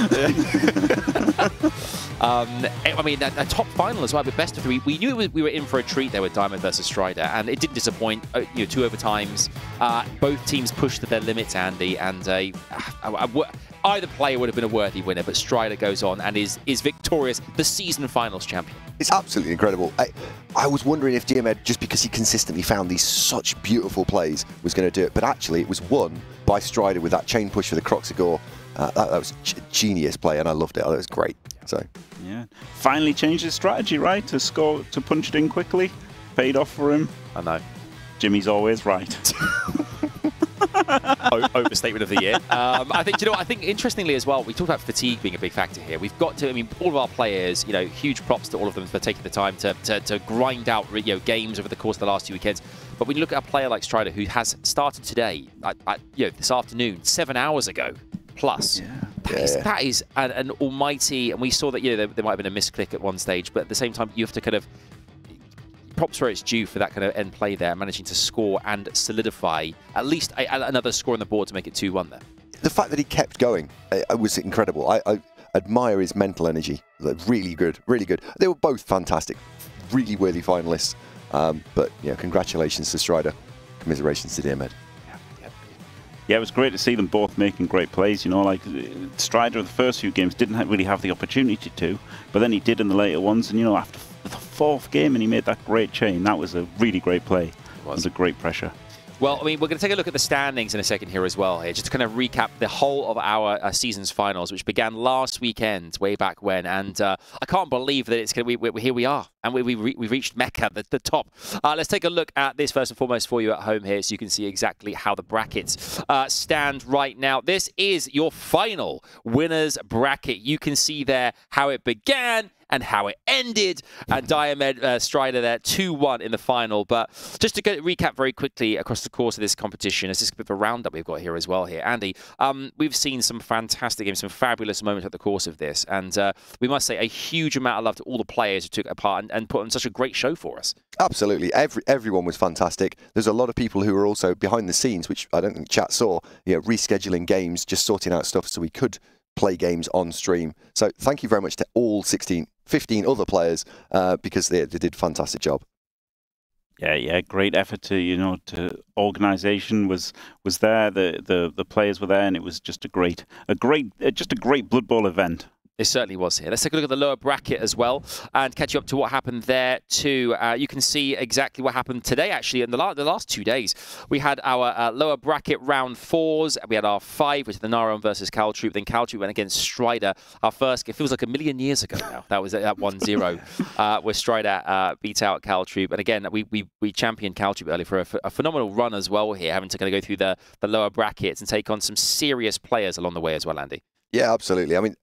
um, I mean, a, a top final as well, but best of three. We knew it was, we were in for a treat there with Diomed versus Strider, and it didn't disappoint. You know, two overtimes. Uh, both teams pushed to their limits, Andy, and a, a, a, a, either player would have been a worthy winner, but Strider goes on and is, is victorious, the season finals champion. It's absolutely incredible. I, I was wondering if Diomed, just because he consistently found these such beautiful plays, was going to do it. But actually, it was won by Strider with that chain push for the Croxagore. Uh, that, that was a genius play, and I loved it. That was great. So, yeah, finally changed his strategy, right? To score, to punch it in quickly, paid off for him. I know. Jimmy's always right. Overstatement of the year. Um, I think, you know, I think interestingly as well, we talked about fatigue being a big factor here. We've got to, I mean, all of our players, you know, huge props to all of them for taking the time to, to, to grind out, you know, games over the course of the last two weekends. But when you look at a player like Strider, who has started today, I, I, you know, this afternoon, seven hours ago plus. Yeah. That, yeah, is, yeah. that is an, an almighty, and we saw that, you know, there, there might have been a misclick at one stage, but at the same time, you have to kind of, props where it's due for that kind of end play there, managing to score and solidify at least a, a, another score on the board to make it two one there. The fact that he kept going it, it was incredible. I, I admire his mental energy. Really good, really good. They were both fantastic, really worthy finalists. Um, but, you know, congratulations to Strider. Commiserations to Diomed. Yeah, yeah. yeah, it was great to see them both making great plays. You know, like Strider in the first few games didn't really have the opportunity to, but then he did in the later ones. And, you know, after the fourth game and he made that great chain. That was a really great play. It was, it was a great pressure. Well, I mean, we're going to take a look at the standings in a second here as well. Here, just to kind of recap the whole of our uh, season's finals, which began last weekend, way back when. And uh, I can't believe that it's going to be, here we are. And we, we, re we reached Mecca, the, the top. Uh, let's take a look at this first and foremost for you at home here so you can see exactly how the brackets uh, stand right now. This is your final winner's bracket. You can see there how it began and how it ended. And Diomed, uh, Strider there, two one in the final. But just to go, recap very quickly across the course of this competition, it's just a bit of a roundup we've got here as well here. Andy, um, we've seen some fantastic games, some fabulous moments at the course of this. And uh, we must say a huge amount of love to all the players who took it apart and, and put on such a great show for us. Absolutely. Every, everyone was fantastic. There's a lot of people who were also behind the scenes, which I don't think chat saw, you know, rescheduling games, just sorting out stuff so we could play games on stream. So thank you very much to all sixteen, fifteen other players uh, because they, they did a fantastic job. Yeah, yeah, great effort to, you know, to organisation was was there, the, the the players were there, and it was just a great, a great, just a great Blood Bowl event. It certainly was here. Let's take a look at the lower bracket as well and catch you up to what happened there too. Uh, you can see exactly what happened today, actually, in the, la the last two days. We had our uh, lower bracket round fours. We had our five, which is the Inarion versus Caltrate. Then Caltrate went against Strider. Our first, it feels like a million years ago now. That was at one zero, uh, where Strider uh, beat out Caltrate. And again, we, we, we championed Caltrate earlier for a, a phenomenal run as well here, having to kind of go through the, the lower brackets and take on some serious players along the way as well, Andy. Yeah, absolutely. I mean,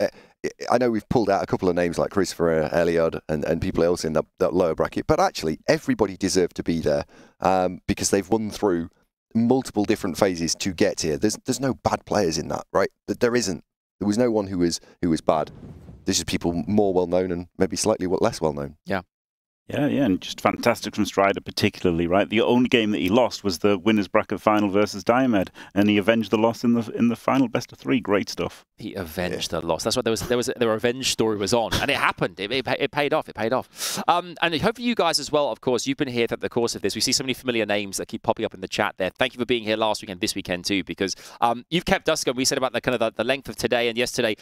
I know we've pulled out a couple of names like Christopher, Elliot, and, and people else in that, that lower bracket, but actually everybody deserved to be there um, because they've won through multiple different phases to get here. There's there's no bad players in that, right? There isn't. There was no one who was who was bad. There's just people more well known and maybe slightly less well known. Yeah. Yeah, yeah, and just fantastic from Strider particularly, right? The only game that he lost was the winners bracket final versus Diomed, and he avenged the loss in the in the final best of three. Great stuff. He avenged yeah. the loss. That's what there was. There was their revenge story was on, and it happened. It, it it paid off. It paid off. Um, and hopefully you guys as well. Of course, you've been here throughout the course of this. We see so many familiar names that keep popping up in the chat there. Thank you for being here last weekend, this weekend too, because um, you've kept us going. We said about the kind of the, the length of today and yesterday,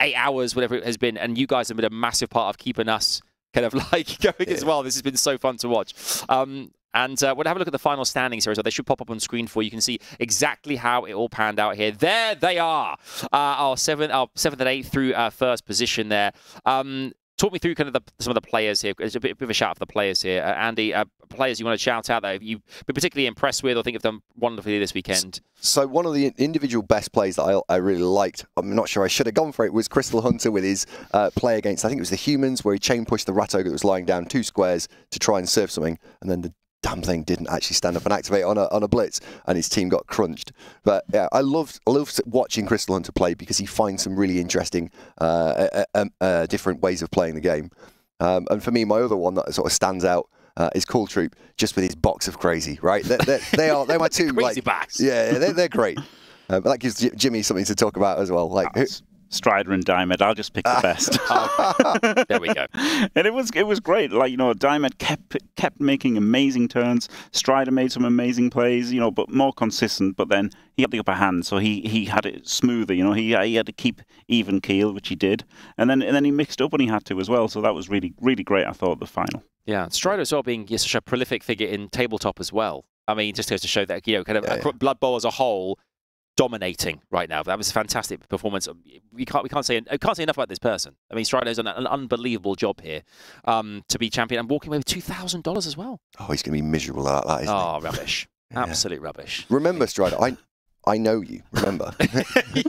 eight hours, whatever it has been, and you guys have been a massive part of keeping us kind of like going yeah. as well. This has been so fun to watch. Um, and uh, we'll have a look at the final standings here as well. They should pop up on screen for you. You can see exactly how it all panned out here. There they are. Uh, our seventh, our seventh and eighth through uh, first position there. Um, talk me through kind of the, some of the players here. It's a bit, a bit of a shout out for the players here. Uh, Andy, uh, players you want to shout out that you've been particularly impressed with or think have done wonderfully this weekend? So one of the individual best plays that I, I really liked, I'm not sure I should have gone for it, was Crystal Hunter with his uh, play against, I think it was the humans, where he chain pushed the rat ogre that was lying down two squares to try and surf something, and then the damn thing didn't actually stand up and activate on a, on a blitz, and his team got crunched. But yeah, I loved, loved watching Crystal Hunter play because he finds some really interesting uh, uh, uh, different ways of playing the game. Um, and for me, my other one that sort of stands out Uh, is Cold Troop, just with his box of crazy, right? They're, they're, they are, they're my two, crazy like, backs. Yeah, they're, they're great. Uh, but that gives J Jimmy something to talk about as well. Like, oh, Strider and Diomed, I'll just pick the best. Oh, there we go. And it was, it was great. Like, you know, Diomed kept, kept making amazing turns. Strider made some amazing plays, you know, but more consistent. But then he had the upper hand, so he, he had it smoother, you know. He, he had to keep even keel, which he did. And then, and then he mixed up when he had to as well. So that was really, really great, I thought, the final. Yeah, Strider as well being such a prolific figure in tabletop as well. I mean, it just goes to show that, you know, kind of yeah, yeah. Blood Bowl as a whole dominating right now. That was a fantastic performance. We can't we can't say we can't say enough about this person. I mean, Strider's done an unbelievable job here um, to be champion and walking away with two thousand dollars as well. Oh, he's gonna be miserable at that, isn't oh, he? Oh, rubbish! Absolute yeah. rubbish. Remember, Strider, I I know you. Remember,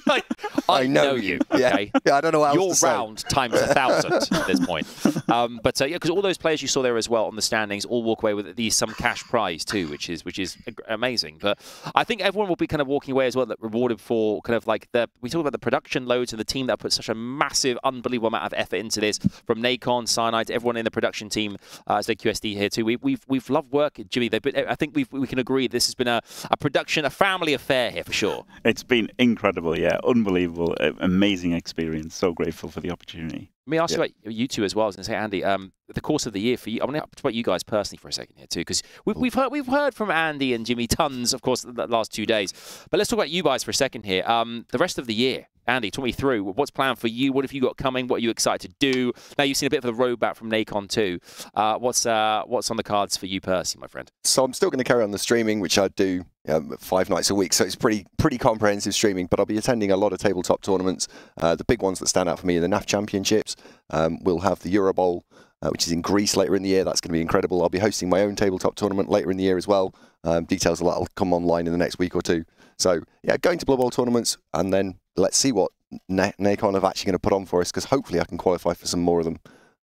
I, I know, know you. you. Okay, yeah, I don't know how your round say. times a thousand at this point. Um, but uh, yeah, because all those players you saw there as well on the standings all walk away with at least some cash prize too, which is which is amazing. But I think everyone will be kind of walking away as well, that rewarded for kind of like the we talk about the production loads and the team that put such a massive, unbelievable amount of effort into this, from Nacon, Cyanide, to everyone in the production team, uh, as Z Q S D here too. We, we've we've loved work, Jimmy. They've been, I think we we can agree this has been a, a production, a family affair here. For sure. It's been incredible, yeah. Unbelievable, amazing experience. So grateful for the opportunity. Let me ask yeah. you about you two as well. I was going to say, Andy, um, the course of the year for you, I want to talk about you guys personally for a second here too, because we've, we've, heard, we've heard from Andy and Jimmy tons, of course, the last two days. But let's talk about you guys for a second here. Um, the rest of the year, Andy, talk me through. What's planned for you? What have you got coming? What are you excited to do? Now you've seen a bit of the road back from Nacon too. Uh, what's, uh, what's on the cards for you, Percy, my friend? So I'm still going to carry on the streaming, which I do Um, five nights a week, so it's pretty pretty comprehensive streaming, but I'll be attending a lot of tabletop tournaments. Uh, the big ones that stand out for me are the N A F Championships. Um, we'll have the Euro Bowl, uh, which is in Greece later in the year. That's going to be incredible. I'll be hosting my own tabletop tournament later in the year as well. Um, details of that will come online in the next week or two. So yeah, going to Blood Bowl tournaments, and then let's see what Nacon have actually going to put on for us, because hopefully I can qualify for some more of them.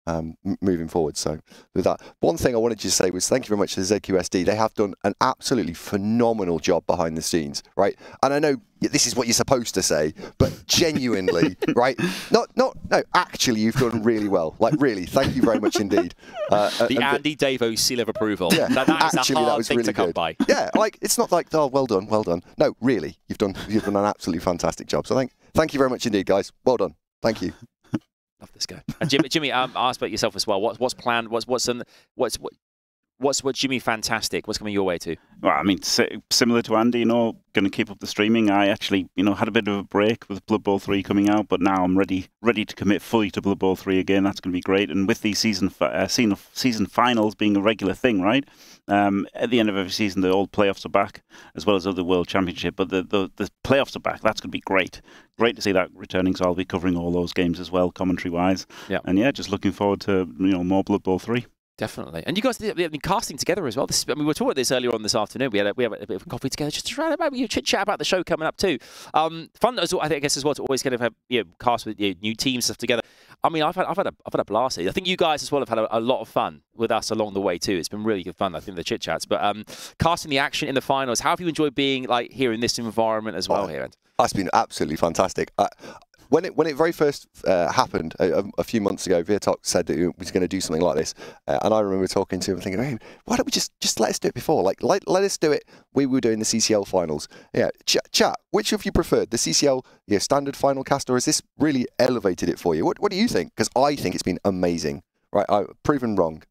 Um, moving forward. So with that, one thing I wanted to say was thank you very much to Z Q S D. They have done an absolutely phenomenal job behind the scenes, right? And I know this is what you're supposed to say, but genuinely, right? Not, not, no, actually, you've done really well. Like, really, thank you very much indeed. Uh, the Andy Davo seal of approval. Yeah, that, that actually, is a hard that was thing really to come good. By. Yeah, like, it's not like, oh, well done, well done. No, really, you've done, you've done an absolutely fantastic job. So thank, thank you very much indeed, guys. Well done. Thank you. Love this guy. And Jimmy, Jimmy, um, ask about yourself as well. What's what's planned? What's what's in, what's what, what's what Jimmy Fantastic? What's coming your way too? Well, I mean, similar to Andy, you know, going to keep up the streaming. I actually, you know, had a bit of a break with Blood Bowl three coming out, but now I'm ready, ready to commit fully to Blood Bowl three again. That's going to be great. And with these season uh, season season finals being a regular thing, right? Um, at the end of every season, the old playoffs are back, as well as other World Championship. But the, the the playoffs are back. That's going to be great. Great to see that returning. So I'll be covering all those games as well, commentary-wise. Yeah. And yeah, just looking forward to you know more Blood Bowl three. Definitely. And you guys have been casting together as well. This, I mean, we were talking about this earlier on this afternoon. We had a, we had a bit of coffee together just to chat about you chit chat about the show coming up too. Um, fun as well, I think, I guess as well to always kind of have you know, cast with you know, new teams stuff together. I mean, I've had I've had a I've had a blast. I think you guys as well have had a, a lot of fun with us along the way too. It's been really good fun. I think the chit chats, but um, casting the action in the finals. How have you enjoyed being like here in this environment as well? Oh, here, that's been absolutely fantastic. I When it when it very first uh, happened a, a few months ago, Vitox said that he was going to do something like this, uh, and I remember talking to him and thinking, "Hey, why don't we just just let us do it before? Like, let, let us do it. We were doing the C C L finals. Yeah, Ch chat. Which of you preferred the C C L yeah, standard final cast, or has this really elevated it for you? What what do you think? Because I think it's been amazing. Right, I proven wrong."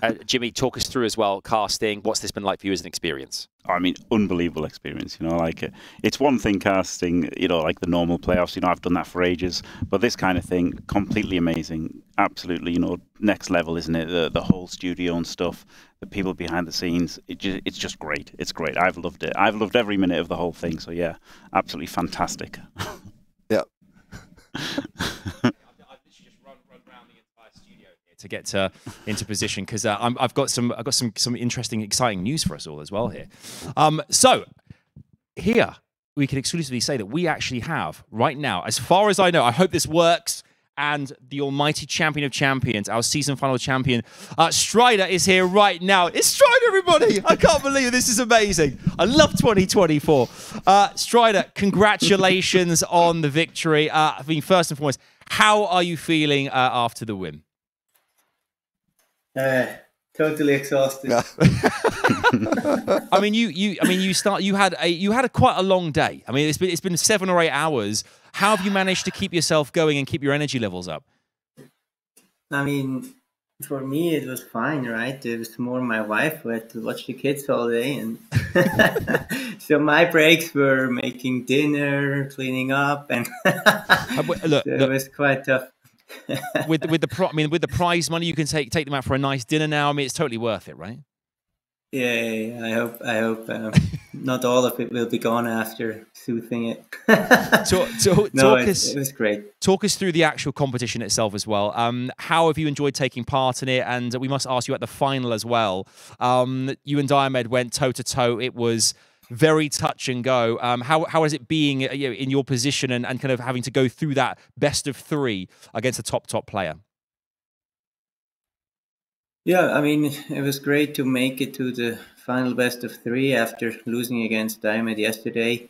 Uh, Jimmy, talk us through as well, casting. What's this been like for you as an experience? I mean, unbelievable experience, you know, like uh, it's one thing casting, you know, like the normal playoffs, you know, I've done that for ages, but this kind of thing, completely amazing, absolutely, you know, next level, isn't it? The, the whole studio and stuff, the people behind the scenes, it ju it's just great. It's great. I've loved it. I've loved every minute of the whole thing. So yeah, absolutely fantastic. Yeah. To get to, into position because uh, I've got some I've got some some interesting exciting news for us all as well here. Um, so here we can exclusively say that we actually have right now, as far as I know, I hope this works. And the almighty champion of champions, our season final champion, uh, Strider is here right now. It's Strider, everybody! I can't believe it. This is amazing. I love twenty twenty-four. Uh, Strider, congratulations on the victory. Uh, I mean, first and foremost, how are you feeling uh, after the win? Uh, totally exhausted. I mean, you, you. I mean, you start. You had a. You had a quite a long day. I mean, it's been. It's been seven or eight hours. How have you managed to keep yourself going and keep your energy levels up? I mean, for me, it was fine, right? It was more my wife who had to watch the kids all day, and so my breaks were making dinner, cleaning up, and look, so it look. was quite tough. with with the pro I mean with the prize money you can take take them out for a nice dinner now. I mean, it's totally worth it, right? Yeah, yeah, yeah. I hope I hope um, not all of it will be gone after soothing it. talk, talk, no, talk it, us, it was great. Talk us through the actual competition itself as well. Um, how have you enjoyed taking part in it? And we must ask you at the final as well. Um, you and Diomed went toe to toe. It was very touch and go. Um, how, how is it being you know, in your position and, and kind of having to go through that best of three against a top, top player? Yeah, I mean, it was great to make it to the final best of three after losing against Diomed yesterday.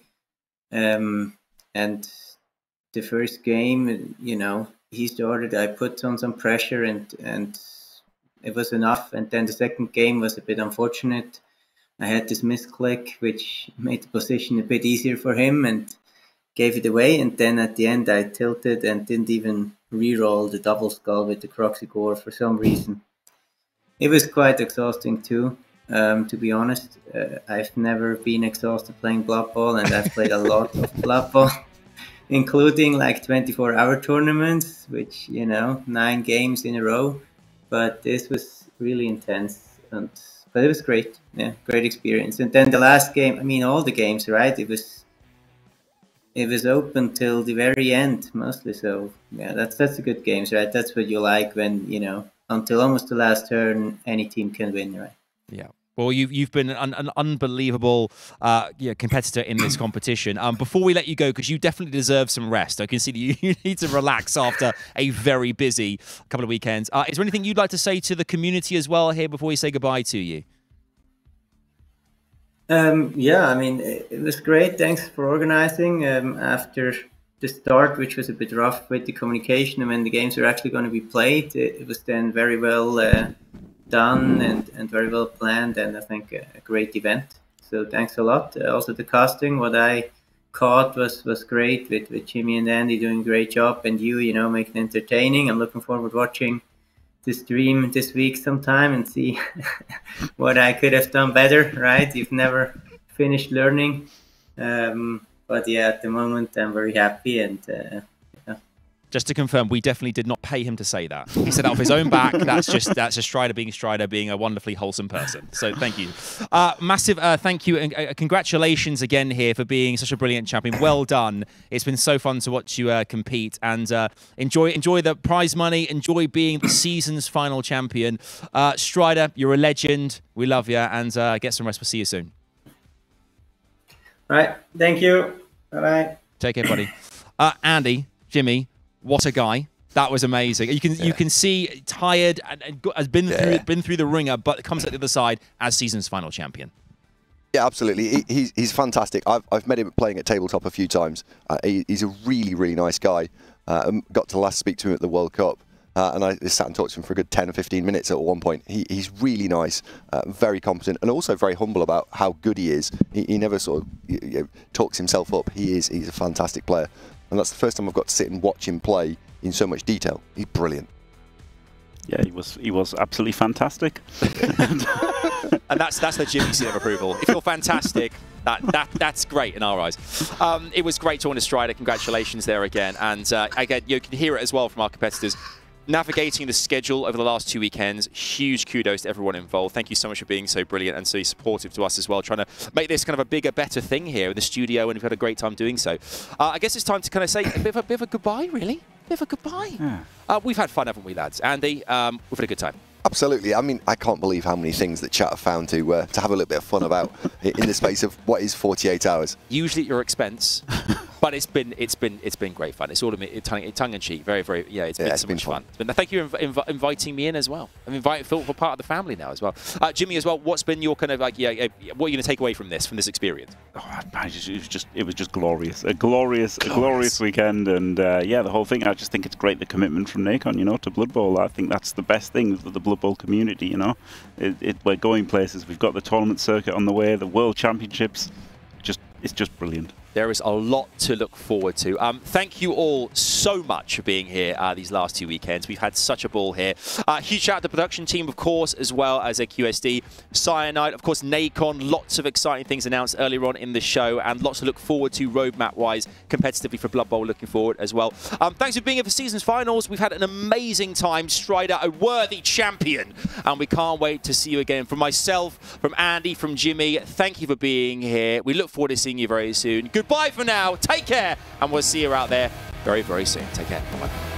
Um, and the first game, you know, he started, I put on some pressure and, and it was enough. And then the second game was a bit unfortunate. I had this misclick, which made the position a bit easier for him and gave it away. And then at the end, I tilted and didn't even re-roll the double skull with the Croxigore for some reason. It was quite exhausting too, um, to be honest. Uh, I've never been exhausted playing Blood Bowl, and I've played a lot of Blood Bowl, including like twenty-four hour tournaments, which, you know, nine games in a row. But this was really intense, and but it was great, yeah, great experience. And then the last game, I mean, all the games, right? It was, it was open till the very end, mostly. So yeah, that's that's the good games, right? That's what you like when you know until almost the last turn, any team can win, right? Yeah, Well, you've, you've been an, an unbelievable uh, yeah, competitor in this competition. Um, before we let you go, because you definitely deserve some rest. I can see that you, you need to relax after a very busy couple of weekends. Uh, is there anything you'd like to say to the community as well here before we say goodbye to you? Um, yeah, I mean, it, it was great. Thanks for organizing. Um, after the start, which was a bit rough with the communication and when the games were actually going to be played, it, it was then very well uh, done and, and very well planned, and I think a, a great event. So thanks a lot. Uh, also the casting, what I caught was, was great with, with Jimmy and Andy doing a great job, and you, you know, making it entertaining. I'm looking forward to watching the stream this week sometime and see what I could have done better, right? You've never finished learning. Um, but yeah, at the moment, I'm very happy and uh, yeah. Just to confirm, we definitely did not pay him to say that. He said that off his own back. That's just that's just Strider being Strider, being a wonderfully wholesome person. So thank you. Uh, massive uh, thank you and uh, congratulations again here for being such a brilliant champion. Well done. It's been so fun to watch you uh, compete and uh, enjoy enjoy the prize money. Enjoy being the season's final champion. Uh, Strider, you're a legend. We love you and uh, get some rest. We'll see you soon. All right. Thank you. Bye-bye. Take care, buddy. Uh, Andy, Jimmy, what a guy! That was amazing. You can yeah. you can see tired and, and has been yeah. through been through the ringer, but comes out the other side as season's final champion. Yeah, absolutely. He, he's he's fantastic. I've I've met him playing at tabletop a few times. Uh, he, he's a really really nice guy. Uh, got to last speak to him at the World Cup, uh, and I sat and talked to him for a good ten or fifteen minutes at one point. He, he's really nice, uh, very competent, and also very humble about how good he is. He, he never sort of you know, talks himself up. He is he's a fantastic player. And that's the first time I've got to sit and watch him play in so much detail. He's brilliant. Yeah, he was he was absolutely fantastic. And that's that's the Jimmy seal of approval. If you're fantastic, that that that's great in our eyes. Um, it was great talking to Strider. Congratulations there again. And uh, again, you can hear it as well from our competitors. Navigating the schedule over the last two weekends, huge kudos to everyone involved. Thank you so much for being so brilliant and so supportive to us as well, trying to make this kind of a bigger, better thing here in the studio, and we've had a great time doing so. Uh, I guess it's time to kind of say a bit of a, bit of a goodbye, really. A bit of a goodbye. Yeah. Uh, we've had fun, haven't we, lads? Andy, um, we've had a good time. Absolutely. I mean, I can't believe how many things that chat have found to uh, to have a little bit of fun about in the space of what is forty-eight hours. Usually at your expense, but it's been it's been it's been great fun. It's all tongue in cheek, very very yeah. It's yeah, been it's so been much fun. fun. Thank you for inv inviting me in as well. I'm inviting Phil for part of the family now as well. Uh, Jimmy as well. What's been your kind of like yeah? What are you going to take away from this from this experience? Oh, I just, it was just it was just glorious, a glorious, glorious. A glorious weekend, and uh, yeah, the whole thing. I just think it's great the commitment from Nacon, you know, to Blood Bowl. I think that's the best thing that the Blood Bowl community, you know, it, it, we're going places. We've got the tournament circuit on the way, the World Championships. Just, it's just brilliant. There is a lot to look forward to. Um, thank you all so much for being here uh, these last two weekends. We've had such a ball here. Uh, huge shout out to the production team, of course, as well as Z Q S D, Cyanide, of course, Nacon. Lots of exciting things announced earlier on in the show and lots to look forward to roadmap-wise, competitively for Blood Bowl, looking forward as well. Um, thanks for being here for Season's Finals. We've had an amazing time. Strider, a worthy champion. And we can't wait to see you again. From myself, from Andy, from Jimmy, thank you for being here. We look forward to seeing you very soon. Good. Bye for now, take care, and we'll see you out there very, very soon. Take care, bye-bye.